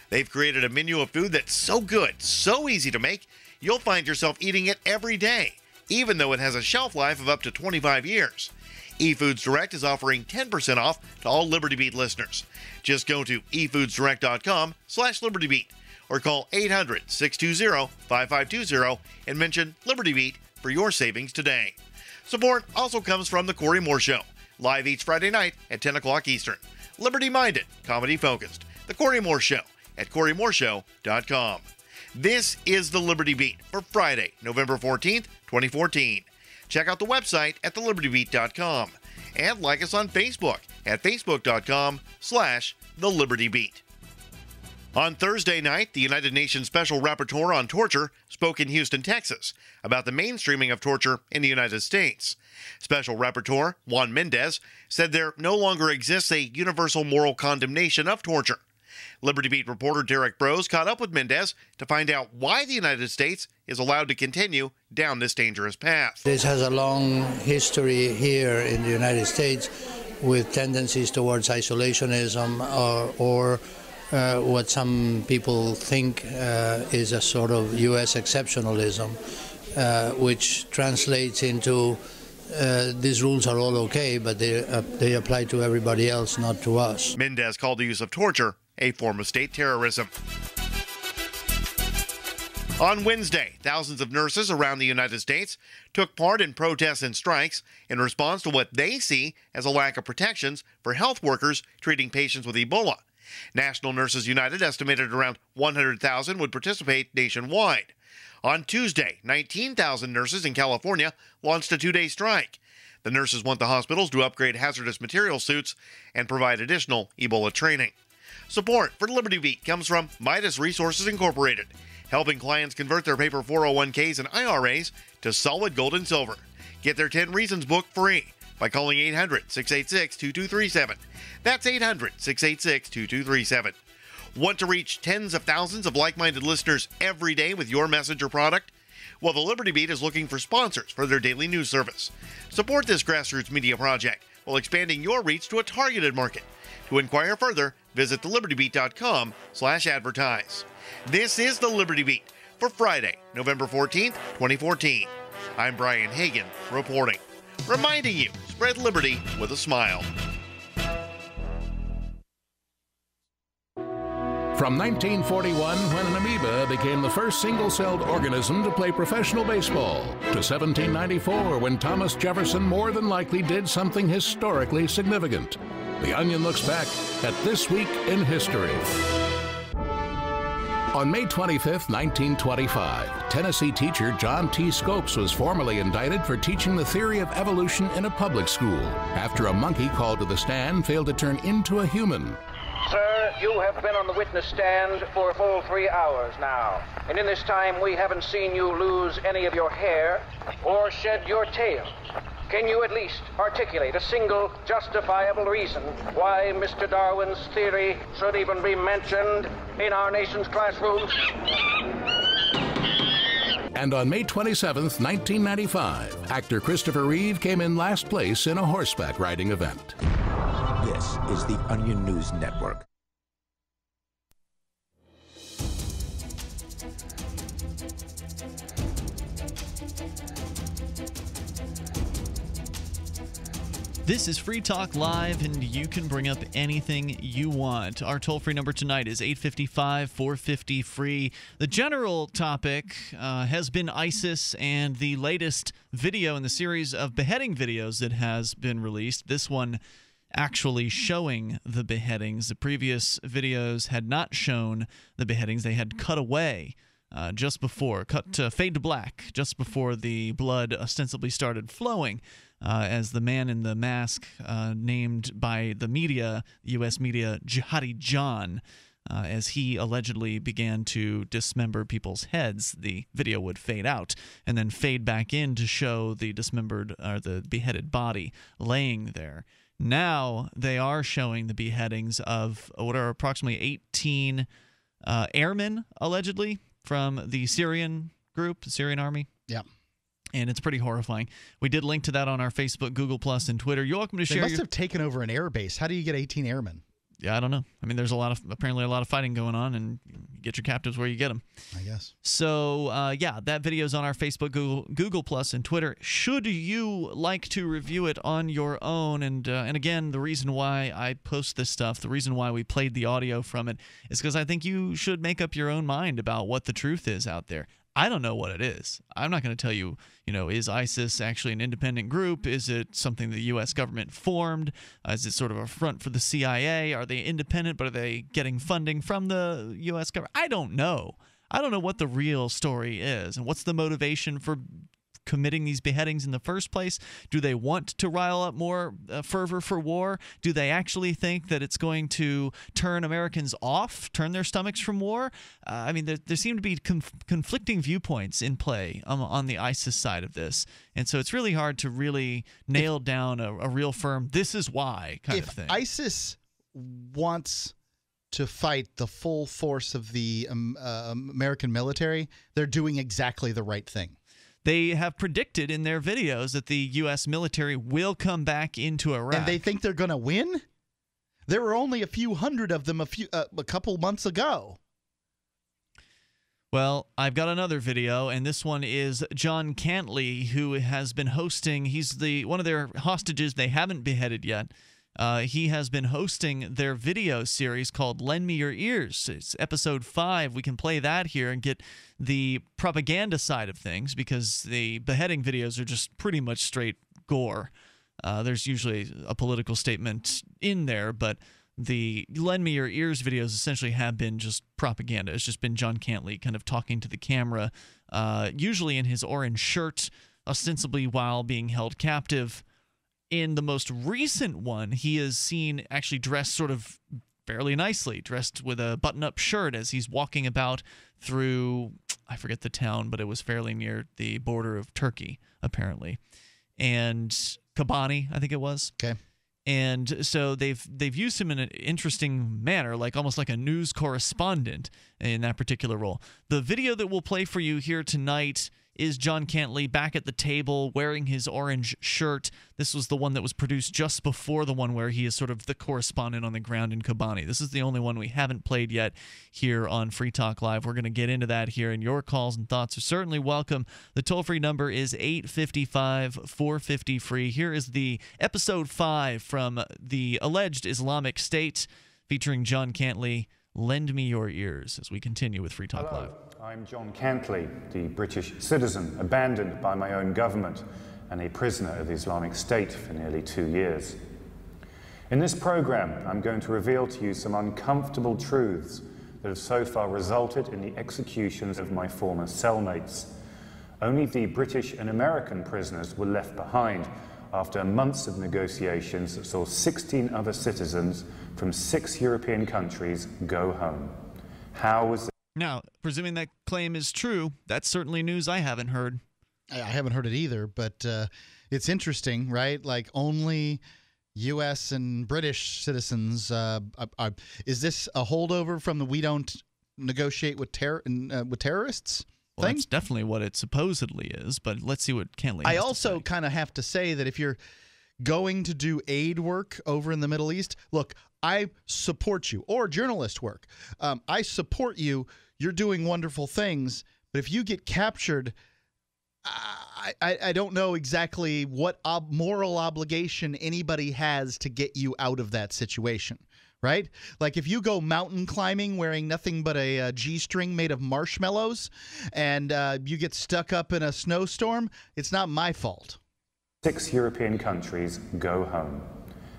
They've created a menu of food that's so good, so easy to make, you'll find yourself eating it every day, even though it has a shelf life of up to 25 years. eFoods Direct is offering 10% off to all Liberty Beat listeners. Just go to efoodsdirect.com/LibertyBeat or call 800-620-5520 and mention Liberty Beat for your savings today. Support also comes from The Corey Moore Show, live each Friday night at 10 o'clock Eastern. Liberty-minded, comedy-focused. The Corey Moore Show at coreymoreshow.com. This is the Liberty Beat for Friday, November 14th, 2014. Check out the website at thelibertybeat.com and like us on Facebook at facebook.com/thelibertybeat. On Thursday night, the United Nations Special Rapporteur on Torture spoke in Houston, Texas, about the mainstreaming of torture in the United States. Special Rapporteur Juan Mendez said there no longer exists a universal moral condemnation of torture. Liberty Beat reporter Derek Brose caught up with Mendez to find out why the United States is allowed to continue down this dangerous path. This has a long history here in the United States with tendencies towards isolationism or what some people think is a sort of U.S. exceptionalism, which translates into these rules are all okay, but they apply to everybody else, not to us. Mendez called the use of torture a form of state terrorism. On Wednesday, thousands of nurses around the United States took part in protests and strikes in response to what they see as a lack of protections for health workers treating patients with Ebola. National Nurses United estimated around 100,000 would participate nationwide. On Tuesday, 19,000 nurses in California launched a two-day strike. The nurses want the hospitals to upgrade hazardous material suits and provide additional Ebola training. Support for Liberty Beat comes from Midas Resources Incorporated, helping clients convert their paper 401ks and IRAs to solid gold and silver. Get their 10 Reasons book free by calling 800-686-2237. That's 800-686-2237. Want to reach tens of thousands of like-minded listeners every day with your message or product? Well, the Liberty Beat is looking for sponsors for their daily news service. Support this grassroots media project while expanding your reach to a targeted market. To inquire further, visit thelibertybeat.com/advertise. This is the Liberty Beat for Friday, November 14th, 2014. I'm Brian Hagan reporting, reminding you, spread liberty with a smile. From 1941, when an amoeba became the first single-celled organism to play professional baseball, to 1794, when Thomas Jefferson more than likely did something historically significant, The Onion looks back at This Week in History. On May 25, 1925, Tennessee teacher John T. Scopes was formally indicted for teaching the theory of evolution in a public school after a monkey called to the stand failed to turn into a human. Sir, you have been on the witness stand for a full 3 hours now, and in this time we haven't seen you lose any of your hair or shed your tail. Can you at least articulate a single justifiable reason why Mr. Darwin's theory should even be mentioned in our nation's classrooms? And on May 27, 1995, actor Christopher Reeve came in last place in a horseback riding event. This is the Onion News Network. This is Free Talk Live, and you can bring up anything you want. Our toll-free number tonight is 855-450-FREE. The general topic has been ISIS and the latest video in the series of beheading videos that has been released. This one actually showing the beheadings. The previous videos had not shown the beheadings. They had cut away just before, fade to black, just before the blood ostensibly started flowing. As the man in the mask named by the media, U.S. media, Jihadi John, as he allegedly began to dismember people's heads, the video would fade out and then fade back in to show the dismembered or the beheaded body laying there. Now they are showing the beheadings of what are approximately 18 airmen, allegedly, from the Syrian group, Syrian army. Yeah. And it's pretty horrifying. We did link to that on our Facebook, Google+, and Twitter. You're welcome to share. They must have taken over an air base. How do you get 18 airmen? Yeah, I don't know. I mean, there's apparently a lot of fighting going on, and you get your captives where you get them, I guess. So, yeah, that video is on our Facebook, Google+, and Twitter. Should you like to review it on your own? And again, the reason why I post this stuff, the reason why we played the audio from it, is because I think you should make up your own mind about what the truth is out there. I don't know what it is. I'm not going to tell you, you know, is ISIS actually an independent group? Is it something the U.S. government formed? Is it sort of a front for the CIA? Are they independent, but are they getting funding from the U.S. government? I don't know. I don't know what the real story is and what's the motivation for committing these beheadings in the first place. Do they want to rile up more fervor for war? Do they actually think that it's going to turn Americans off, turn their stomachs from war? I mean, there seem to be conflicting viewpoints in play on the ISIS side of this. And so it's really hard to really nail down a real firm, this is why kind of thing. If ISIS wants to fight the full force of the American military, they're doing exactly the right thing. They have predicted in their videos that the U.S. military will come back into Iraq. And they think they're going to win? There were only a few hundred of them a couple months ago. Well, I've got another video, and this one is John Cantlie, who has been hosting. He's one of their hostages they haven't beheaded yet. He has been hosting their video series called Lend Me Your Ears. It's episode 5. We can play that here and get the propaganda side of things, because the beheading videos are just pretty much straight gore. There's usually a political statement in there, but the Lend Me Your Ears videos essentially have been just propaganda. It's just been John Cantlie kind of talking to the camera, usually in his orange shirt, ostensibly while being held captive. In the most recent one, he is seen actually dressed sort of fairly nicely, dressed with a button-up shirt as he's walking about through, I forget the town, but it was fairly near the border of Turkey, apparently. And Kobani, I think it was. Okay. And so they've used him in an interesting manner, like almost like a news correspondent in that particular role. The video that we'll play for you here tonight is John Cantlie back at the table wearing his orange shirt. This was the one that was produced just before the one where he is sort of the correspondent on the ground in Kobani. This is the only one we haven't played yet here on Free Talk Live. We're going to get into that here, and your calls and thoughts are certainly welcome. The toll-free number is 855-450-FREE. Here is the episode 5 from The Alleged Islamic State featuring John Cantlie. Lend me your ears as we continue with Free Talk Live. I'm John Cantlie, the British citizen abandoned by my own government and a prisoner of the Islamic State for nearly 2 years. In this program, I'm going to reveal to you some uncomfortable truths that have so far resulted in the executions of my former cellmates. Only the British and American prisoners were left behind after months of negotiations that saw 16 other citizens from 6 European countries go home. How was it? Now, presuming that claim is true, that's certainly news I haven't heard. I haven't heard it either, but it's interesting, right? Like, only U.S. and British citizens. Is this a holdover from the "we don't negotiate with terrorists"? Well, that's definitely what it supposedly is, but let's see what Cantlie has to say. I also kind of have to say that if you're going to do aid work over in the Middle East, look, I support you, or journalist work. I support you. You're doing wonderful things, but if you get captured, I don't know exactly what moral obligation anybody has to get you out of that situation. Right? Like, if you go mountain climbing wearing nothing but a G-string made of marshmallows and you get stuck up in a snowstorm, it's not my fault. 6 European countries go home.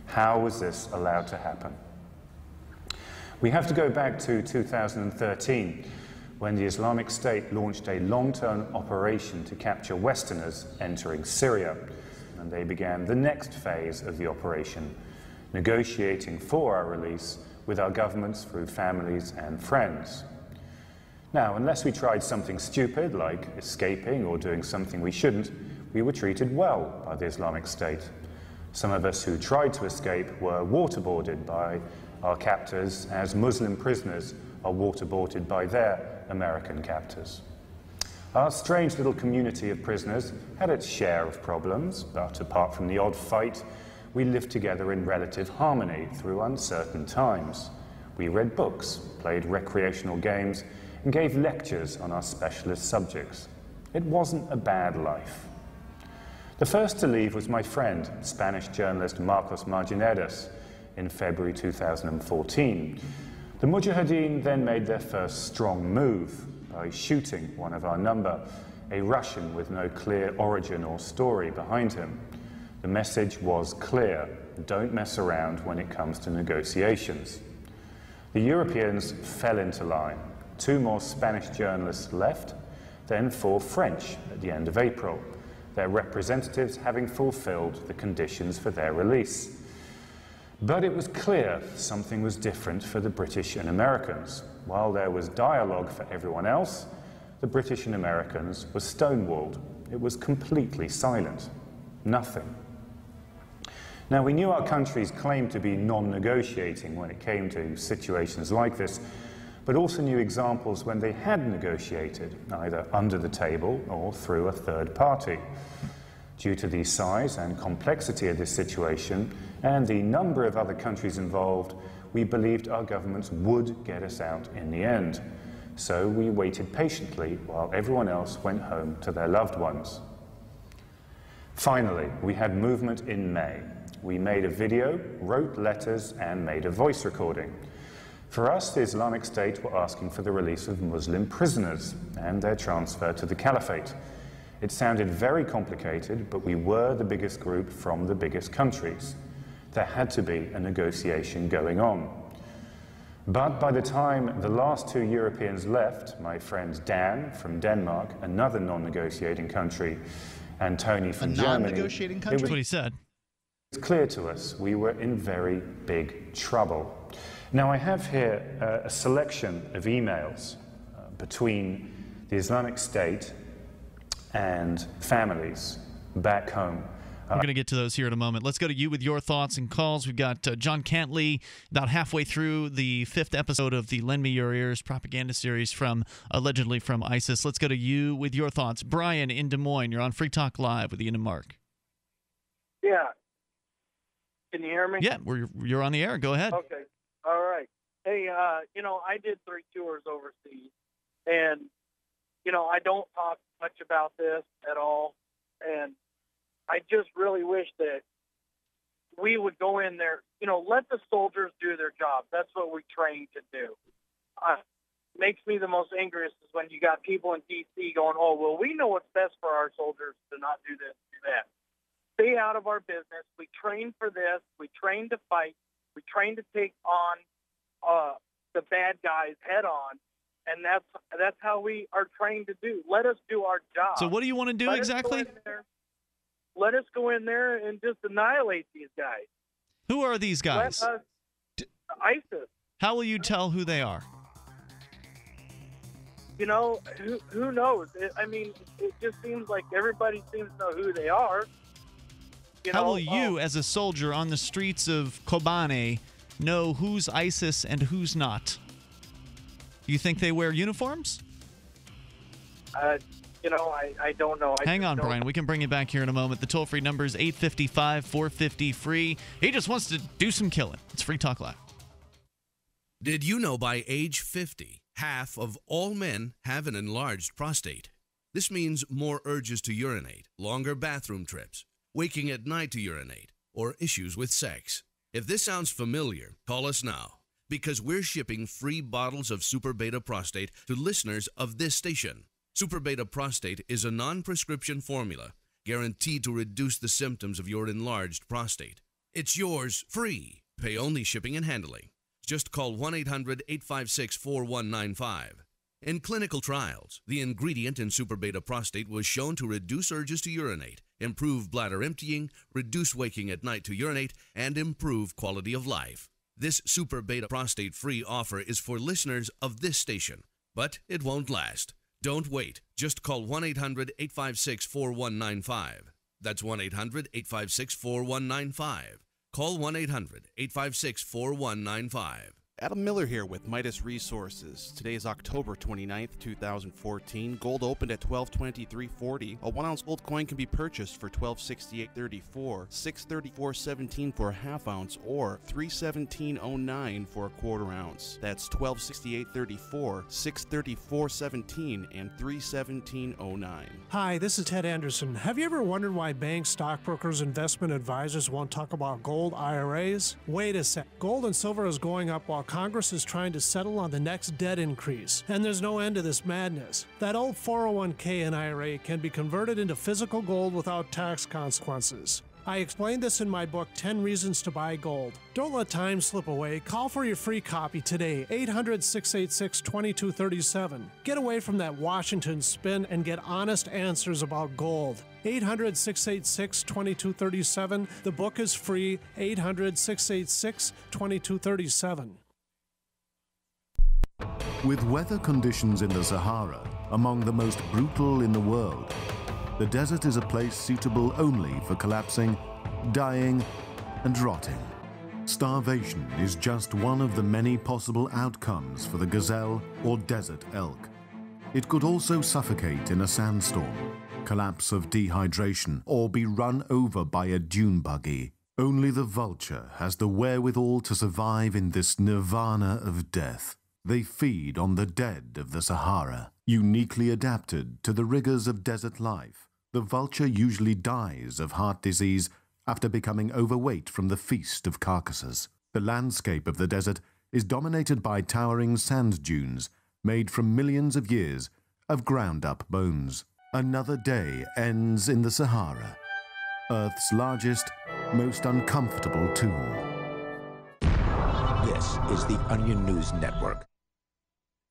How was this allowed to happen? We have to go back to 2013, when the Islamic State launched a long-term operation to capture Westerners entering Syria. And they began the next phase of the operation, negotiating for our release with our governments through families and friends. Now, unless we tried something stupid like escaping or doing something we shouldn't, we were treated well by the Islamic State. Some of us who tried to escape were waterboarded by our captors, as Muslim prisoners are waterboarded by their American captors. Our strange little community of prisoners had its share of problems, but apart from the odd fight, we lived together in relative harmony through uncertain times. We read books, played recreational games, and gave lectures on our specialist subjects. It wasn't a bad life. The first to leave was my friend, Spanish journalist Marcos Marginedas, in February 2014. The Mujahideen then made their first strong move by shooting one of our number, a Russian with no clear origin or story behind him. The message was clear: don't mess around when it comes to negotiations. The Europeans fell into line. two more Spanish journalists left, then four French at the end of April, their representatives having fulfilled the conditions for their release. But it was clear something was different for the British and Americans. While there was dialogue for everyone else, the British and Americans were stonewalled. It was completely silent. Nothing. Now, we knew our countries claimed to be non-negotiating when it came to situations like this, but also knew examples when they had negotiated, either under the table or through a third party. Due to the size and complexity of this situation, and the number of other countries involved, we believed our governments would get us out in the end. So we waited patiently while everyone else went home to their loved ones. Finally, we had movement in May. We made a video, wrote letters, and made a voice recording. For us, the Islamic State were asking for the release of Muslim prisoners and their transfer to the Caliphate. It sounded very complicated, but we were the biggest group from the biggest countries. There had to be a negotiation going on. But by the time the last two Europeans left, my friend Dan from Denmark, another non-negotiating country, and Tony from Germany, non-negotiating country. That's what he said. It's clear to us we were in very big trouble. Now, I have here a selection of emails between the Islamic State and families back home. We're going to get to those here in a moment. Let's go to you with your thoughts and calls. We've got John Cantlie about halfway through the 5th episode of the Lend Me Your Ears propaganda series from allegedly from ISIS. Let's go to you with your thoughts. Brian in Des Moines, you're on Free Talk Live with Ian and Mark. Yeah. Can you hear me? Yeah, you're on the air. Go ahead. Okay. All right. Hey, you know, I did 3 tours overseas, and, you know, I don't talk much about this at all, and I just really wish that we would go in there, you know, let the soldiers do their job. That's what we're trained to do. Makes me the most angriest is when you got people in D.C. going, oh, well, we know what's best for our soldiers to not do this, do that. Stay out of our business. We train for this. We train to fight. We train to take on the bad guys head on. And that's how we are trained to do. Let us do our job. So what do you want to do exactly? Let us go in there and just annihilate these guys. Who are these guys? ISIS. How will you tell who they are? You know, who knows? I mean, it just seems like everybody seems to know who they are. You know, how will you, as a soldier on the streets of Kobane, know who's ISIS and who's not? You think they wear uniforms? You know, I don't know. Hang on, Brian. We can bring you back here in a moment. The toll-free number is 855-450-FREE. He just wants to do some killing. It's Free Talk Live. Did you know by age 50, half of all men have an enlarged prostate? This means more urges to urinate, longer bathroom trips, waking at night to urinate, or issues with sex. If this sounds familiar, call us now, because we're shipping free bottles of Super Beta Prostate to listeners of this station. Super Beta Prostate is a non-prescription formula guaranteed to reduce the symptoms of your enlarged prostate. It's yours free. Pay only shipping and handling. Just call 1-800-856-4195. In clinical trials, the ingredient in Super Beta Prostate was shown to reduce urges to urinate, improve bladder emptying, reduce waking at night to urinate, and improve quality of life. This Super Beta Prostate free offer is for listeners of this station, but it won't last. Don't wait. Just call 1-800-856-4195. That's 1-800-856-4195. Call 1-800-856-4195. Adam Miller here with Midas Resources. Today is October 29th, 2014. Gold opened at $1223.40. A 1-ounce gold coin can be purchased for $1268.34, $634.17 for a half ounce, or $317.09 for a quarter ounce. That's $1268.34, $634.17, and $317.09. Hi, this is Ted Anderson. Have you ever wondered why banks, stockbrokers, investment advisors won't talk about gold IRAs? Wait a sec. Gold and silver is going up while Congress is trying to settle on the next debt increase, and there's no end to this madness. That old 401k and IRA can be converted into physical gold without tax consequences. I explained this in my book, 10 Reasons to Buy Gold. Don't let time slip away. Call for your free copy today, 800-686-2237. Get away from that Washington spin and get honest answers about gold. 800-686-2237. The book is free, 800-686-2237. With weather conditions in the Sahara among the most brutal in the world, the desert is a place suitable only for collapsing, dying, and rotting. Starvation is just one of the many possible outcomes for the gazelle or desert elk. It could also suffocate in a sandstorm, collapse of dehydration, or be run over by a dune buggy. Only the vulture has the wherewithal to survive in this nirvana of death. They feed on the dead of the Sahara. Uniquely adapted to the rigors of desert life, the vulture usually dies of heart disease after becoming overweight from the feast of carcasses. The landscape of the desert is dominated by towering sand dunes made from millions of years of ground-up bones. Another day ends in the Sahara, Earth's largest, most uncomfortable tomb. This is the Onion News Network.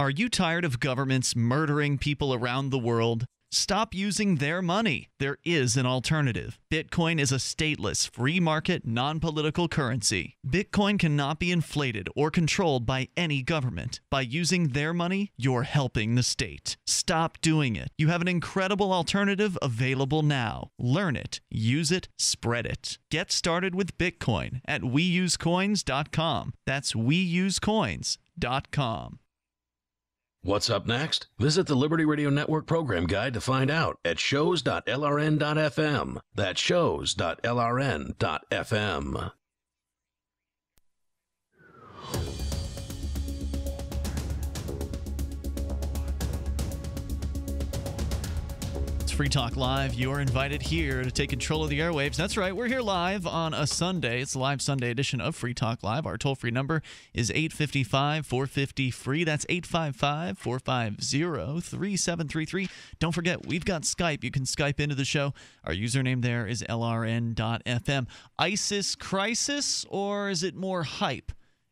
Are you tired of governments murdering people around the world? Stop using their money. There is an alternative. Bitcoin is a stateless, free market, non-political currency. Bitcoin cannot be inflated or controlled by any government. By using their money, you're helping the state. Stop doing it. You have an incredible alternative available now. Learn it, use it, spread it. Get started with Bitcoin at weusecoins.com. That's weusecoins.com. What's up next? Visit the Liberty Radio Network program guide to find out at shows.lrn.fm. That's shows.lrn.fm. Free Talk Live. You're invited here to take control of the airwaves. That's right. We're here live on a Sunday. It's a live Sunday edition of Free Talk Live. Our toll-free number is 855-450-FREE. That's 855-450-3733. Don't forget, we've got Skype. You can Skype into the show. Our username there is lrn.fm. ISIS crisis, or is it more hype?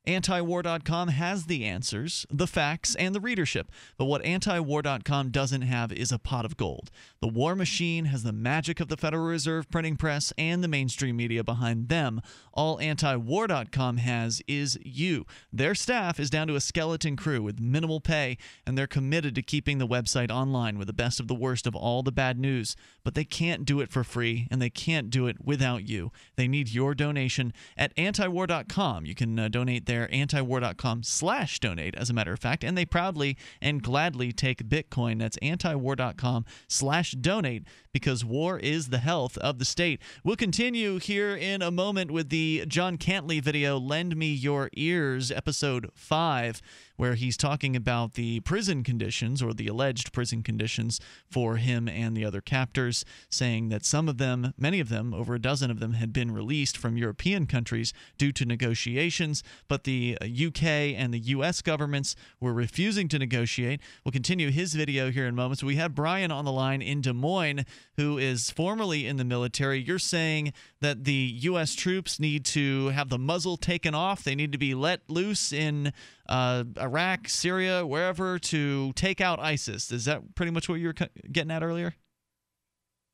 Antiwar.com has the answers, the facts, and the readership. But what Antiwar.com doesn't have is a pot of gold. The war machine has the magic of the Federal Reserve printing press and the mainstream media behind them. All Antiwar.com has is you. Their staff is down to a skeleton crew with minimal pay, and they're committed to keeping the website online with the best of the worst of all the bad news. But they can't do it for free, and they can't do it without you. They need your donation at Antiwar.com. You can donate there. Antiwar.com/donate, as a matter of fact, and they proudly and gladly take Bitcoin. That's Antiwar.com/donate, because war is the health of the state. We'll continue here in a moment with the John Cantlie video, Lend Me Your Ears, episode 5, where he's talking about the prison conditions, or the alleged prison conditions, for him and the other captors, saying that some of them, many of them, over a dozen of them, had been released from European countries due to negotiations, but the UK and the US governments were refusing to negotiate. We'll continue his video here in moments. We have Brian on the line in Des Moines, who is formerly in the military. You're saying that the US troops need to have the muzzle taken off. They need to be let loose in Iraq, Syria, wherever, to take out ISIS. Is that pretty much what you were getting at earlier?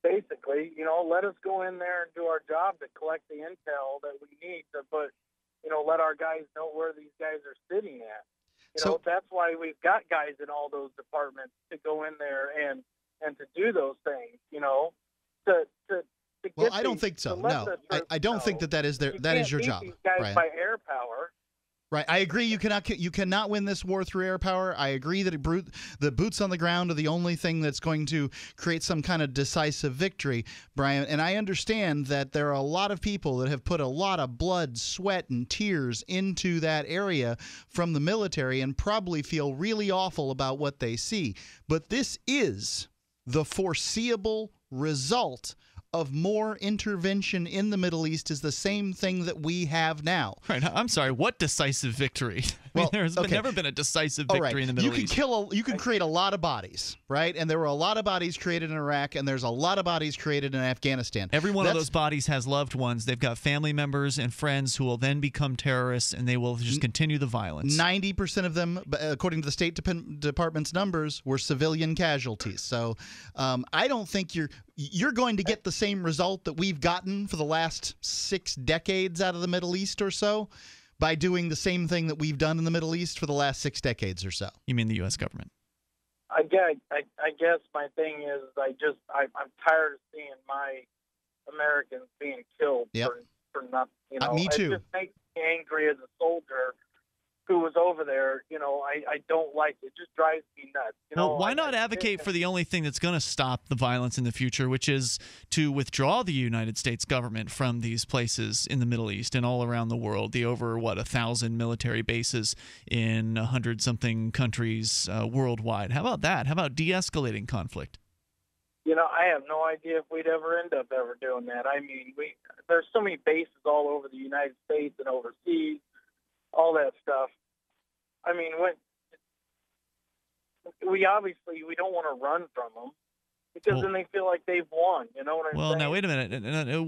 Basically, you know, let us go in there and do our job to collect the intel that we need to put, you know, let our guys know where these guys are sitting at. You know, that's why we've got guys in all those departments to go in there and to do those things, you know, to get. Well, I don't think so. No, I don't think that is your job, Brian. By air power, Right, I agree. You cannot win this war through air power. I agree that the boots on the ground are the only thing that's going to create some kind of decisive victory, Brian. And I understand that there are a lot of people that have put a lot of blood, sweat, and tears into that area from the military and probably feel really awful about what they see. But this is the foreseeable result of more intervention in the Middle East is the same thing that we have now. Right. I'm sorry. What decisive victory? Well, I mean, there's never been a decisive victory in the Middle East. You can create a lot of bodies, right? And there were a lot of bodies created in Iraq, and there's a lot of bodies created in Afghanistan. Every one of those bodies has loved ones. They've got family members and friends who will then become terrorists, and they will just continue the violence. 90% of them, according to the State Department's numbers, were civilian casualties. So I don't think you're going to get the same result that we've gotten for the last 6 decades out of the Middle East or so by doing the same thing that we've done in the Middle East for the last 6 decades or so. You mean the U.S. government? I guess my thing is I'm tired of seeing my Americans being killed for nothing. You know? Me too. It just makes me angry as a soldier who was over there. You know, I don't like it. It just drives me nuts. You know, why not advocate for the only thing that's going to stop the violence in the future, which is to withdraw the United States government from these places in the Middle East and all around the world, the over, 1,000 military bases in 100-something countries worldwide. How about that? How about de-escalating conflict? You know, I have no idea if we'd ever end up ever doing that. I mean, there's so many bases all over the United States and overseas. All that stuff. I mean, we don't want to run from them because then they feel like they've won. You know what I'm saying? Well, now wait a minute. You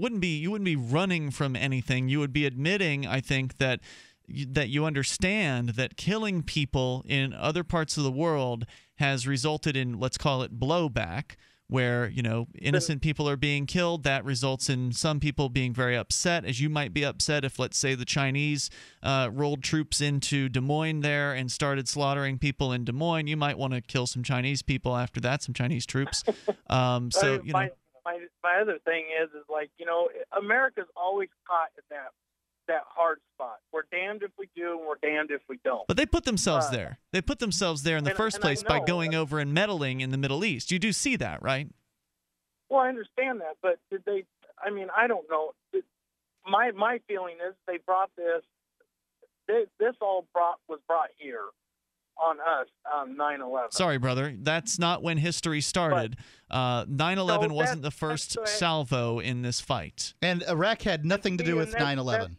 wouldn't be running from anything. You would be admitting, I think, that you understand that killing people in other parts of the world has resulted in, let's call it, blowback, where, you know, innocent people are being killed. That results in some people being very upset, as you might be upset if, let's say, the Chinese rolled troops into Des Moines there and started slaughtering people in Des Moines. You might want to kill some Chinese people after that, some Chinese troops. So, you know. My other thing is like, you know, America's always caught in that hard spot. We're damned if we do, and we're damned if we don't. But they put themselves there. They put themselves there in the first place by going over and meddling in the Middle East. You do see that, right? Well, I understand that, but did they? I mean, I don't know. My feeling is they brought this. This was brought here on us on 9/11. Sorry, brother. That's not when history started. 9/11 wasn't the first salvo in this fight. And Iraq had nothing to do with 9/11.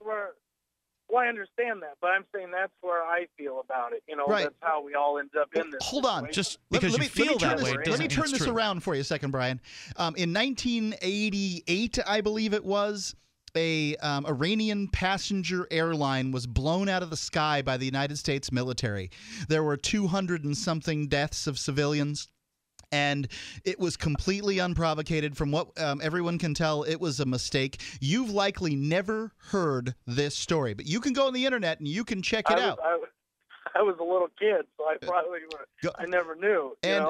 Well, I understand that, but I'm saying that's where I feel about it. You know, right. That's how we all end up in this situation. Hold on. Just because let me, you feel that way. Let me turn this around for you a second, Brian. In 1988, I believe it was, a Iranian passenger airline was blown out of the sky by the United States military. There were 200-and-something deaths of civilians. And it was completely unprovoked. From what everyone can tell, it was a mistake. You've likely never heard this story, but you can go on the internet and you can check it out. I was a little kid, so I probably I never knew. And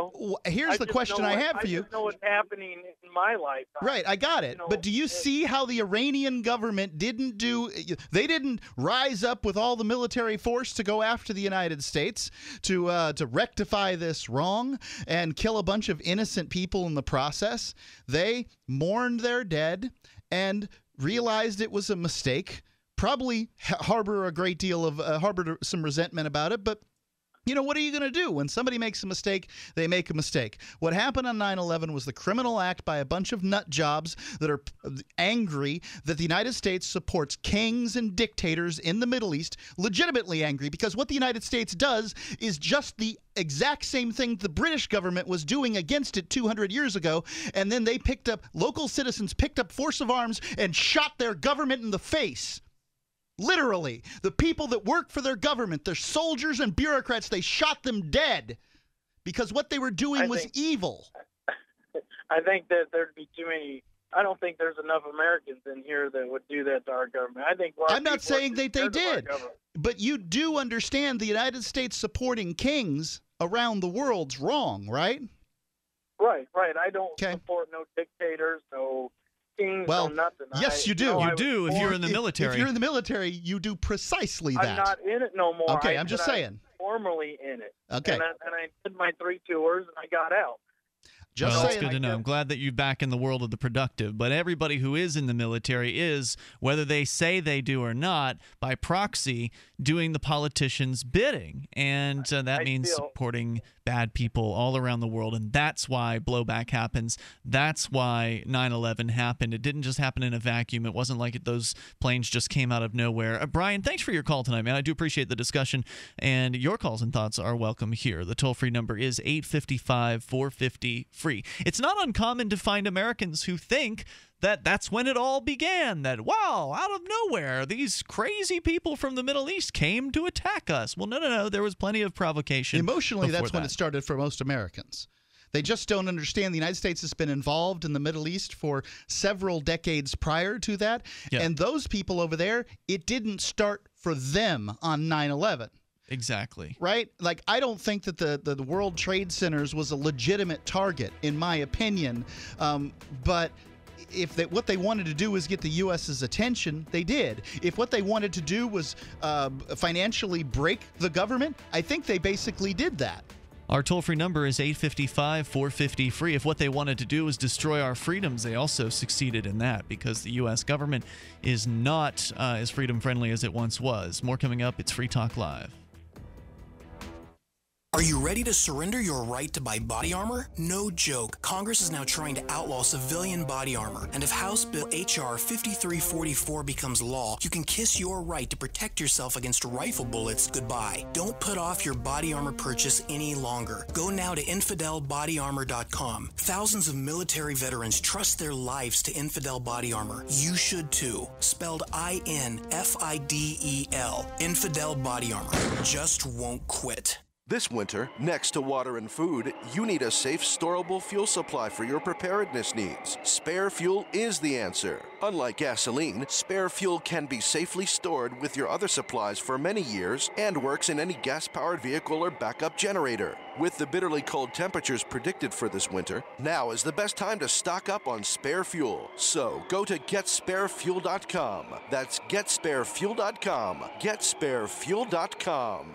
here's the question I have for you. I don't know what's happening in my life. Right, I got it. But do you see how the Iranian government didn't do – they didn't rise up with all the military force to go after the United States to rectify this wrong and kill a bunch of innocent people in the process? They mourned their dead and realized it was a mistake. Probably harbor a great deal of harbored some resentment about it, but you know, what are you going to do? When somebody makes a mistake, they make a mistake. What happened on 9/11 was the criminal act by a bunch of nut jobs that are angry that the United States supports kings and dictators in the Middle East, legitimately angry, because what the United States does is just the exact same thing the British government was doing against it 200 years ago, and then they picked up, local citizens picked up force of arms and shot their government in the face. Literally, the people that work for their government, their soldiers and bureaucrats, they shot them dead because what they were doing was evil. I think that there'd be too many. I don't think there's enough Americans in here that would do that to our government. I think I'm not saying that they did, but you do understand the United States supporting kings around the world's wrong, right? Right. I don't support no dictators, no kings. well, on nothing. Yes, you do. You do if you're in the military. If you're in the military, you do precisely that. I'm not in it no more. Okay, I'm just saying. I'm formerly in it. Okay. And I did my 3 tours, and I got out. Just well, that's good to know. I'm glad that you're back in the world of the productive. But everybody who is in the military is, whether they say they do or not, by proxy, doing the politician's bidding. And that means supporting bad people all around the world. And that's why blowback happens. That's why 9/11 happened. It didn't just happen in a vacuum. It wasn't like those planes just came out of nowhere. Brian, thanks for your call tonight, man. I do appreciate the discussion. And your calls and thoughts are welcome here. The toll-free number is 855-450-FREE. It's not uncommon to find Americans who think that that's when it all began, that, wow, out of nowhere, these crazy people from the Middle East came to attack us. Well, no, no, no, there was plenty of provocation. Emotionally, that's when it started for most Americans. They just don't understand the United States has been involved in the Middle East for several decades prior to that, and those people over there, it didn't start for them on 9/11. Exactly. Right? Like, I don't think that the World Trade Centers was a legitimate target, in my opinion. But if what they wanted to do was get the U.S.'s attention, they did. If what they wanted to do was financially break the government, I think they basically did that. Our toll-free number is 855-450-FREE. If what they wanted to do was destroy our freedoms, they also succeeded in that because the U.S. government is not as freedom-friendly as it once was. More coming up. It's Free Talk Live. Are you ready to surrender your right to buy body armor? No joke. Congress is now trying to outlaw civilian body armor, and if House Bill H.R. 5344 becomes law, you can kiss your right to protect yourself against rifle bullets goodbye. Don't put off your body armor purchase any longer. Go now to InfidelBodyArmor.com. Thousands of military veterans trust their lives to Infidel Body Armor. You should too. Spelled I-N-F-I-D-E-L. Infidel Body Armor. Just won't quit. This winter, next to water and food, you need a safe, storable fuel supply for your preparedness needs. Spare fuel is the answer. Unlike gasoline, spare fuel can be safely stored with your other supplies for many years and works in any gas-powered vehicle or backup generator. With the bitterly cold temperatures predicted for this winter, now is the best time to stock up on spare fuel. So go to GetSpareFuel.com. That's GetSpareFuel.com. GetSpareFuel.com.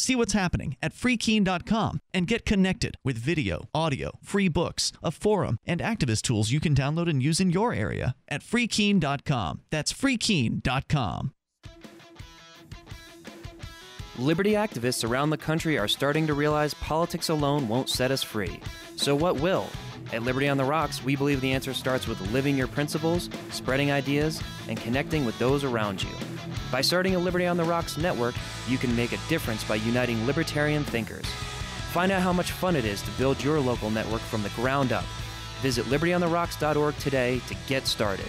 See what's happening at freekeene.com and get connected with video, audio, free books, a forum, and activist tools you can download and use in your area at freekeene.com. That's freekeene.com. Liberty activists around the country are starting to realize politics alone won't set us free. So what will? At Liberty on the Rocks, we believe the answer starts with living your principles, spreading ideas, and connecting with those around you. By starting a Liberty on the Rocks network, you can make a difference by uniting libertarian thinkers. Find out how much fun it is to build your local network from the ground up. Visit libertyontherocks.org today to get started.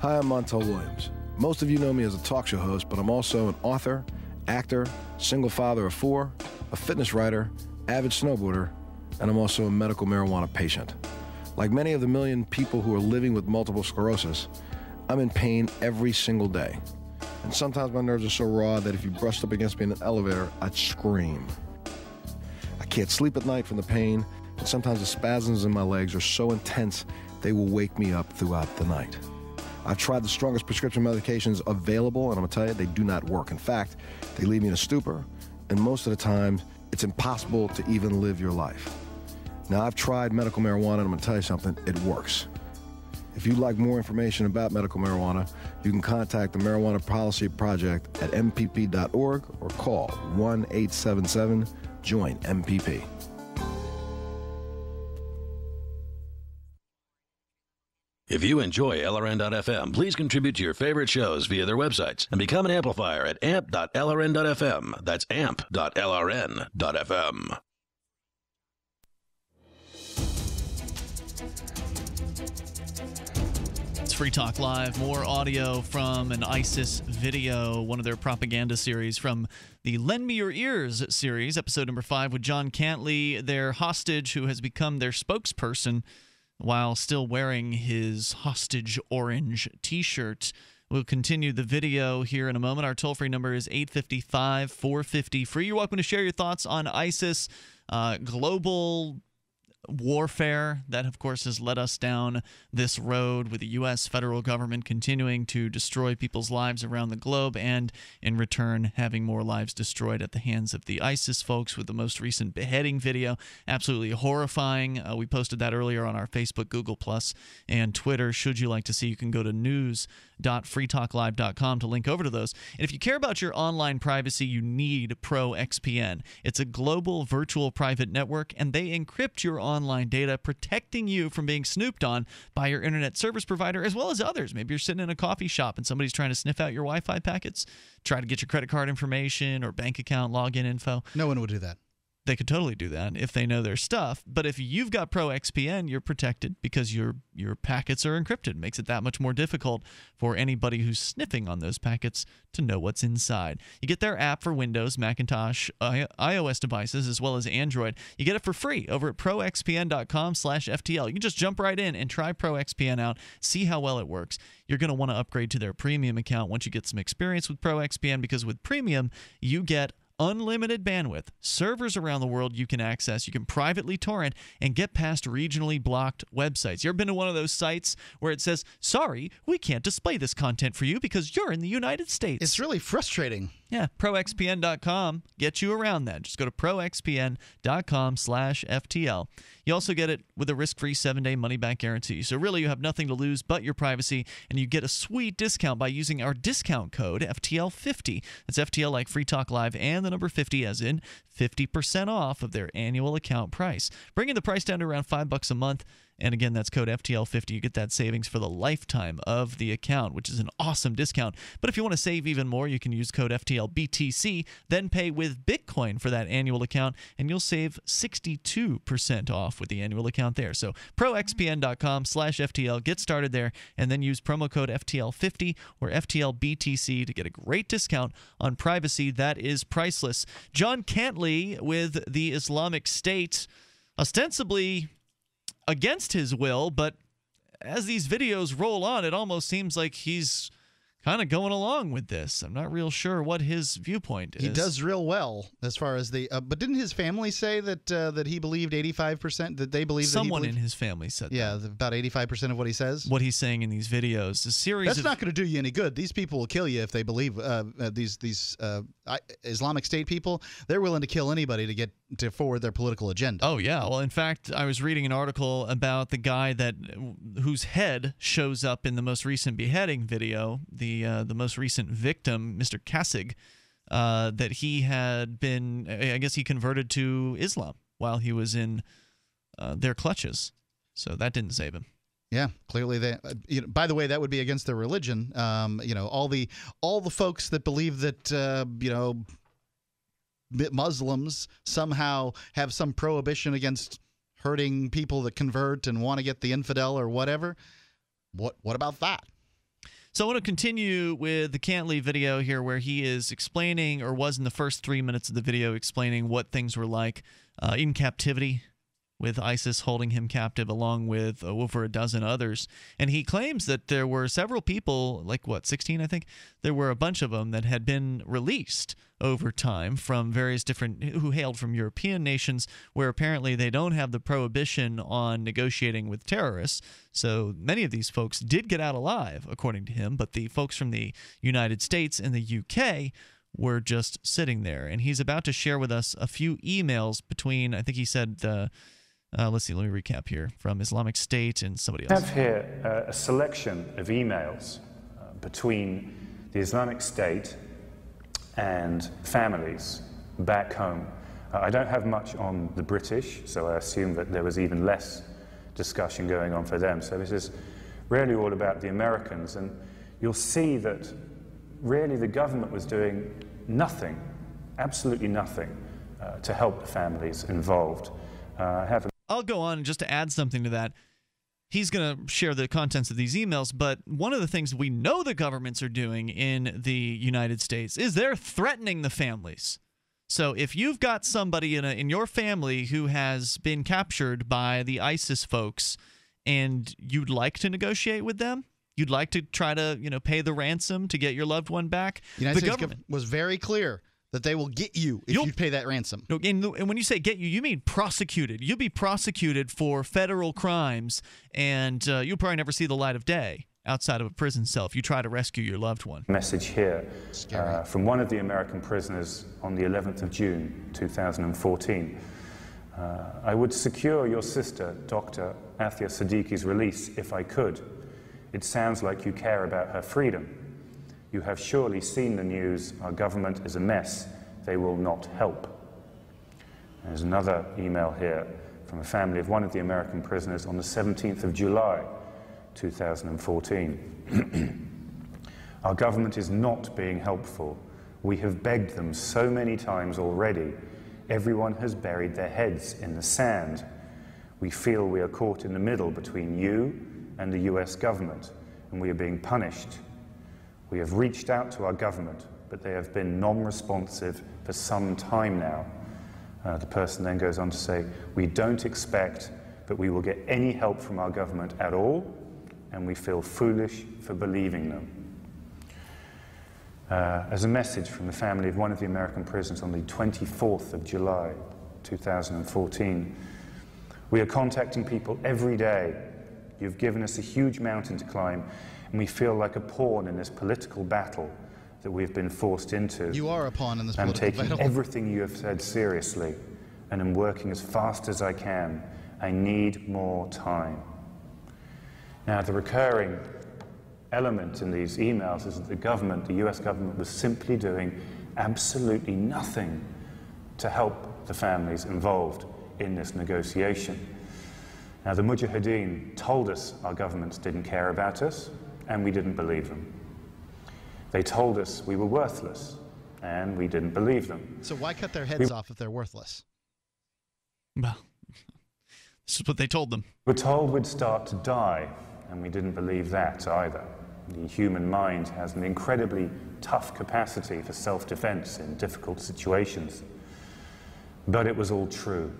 Hi, I'm Montel Williams. Most of you know me as a talk show host, but I'm also an author, actor, single father of 4, a fitness writer, avid snowboarder, and I'm also a medical marijuana patient. Like many of the million people who are living with multiple sclerosis, I'm in pain every single day. And sometimes my nerves are so raw that if you brushed up against me in an elevator, I'd scream. I can't sleep at night from the pain, and sometimes the spasms in my legs are so intense they will wake me up throughout the night. I've tried the strongest prescription medications available, and I'm going to tell you, they do not work. In fact, they leave me in a stupor, and most of the time, it's impossible to even live your life. Now, I've tried medical marijuana, and I'm going to tell you something, it works. If you'd like more information about medical marijuana, you can contact the Marijuana Policy Project at mpp.org or call 1-877-JOIN-MPP. If you enjoy LRN.FM, please contribute to your favorite shows via their websites and become an amplifier at amp.lrn.fm. That's amp.lrn.fm. It's Free Talk Live. More audio from an ISIS video, one of their propaganda series from the Lend Me Your Ears series, episode number 5, with John Cantlie, their hostage, who has become their spokesperson while still wearing his hostage orange T-shirt. We'll continue the video here in a moment. Our toll-free number is 855-450-FREE. You're welcome to share your thoughts on ISIS, global warfare that, of course, has led us down this road with the U.S. federal government continuing to destroy people's lives around the globe and, in return, having more lives destroyed at the hands of the ISIS folks with the most recent beheading video. Absolutely horrifying. We posted that earlier on our Facebook, Google+, and Twitter. Should you like to see, you can go to news.freetalklive.com to link over to those. And if you care about your online privacy, you need ProXPN. It's a global virtual private network, and they encrypt your online data, protecting you from being snooped on by your internet service provider as well as others. Maybe you're sitting in a coffee shop and somebody's trying to sniff out your Wi-Fi packets, try to get your credit card information or bank account login info. No one would do that. They could totally do that if they know their stuff. But if you've got ProXPN, you're protected because your packets are encrypted. It makes it that much more difficult for anybody who's sniffing on those packets to know what's inside. You get their app for Windows, Macintosh, iOS devices, as well as Android. You get it for free over at proxpn.com/FTL. You can just jump right in and try ProXPN out, see how well it works. You're going to want to upgrade to their premium account once you get some experience with ProXPN, because with premium, you get unlimited bandwidth, servers around the world you can access, you can privately torrent, and get past regionally blocked websites. You ever been to one of those sites where it says, sorry, we can't display this content for you because you're in the United States? It's really frustrating. Yeah, ProXPN.com gets you around that. Just go to ProXPN.com/FTL. You also get it with a risk-free 7-day money-back guarantee. So really, you have nothing to lose but your privacy, and you get a sweet discount by using our discount code, FTL50. That's FTL like Free Talk Live and the number 50, as in 50% off of their annual account price, bringing the price down to around $5 a month. And again, that's code FTL50. You get that savings for the lifetime of the account, which is an awesome discount. But if you want to save even more, you can use code FTLBTC, then pay with Bitcoin for that annual account, and you'll save 62% off with the annual account there. So proxpn.com/FTL. Get started there, and then use promo code FTL50 or FTLBTC to get a great discount on privacy that is priceless. John Cantlie with the Islamic State, ostensibly against his will, but as these videos roll on, it almost seems like he's kind of going along with this. I'm not real sure what his viewpoint is. He does real well as far as the but didn't his family say that that he believed 85%, that they believed someone that in his family said that. Yeah, about 85% of what he says, what he's saying in these videos, the series that's not going to do you any good. These people will kill you if they believe these Islamic State people. They're willing to kill anybody to get to forward their political agenda. Oh yeah, well, in fact, I was reading an article about the guy whose head shows up in the most recent beheading video, the most recent victim, Mr. Kassig, that he had been, I guess he converted to Islam while he was in their clutches, so that didn't save him. Yeah, clearly they. You know, by the way, that would be against their religion. You know, all the folks that believe that you know, Muslims somehow have some prohibition against hurting people that convert and want to get the infidel or whatever. What about that? So I want to continue with the Cantlie video here, where he is explaining, or was in the first 3 minutes of the video, explaining what things were like in captivity with ISIS holding him captive along with over a dozen others. And he claims that there were several people, like what, 16, I think? There were a bunch of them that had been released over time from various different, who hailed from European nations where apparently they don't have the prohibition on negotiating with terrorists. So many of these folks did get out alive, according to him, but the folks from the United States and the UK were just sitting there. And he's about to share with us a few emails between, I think he said, let's see, let me recap here, from Islamic State and somebody else. I have here a selection of emails between the Islamic State and families back home. I don't have much on the British, so I assume that there was even less discussion going on for them. So this is really all about the Americans, and you'll see that really the government was doing nothing, absolutely nothing, to help the families involved. I'll go on just to add something to that. He's going to share the contents of these emails, but one of the things we know the governments are doing in the United States is they're threatening the families. So if you've got somebody in your family who has been captured by the ISIS folks and you'd like to negotiate with them, you'd like to try to, you know, pay the ransom to get your loved one back, the United States government was very clear that they will get you if you pay that ransom. And when you say get you, you mean prosecuted. You'll be prosecuted for federal crimes, and you'll probably never see the light of day outside of a prison cell if you try to rescue your loved one. Message here from one of the American prisoners on the 11th of June, 2014. I would secure your sister, Dr. Athia Siddiqui's release if I could. It sounds like you care about her freedom. You have surely seen the news. Our government is a mess. They will not help. There's another email here from a family of one of the American prisoners on the 17th of July, 2014. Our government is not being helpful. We have begged them so many times already. Everyone has buried their heads in the sand. We feel we are caught in the middle between you and the US government, and we are being punished. We have reached out to our government, but they have been non-responsive for some time now. The person then goes on to say, we don't expect that we will get any help from our government at all, and we feel foolish for believing them. As a message from the family of one of the American prisoners on the 24th of July, 2014, we are contacting people every day. You've given us a huge mountain to climb, and we feel like a pawn in this political battle that we've been forced into. You are a pawn in this political battle. I'm taking everything you have said seriously, and I'm working as fast as I can. I need more time. Now, the recurring element in these emails is that the government, the US government, was simply doing absolutely nothing to help the families involved in this negotiation. Now, the Mujahideen told us our governments didn't care about us, and we didn't believe them. They told us we were worthless, and we didn't believe them. So why cut their heads off if they're worthless? Well, this is what they told them. We're told we'd start to die, and we didn't believe that either. The human mind has an incredibly tough capacity for self-defense in difficult situations. But it was all true.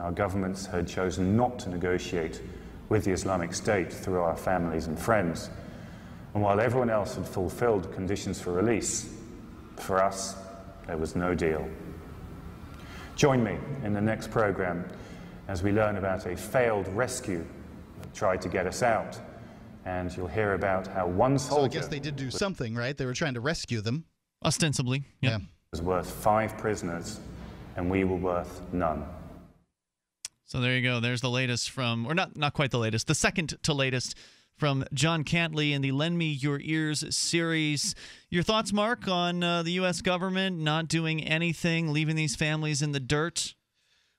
Our governments had chosen not to negotiate with the Islamic State through our families and friends. And while everyone else had fulfilled conditions for release, for us, there was no deal. Join me in the next program as we learn about a failed rescue that tried to get us out. And you'll hear about how one soldier... So I guess they did do something, right? They were trying to rescue them. Ostensibly, yeah. ...was worth 5 prisoners, and we were worth none. So there you go. There's the latest from, or not quite the latest, the second to latest from John Cantlie in the Lend Me Your Ears series. Your thoughts, Mark, on the U.S. government not doing anything, leaving these families in the dirt?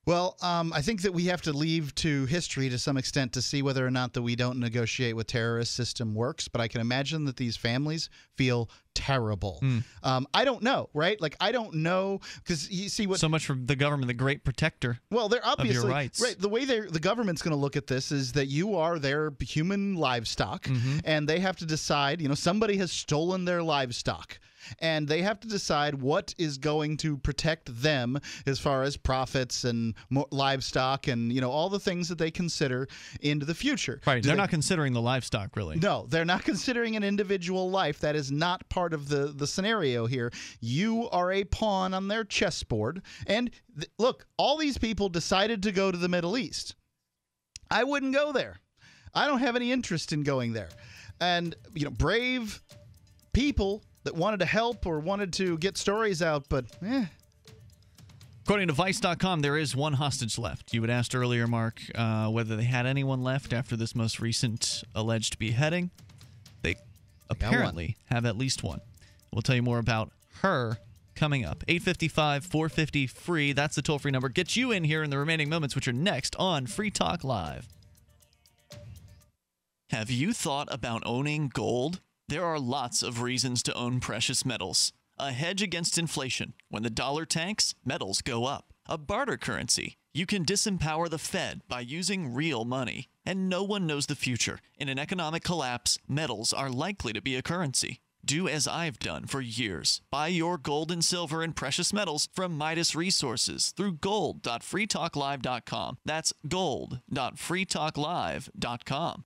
Well, I think that we have to leave to history to some extent to see whether or not the we don't negotiate with terrorist system works. But I can imagine that these families feel terrible. I don't know, right? Like, I don't know, because you see what— So much for the government, the great protector. Well, they're obviously of your rights. Right. The way the government's going to look at this is that you are their human livestock, and they have to decide. You know, somebody has stolen their livestock. and they have to decide what is going to protect them as far as profits and livestock and, you know, all the things that they consider into the future. Right. They're not considering the livestock, really. No, they're not considering an individual life. That is not part of the scenario here. You are a pawn on their chessboard. And look, all these people decided to go to the Middle East. I wouldn't go there. I don't have any interest in going there. And, you know, brave people that wanted to help or wanted to get stories out, but eh. According to Vice.com, there is one hostage left. You had asked earlier, Mark, whether they had anyone left after this most recent alleged beheading. They apparently have at least one. We'll tell you more about her coming up. 855-450-FREE. That's the toll-free number. Get you in here in the remaining moments, which are next on Free Talk Live. Have you thought about owning gold? There are lots of reasons to own precious metals. A hedge against inflation. When the dollar tanks, metals go up. A barter currency. You can disempower the Fed by using real money. And no one knows the future. In an economic collapse, metals are likely to be a currency. Do as I've done for years. Buy your gold and silver and precious metals from Midas Resources through gold.freetalklive.com. That's gold.freetalklive.com.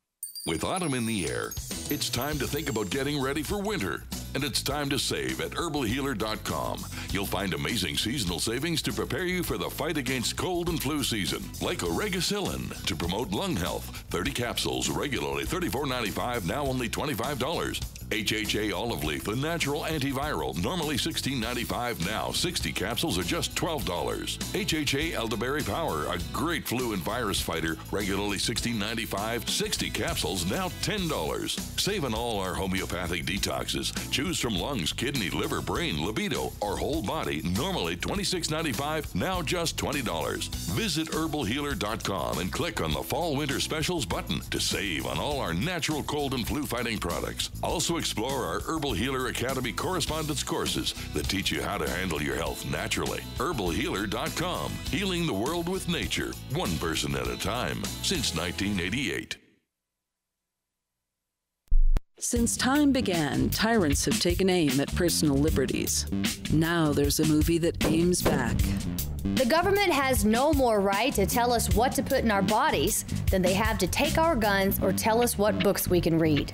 With autumn in the air, it's time to think about getting ready for winter. And it's time to save at HerbalHealer.com. You'll find amazing seasonal savings to prepare you for the fight against cold and flu season. Like Oregacillin to promote lung health. 30 capsules, regularly $34.95, now only $25. HHA Olive Leaf, the natural antiviral, normally $16.95, now 60 capsules are just $12. HHA Elderberry Power, a great flu and virus fighter, regularly $16.95, 60 capsules, now $10. Save on all our homeopathic detoxes. Choose from lungs, kidney, liver, brain, libido, or whole body, normally $26.95, now just $20. Visit HerbalHealer.com and click on the Fall Winter Specials button to save on all our natural cold and flu fighting products. Also explore our Herbal Healer Academy correspondence courses that teach you how to handle your health naturally. HerbalHealer.com, healing the world with nature, one person at a time, since 1988. Since time began, tyrants have taken aim at personal liberties. Now there's a movie that aims back. The government has no more right to tell us what to put in our bodies than they have to take our guns or tell us what books we can read.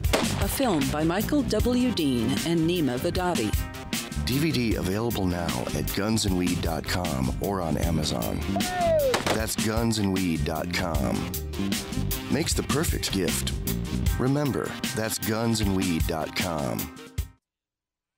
A film by Michael W. Dean and Nima Vadadi. DVD available now at gunsandweed.com or on Amazon. Hey! That's gunsandweed.com. Makes the perfect gift. Remember, that's gunsandweed.com.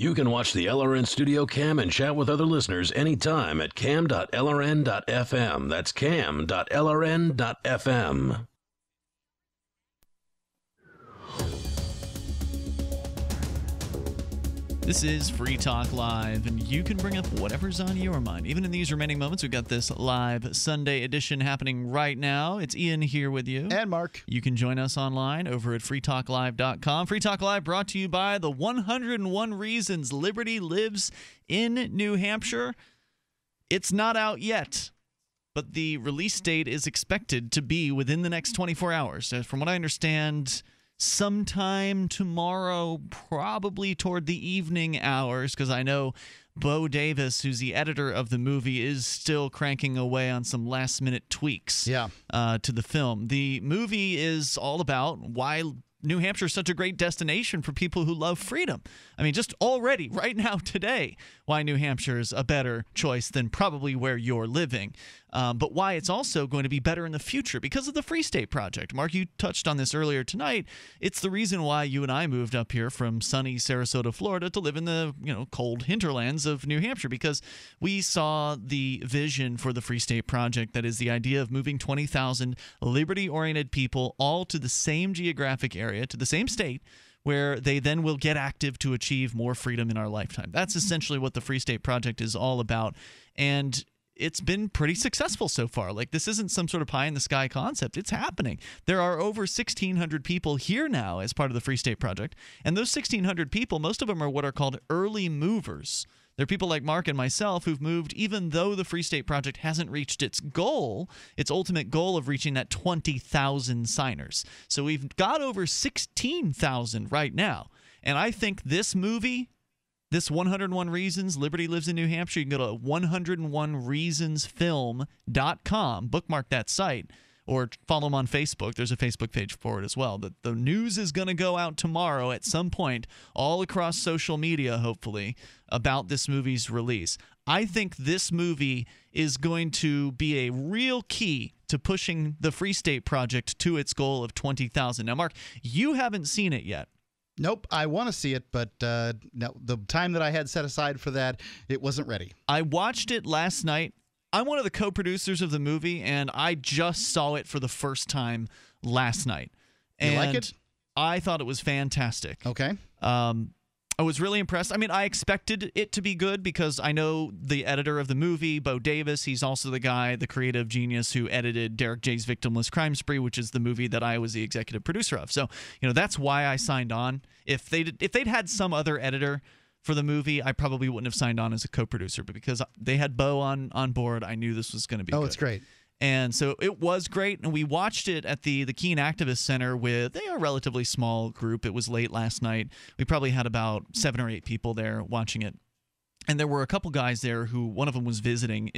You can watch the LRN Studio Cam and chat with other listeners anytime at cam.lrn.fm. That's cam.lrn.fm. This is Free Talk Live, and you can bring up whatever's on your mind. Even in these remaining moments, we've got this live Sunday edition happening right now. It's Ian here with you. And Mark. You can join us online over at freetalklive.com. Free Talk Live brought to you by the 101 Reasons Liberty Lives in New Hampshire. It's not out yet, but the release date is expected to be within the next 24 hours. From what I understand, sometime tomorrow, probably toward the evening hours, because I know Bo Davis, who's the editor of the movie, is still cranking away on some last-minute tweaks to the film. The movie is all about why New Hampshire is such a great destination for people who love freedom. I mean, just already, right now, today, why New Hampshire is a better choice than probably where you're living, but why it's also going to be better in the future because of the Free State Project. Mark, you touched on this earlier tonight. It's the reason why you and I moved up here from sunny Sarasota, Florida, to live in the cold hinterlands of New Hampshire, because we saw the vision for the Free State Project, that is the idea of moving 20,000 liberty-oriented people all to the same geographic area, to the same state, where they then will get active to achieve more freedom in our lifetime. That's essentially what the Free State Project is all about, and it's been pretty successful so far. Like, this isn't some sort of pie-in-the-sky concept. It's happening. There are over 1,600 people here now as part of the Free State Project, and those 1,600 people, most of them are what are called early movers. There are people like Mark and myself who've moved even though the Free State Project hasn't reached its goal, its ultimate goal of reaching that 20,000 signers. So we've got over 16,000 right now. And I think this movie, this 101 Reasons Liberty Lives in New Hampshire, you can go to 101reasonsfilm.com, bookmark that site, or follow them on Facebook. There's a Facebook page for it as well. But the news is going to go out tomorrow at some point, all across social media, hopefully, about this movie's release. I think this movie is going to be a real key to pushing the Free State Project to its goal of 20,000. Now, Mark, you haven't seen it yet. Nope, I want to see it, but no, the time that I had set aside for that, it wasn't ready. I watched it last night. I'm one of the co-producers of the movie, and I just saw it for the first time last night. And you like it? I thought it was fantastic. Okay. I was really impressed. I mean, I expected it to be good because I know the editor of the movie, Bo Davis. He's also the guy, the creative genius who edited Derek J's Victimless Crime Spree, which is the movie that I was the executive producer of. So, that's why I signed on. If they'd had some other editor for the movie, I probably wouldn't have signed on as a co-producer, but because they had Bo on board, I knew this was going to be good. Oh, it's great. And so it was great, and we watched it at the Keene Activist Center with a relatively small group. It was late last night. We probably had about 7 or 8 people there watching it. And there were a couple guys there who, one of them is visiting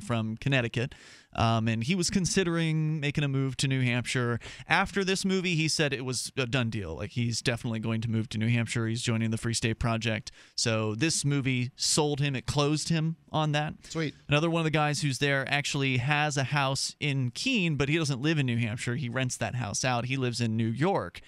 from Connecticut, and he was considering making a move to New Hampshire. After this movie, he said it was a done deal. Like, he's definitely going to move to New Hampshire. He's joining the Free State Project. So this movie sold him. It closed him on that. Sweet. Another one of the guys who's there actually has a house in Keene, but he doesn't live in New Hampshire. He rents that house out. He lives in New York.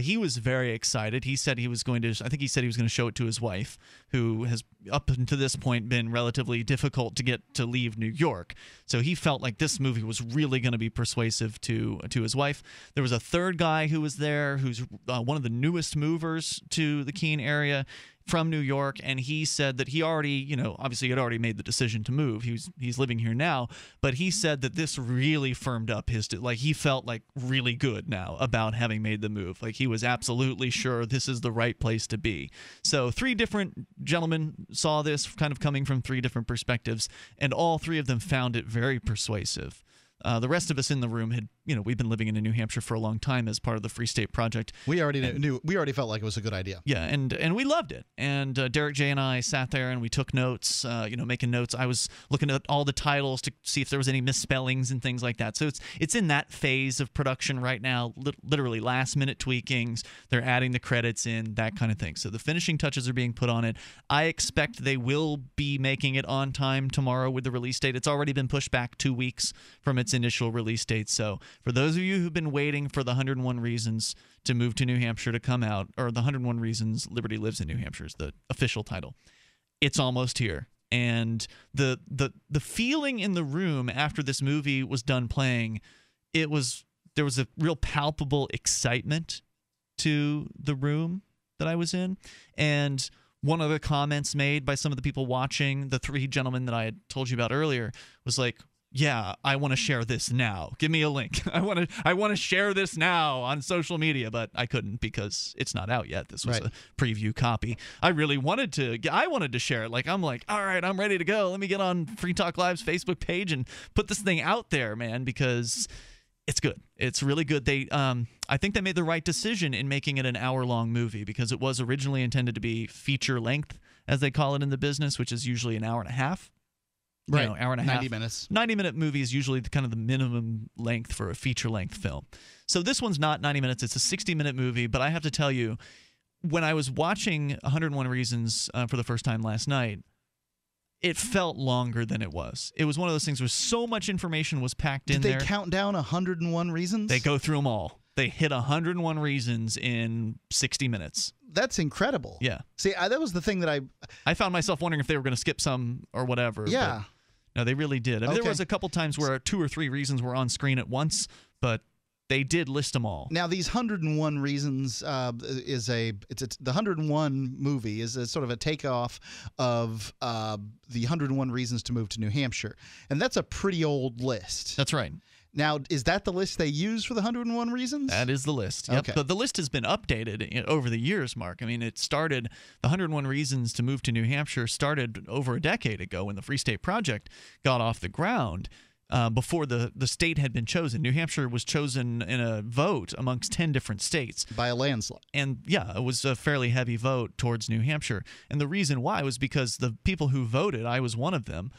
He was very excited. He said he was going to, I think he said he was going to show it to his wife, who has up until this point been relatively difficult to get to leave New York. So he felt like this movie was really going to be persuasive to his wife. There was a third guy who was there who's one of the newest movers to the Keene area from New York, and he said that he already, obviously had already made the decision to move. He's living here now, but he said that this really firmed up his, he felt like really good now about having made the move. Like, he was absolutely sure this is the right place to be. So 3 different gentlemen saw this kind of coming from 3 different perspectives, and all 3 of them found it very persuasive. The rest of us in the room had, we've been living in New Hampshire for a long time as part of the Free State Project. We already knew. We already felt like it was a good idea. Yeah, and we loved it. And Derek J and I sat there and we took notes, making notes. I was looking at all the titles to see if there was any misspellings and things like that. So it's in that phase of production right now, literally last-minute tweakings. They're adding the credits in, that kind of thing. So the finishing touches are being put on it. I expect they will be making it on time tomorrow with the release date. It's already been pushed back 2 weeks from its its initial release date. So for those of you who've been waiting for the 101 Reasons to Move to New Hampshire to come out, or the 101 Reasons Liberty Lives in New Hampshire is the official title, it's almost here. And the feeling in the room after this movie was done playing, it was, there was a real palpable excitement to the room that I was in. And one of the comments made by some of the people watching, the three gentlemen that I had told you about earlier, was like, yeah, I want to share this now. Give me a link. I want to share this now on social media, but I couldn't because it's not out yet. This was a preview copy. I really wanted to. I wanted to share it. Like, I'm like, all right, I'm ready to go. Let me get on Free Talk Live's Facebook page and put this thing out there, man, because it's good. It's really good. They, I think they made the right decision in making it an hour-long movie, because it was originally intended to be feature length, as they call it in the business, which is usually an hour and a half. Right, you know, hour and a half, 90 minutes. 90-minute movie is usually the, kind of the minimum length for a feature-length film. So this one's not 90 minutes. It's a 60-minute movie. But I have to tell you, when I was watching 101 Reasons for the first time last night, it felt longer than it was. It was one of those things where so much information was packed in there. Did they count down 101 reasons? They go through them all. They hit 101 reasons in 60 minutes. That's incredible. Yeah. See, that was the thing that I found myself wondering if they were going to skip some or whatever. Yeah. No, they really did. I mean, there was a couple times where 2 or 3 reasons were on screen at once, but they did list them all. Now, these 101 Reasons the 101 movie is a sort of a takeoff of the 101 Reasons to Move to New Hampshire, and that's a pretty old list. That's right. Now, is that the list they use for the 101 Reasons? That is the list. Yep. Okay. But the list has been updated over the years, Mark. I mean, it started, the 101 Reasons to Move to New Hampshire started over a decade ago when the Free State Project got off the ground. Before the state had been chosen. New Hampshire was chosen in a vote amongst 10 different states. By a landslide. And yeah, it was a fairly heavy vote towards New Hampshire. And the reason why was because the people who voted, I was one of them,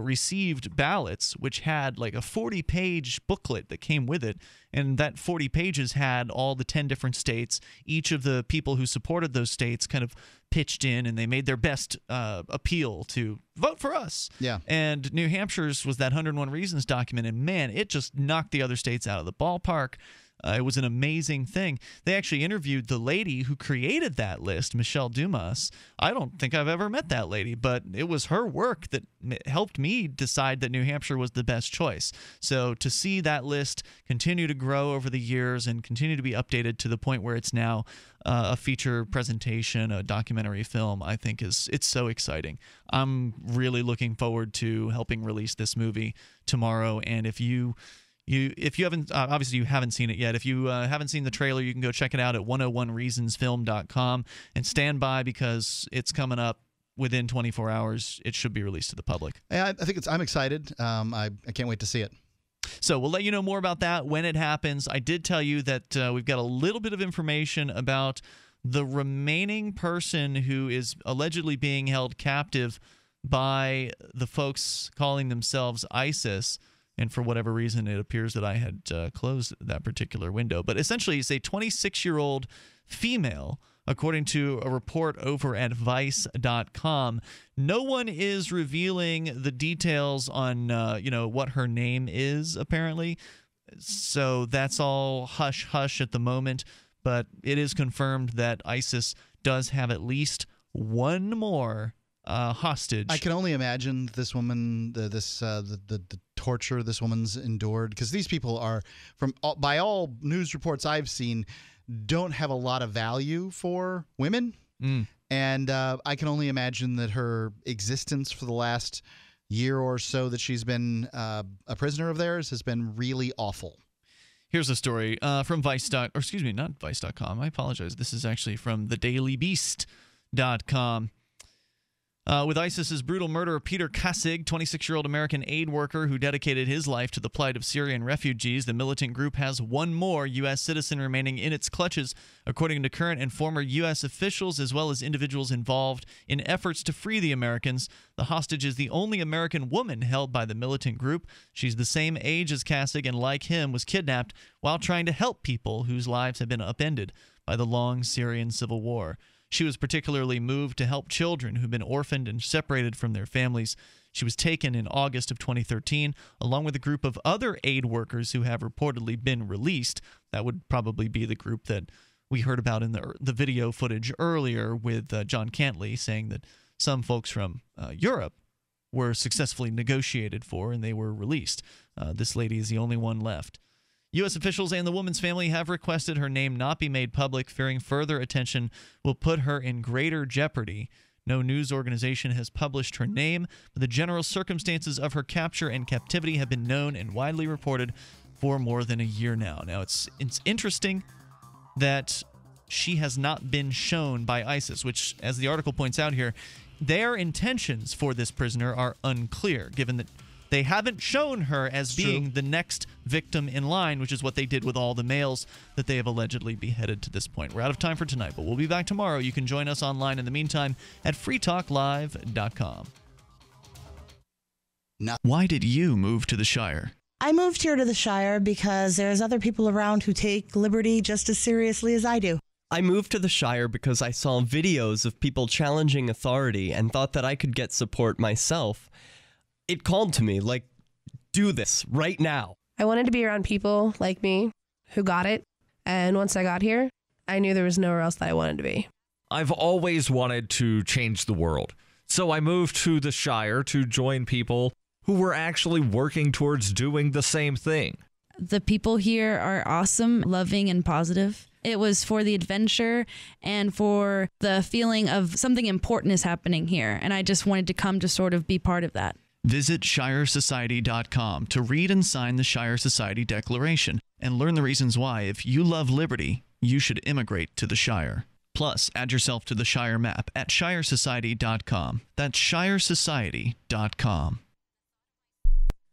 received ballots which had like a 40-page booklet that came with it. And that 40 pages had all the 10 different states. Each of the people who supported those states kind of pitched in, and they made their best appeal to vote for us. Yeah. And New Hampshire's was that 101 Reasons document, and man, it just knocked the other states out of the ballpark. It was an amazing thing. They actually interviewed the lady who created that list, Michelle Dumas. I don't think I've ever met that lady, but it was her work that helped me decide that New Hampshire was the best choice. So to see that list continue to grow over the years and continue to be updated to the point where it's now a feature presentation, a documentary film, I think it's so exciting. I'm really looking forward to helping release this movie tomorrow, and if you haven't, obviously you haven't seen it yet. If you haven't seen the trailer, you can go check it out at 101reasonsfilm.com and stand by, because it's coming up within 24 hours. It should be released to the public. Yeah, I think I'm excited. I can't wait to see it. So we'll let you know more about that when it happens. I did tell you that we've got a little bit of information about the remaining person who is allegedly being held captive by the folks calling themselves ISIS. And for whatever reason, it appears that I had closed that particular window. But essentially, it's a 26-year-old female, according to a report over at Vice.com. No one is revealing the details on, you know, what her name is, apparently. So that's all hush-hush at the moment. But it is confirmed that ISIS does have at least one more hostage. I can only imagine this woman, the torture this woman's endured, because these people are, by all news reports I've seen, don't have a lot of value for women. Mm. And I can only imagine that her existence for the last year or so that she's been a prisoner of theirs has been really awful. Here's a story from Vice.com, or excuse me, not Vice.com. I apologize. This is actually from thedailybeast.com. With ISIS's brutal murder of Peter Kassig, 26-year-old American aid worker who dedicated his life to the plight of Syrian refugees, the militant group has one more U.S. citizen remaining in its clutches, according to current and former U.S. officials, as well as individuals involved in efforts to free the Americans. The hostage is the only American woman held by the militant group. She's the same age as Kassig and, like him, was kidnapped while trying to help people whose lives have been upended by the long Syrian civil war. She was particularly moved to help children who've been orphaned and separated from their families. She was taken in August of 2013, along with a group of other aid workers who have reportedly been released. That would probably be the group that we heard about in the video footage earlier with John Cantlie saying that some folks from Europe were successfully negotiated for and they were released. This lady is the only one left. U.S. officials and the woman's family have requested her name not be made public, fearing further attention will put her in greater jeopardy. No news organization has published her name, but the general circumstances of her capture and captivity have been known and widely reported for more than a year now. Now, it's interesting that she has not been shown by ISIS, which, as the article points out here, their intentions for this prisoner are unclear, given that they haven't shown her as being the next victim in line, which is what they did with all the males that they have allegedly beheaded to this point. We're out of time for tonight, but we'll be back tomorrow. You can join us online in the meantime at freetalklive.com. Why did you move to the Shire? I moved here to the Shire because there's other people around who take liberty just as seriously as I do. I moved to the Shire because I saw videos of people challenging authority and thought that I could get support myself. It called to me, like, do this right now. I wanted to be around people like me who got it. And once I got here, I knew there was nowhere else that I wanted to be. I've always wanted to change the world. So I moved to the Shire to join people who were actually working towards doing the same thing. The people here are awesome, loving, and positive. It was for the adventure and for the feeling of something important is happening here. And I just wanted to come to sort of be part of that. Visit ShireSociety.com to read and sign the Shire Society Declaration and learn the reasons why, if you love liberty, you should immigrate to the Shire. Plus, add yourself to the Shire map at ShireSociety.com. That's ShireSociety.com.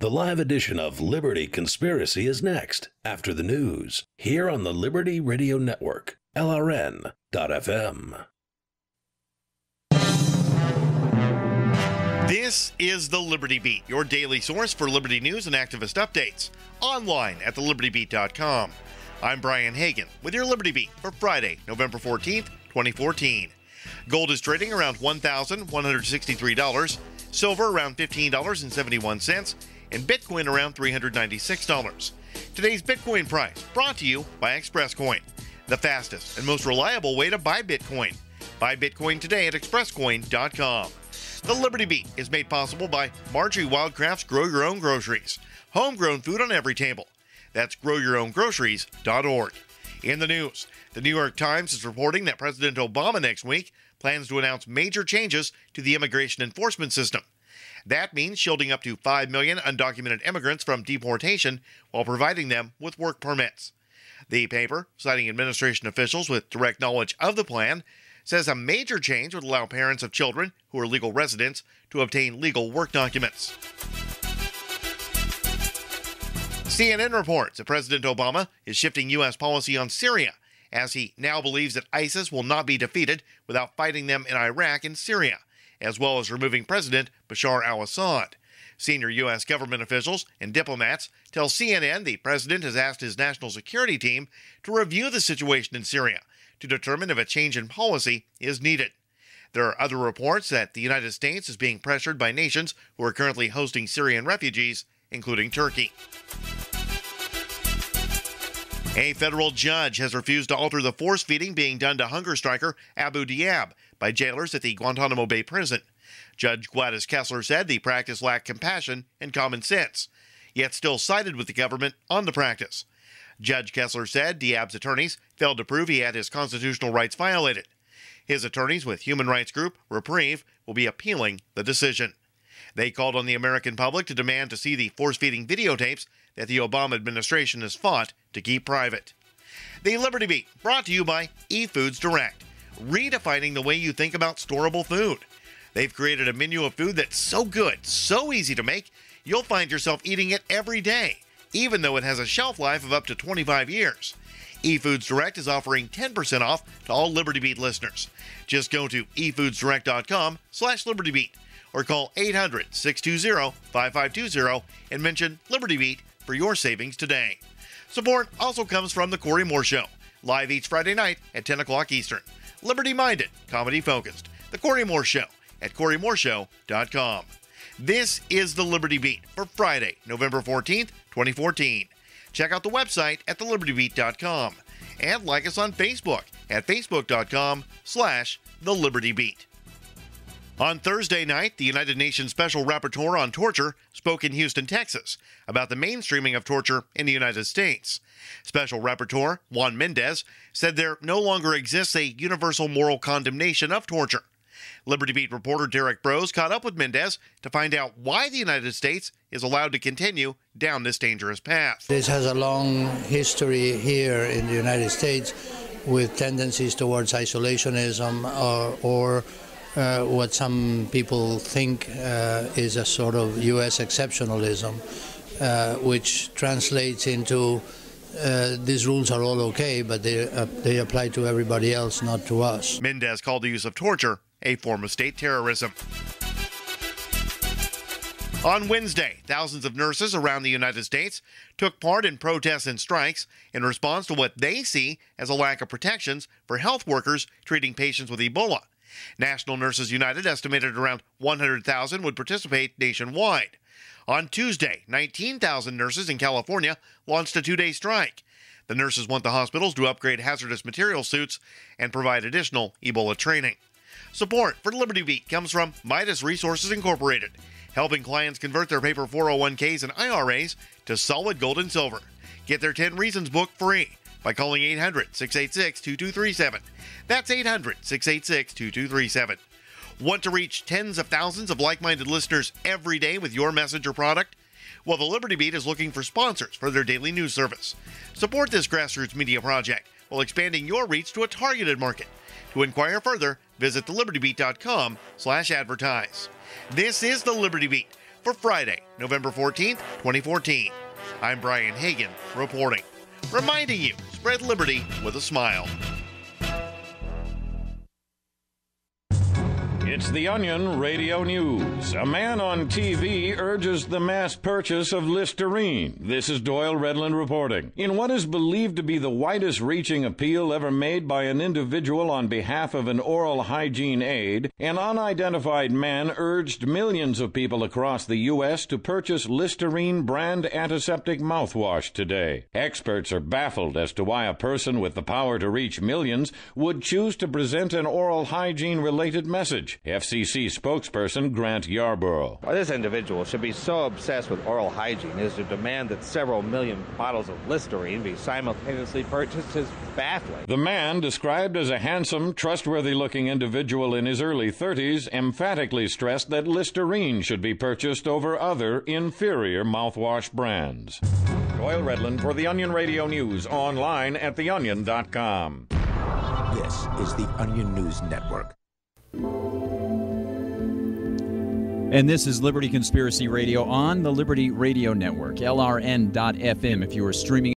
The live edition of Liberty Conspiracy is next, after the news, here on the Liberty Radio Network, LRN.FM. This is the Liberty Beat, your daily source for liberty news and activist updates, online at thelibertybeat.com. I'm Brian Hagan with your Liberty Beat for Friday, November 14th, 2014. Gold is trading around $1,163, silver around $15.71, and Bitcoin around $396. Today's Bitcoin price brought to you by ExpressCoin, the fastest and most reliable way to buy Bitcoin. Buy Bitcoin today at expresscoin.com. The Liberty Beat is made possible by Marjorie Wildcraft's Grow Your Own Groceries, homegrown food on every table. That's growyourowngroceries.org. In the news, the New York Times is reporting that President Obama next week plans to announce major changes to the immigration enforcement system. That means shielding up to 5 million undocumented immigrants from deportation while providing them with work permits. The paper, citing administration officials with direct knowledge of the plan, says a major change would allow parents of children who are legal residents to obtain legal work documents. CNN reports that President Obama is shifting U.S. policy on Syria, as he now believes that ISIS will not be defeated without fighting them in Iraq and Syria, as well as removing President Bashar al-Assad. Senior U.S. government officials and diplomats tell CNN the president has asked his national security team to review the situation in Syria to determine if a change in policy is needed. There are other reports that the United States is being pressured by nations who are currently hosting Syrian refugees, including Turkey. A federal judge has refused to alter the force feeding being done to hunger striker Abu Diab by jailers at the Guantanamo Bay prison. Judge Gladys Kessler said the practice lacked compassion and common sense, yet still sided with the government on the practice. Judge Kessler said Diab's attorneys failed to prove he had his constitutional rights violated. His attorneys with human rights group Reprieve will be appealing the decision. They called on the American public to demand to see the force-feeding videotapes that the Obama administration has fought to keep private. The Liberty Beat, brought to you by eFoods Direct, redefining the way you think about storable food. They've created a menu of food that's so good, so easy to make, you'll find yourself eating it every day, even though it has a shelf life of up to 25 years. eFoods Direct is offering 10% off to all Liberty Beat listeners. Just go to efoodsdirect.com/LibertyBeat or call 800-620-5520 and mention Liberty Beat for your savings today. Support also comes from The Corey Moore Show, live each Friday night at 10 o'clock Eastern. Liberty-minded, comedy-focused. The Corey Moore Show at coreymoreshow.com. This is the Liberty Beat for Friday, November 14th, 2014. Check out the website at thelibertybeat.com and like us on Facebook at facebook.com/thelibertybeat. On Thursday night, the United Nations Special Rapporteur on Torture spoke in Houston, Texas, about the mainstreaming of torture in the United States. Special Rapporteur Juan Mendez said there no longer exists a universal moral condemnation of torture. Liberty Beat reporter Derek Brose caught up with Mendez to find out why the United States is allowed to continue down this dangerous path. This has a long history here in the United States with tendencies towards isolationism or what some people think is a sort of U.S. exceptionalism, which translates into these rules are all okay, but they apply to everybody else, not to us. Mendez called the use of torture a form of state terrorism. On Wednesday, thousands of nurses around the United States took part in protests and strikes in response to what they see as a lack of protections for health workers treating patients with Ebola. National Nurses United estimated around 100,000 would participate nationwide. On Tuesday, 19,000 nurses in California launched a two-day strike. The nurses want the hospitals to upgrade hazardous material suits and provide additional Ebola training. Support for Liberty Beat comes from Midas Resources Incorporated, helping clients convert their paper 401ks and IRAs to solid gold and silver. Get their 10 Reasons book free by calling 800-686-2237. That's 800-686-2237. Want to reach tens of thousands of like-minded listeners every day with your message or product? Well, the Liberty Beat is looking for sponsors for their daily news service. Support this grassroots media project while expanding your reach to a targeted market. To inquire further, visit thelibertybeat.com/advertise. This is the Liberty Beat for Friday, November 14th, 2014. I'm Brian Hagan reporting, reminding you, spread liberty with a smile. It's The Onion Radio News. A man on TV urges the mass purchase of Listerine. This is Doyle Redland reporting. In what is believed to be the widest-reaching appeal ever made by an individual on behalf of an oral hygiene aid, an unidentified man urged millions of people across the U.S. to purchase Listerine brand antiseptic mouthwash today. Experts are baffled as to why a person with the power to reach millions would choose to present an oral hygiene-related message. FCC spokesperson Grant Yarborough. Well, this individual should be so obsessed with oral hygiene as to demand that several million bottles of Listerine be simultaneously purchased is baffling. The man, described as a handsome, trustworthy-looking individual in his early 30s, emphatically stressed that Listerine should be purchased over other inferior mouthwash brands. Doyle Redland for The Onion Radio News, online at theonion.com. This is The Onion News Network. And this is Liberty Conspiracy Radio on the Liberty Radio Network, LRN.FM. If you are streaming